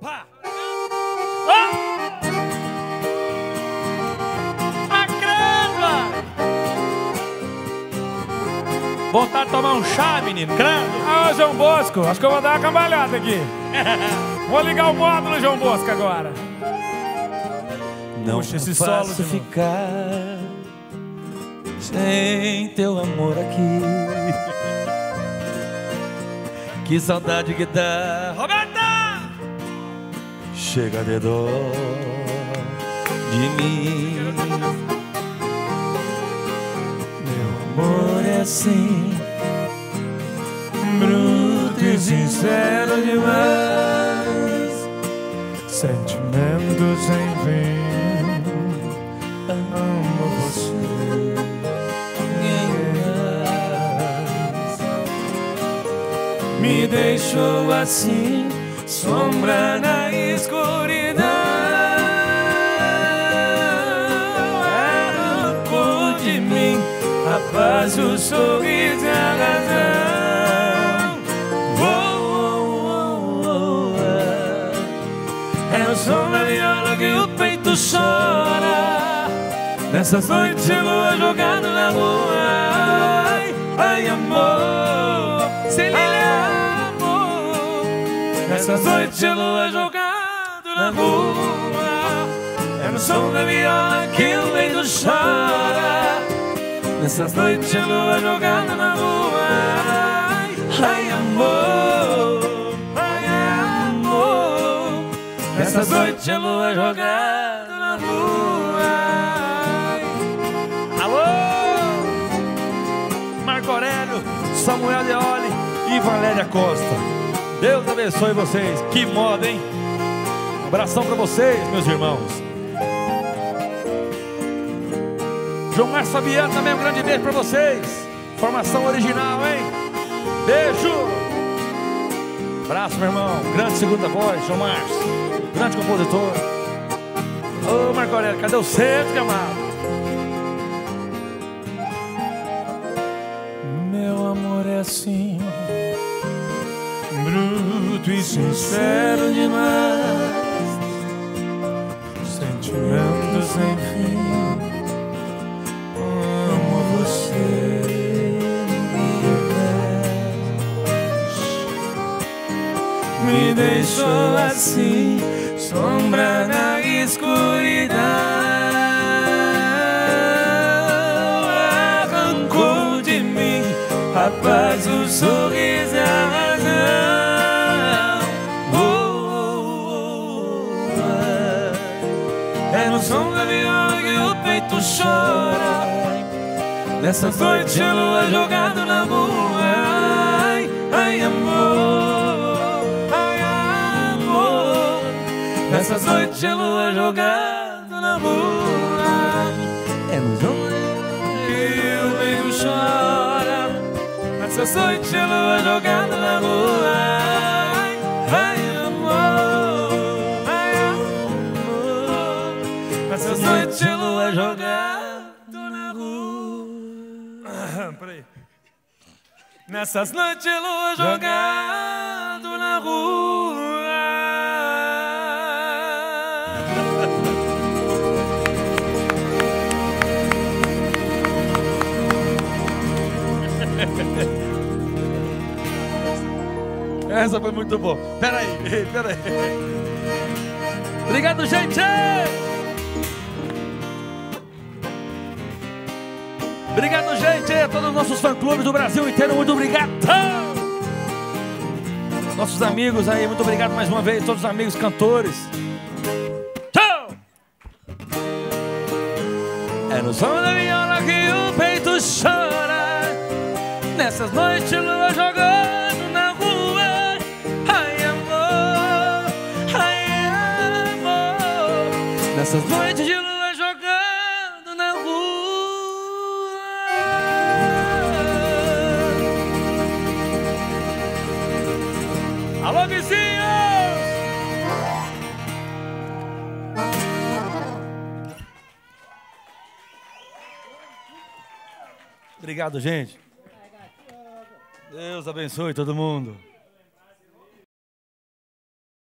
Pá. Oh! A cramba! Voltar a tomar um chá, menino, cramba! Ah, João Bosco, acho que eu vou dar uma cambalhada aqui. Vou ligar o módulo, João Bosco, agora. Não é fácil ficar sem teu amor aqui. Que saudade que dá, Roberta! Chega de dor de mim. Meu amor é assim, bruto e sincero demais. Sentimentos sem fim. Amo você. Me deixou assim, sombra na escuridão. Arrancou de mim a paz, o sorriso e a razão. Oh, oh, oh, oh. É o som da viola que o peito chora. Nessa noite chegou a jogar na lua. Ai, ai, amor, se liga. Nessa noite de lua jogado na rua, é no som da viola que o meio chora. Nessas noites de lua jogada na rua, ai amor, ai amor. Nessas noites de lua jogada na rua. Alô, Marco Aurélio, Samuel Deoli e Valéria Costa. Deus abençoe vocês, que moda, hein? Abração pra vocês, meus irmãos. João Marcos Fabiano também, um grande beijo pra vocês. Formação original, hein? Beijo! Abraço, meu irmão. Grande segunda voz, João Marcos. Grande compositor. Ô, Marco Aurélio, cadê o centro, camarada? Meu amor é assim, bruto e sincero demais. Sentimentos sem fim. Amo você. Me deixou assim, sombra na escuridão. Arrancou de mim a paz, o sorriso e a razão. É no som da viola que o peito chora. Nessa noite a lua jogada na rua. Ai, ai amor, ai amor. Nessa noite a lua jogada na rua. É no som da viola que o peito chora. Nessa noite a lua jogada na rua. Ai, ai essas noites de lua jogado na rua. Peraí. Nessas noites de lua jogado na rua. Essa foi muito boa. Peraí, peraí. Obrigado, gente! Obrigado, gente, a todos os nossos fã-clubes do Brasil inteiro, muito obrigado. Nossos amigos aí, muito obrigado mais uma vez, todos os amigos cantores. Tchau! É no som da viola que o peito chora, nessas noites lua jogando na rua. Ai amor, nessas noites de lua. Obrigado, gente. Deus abençoe todo mundo.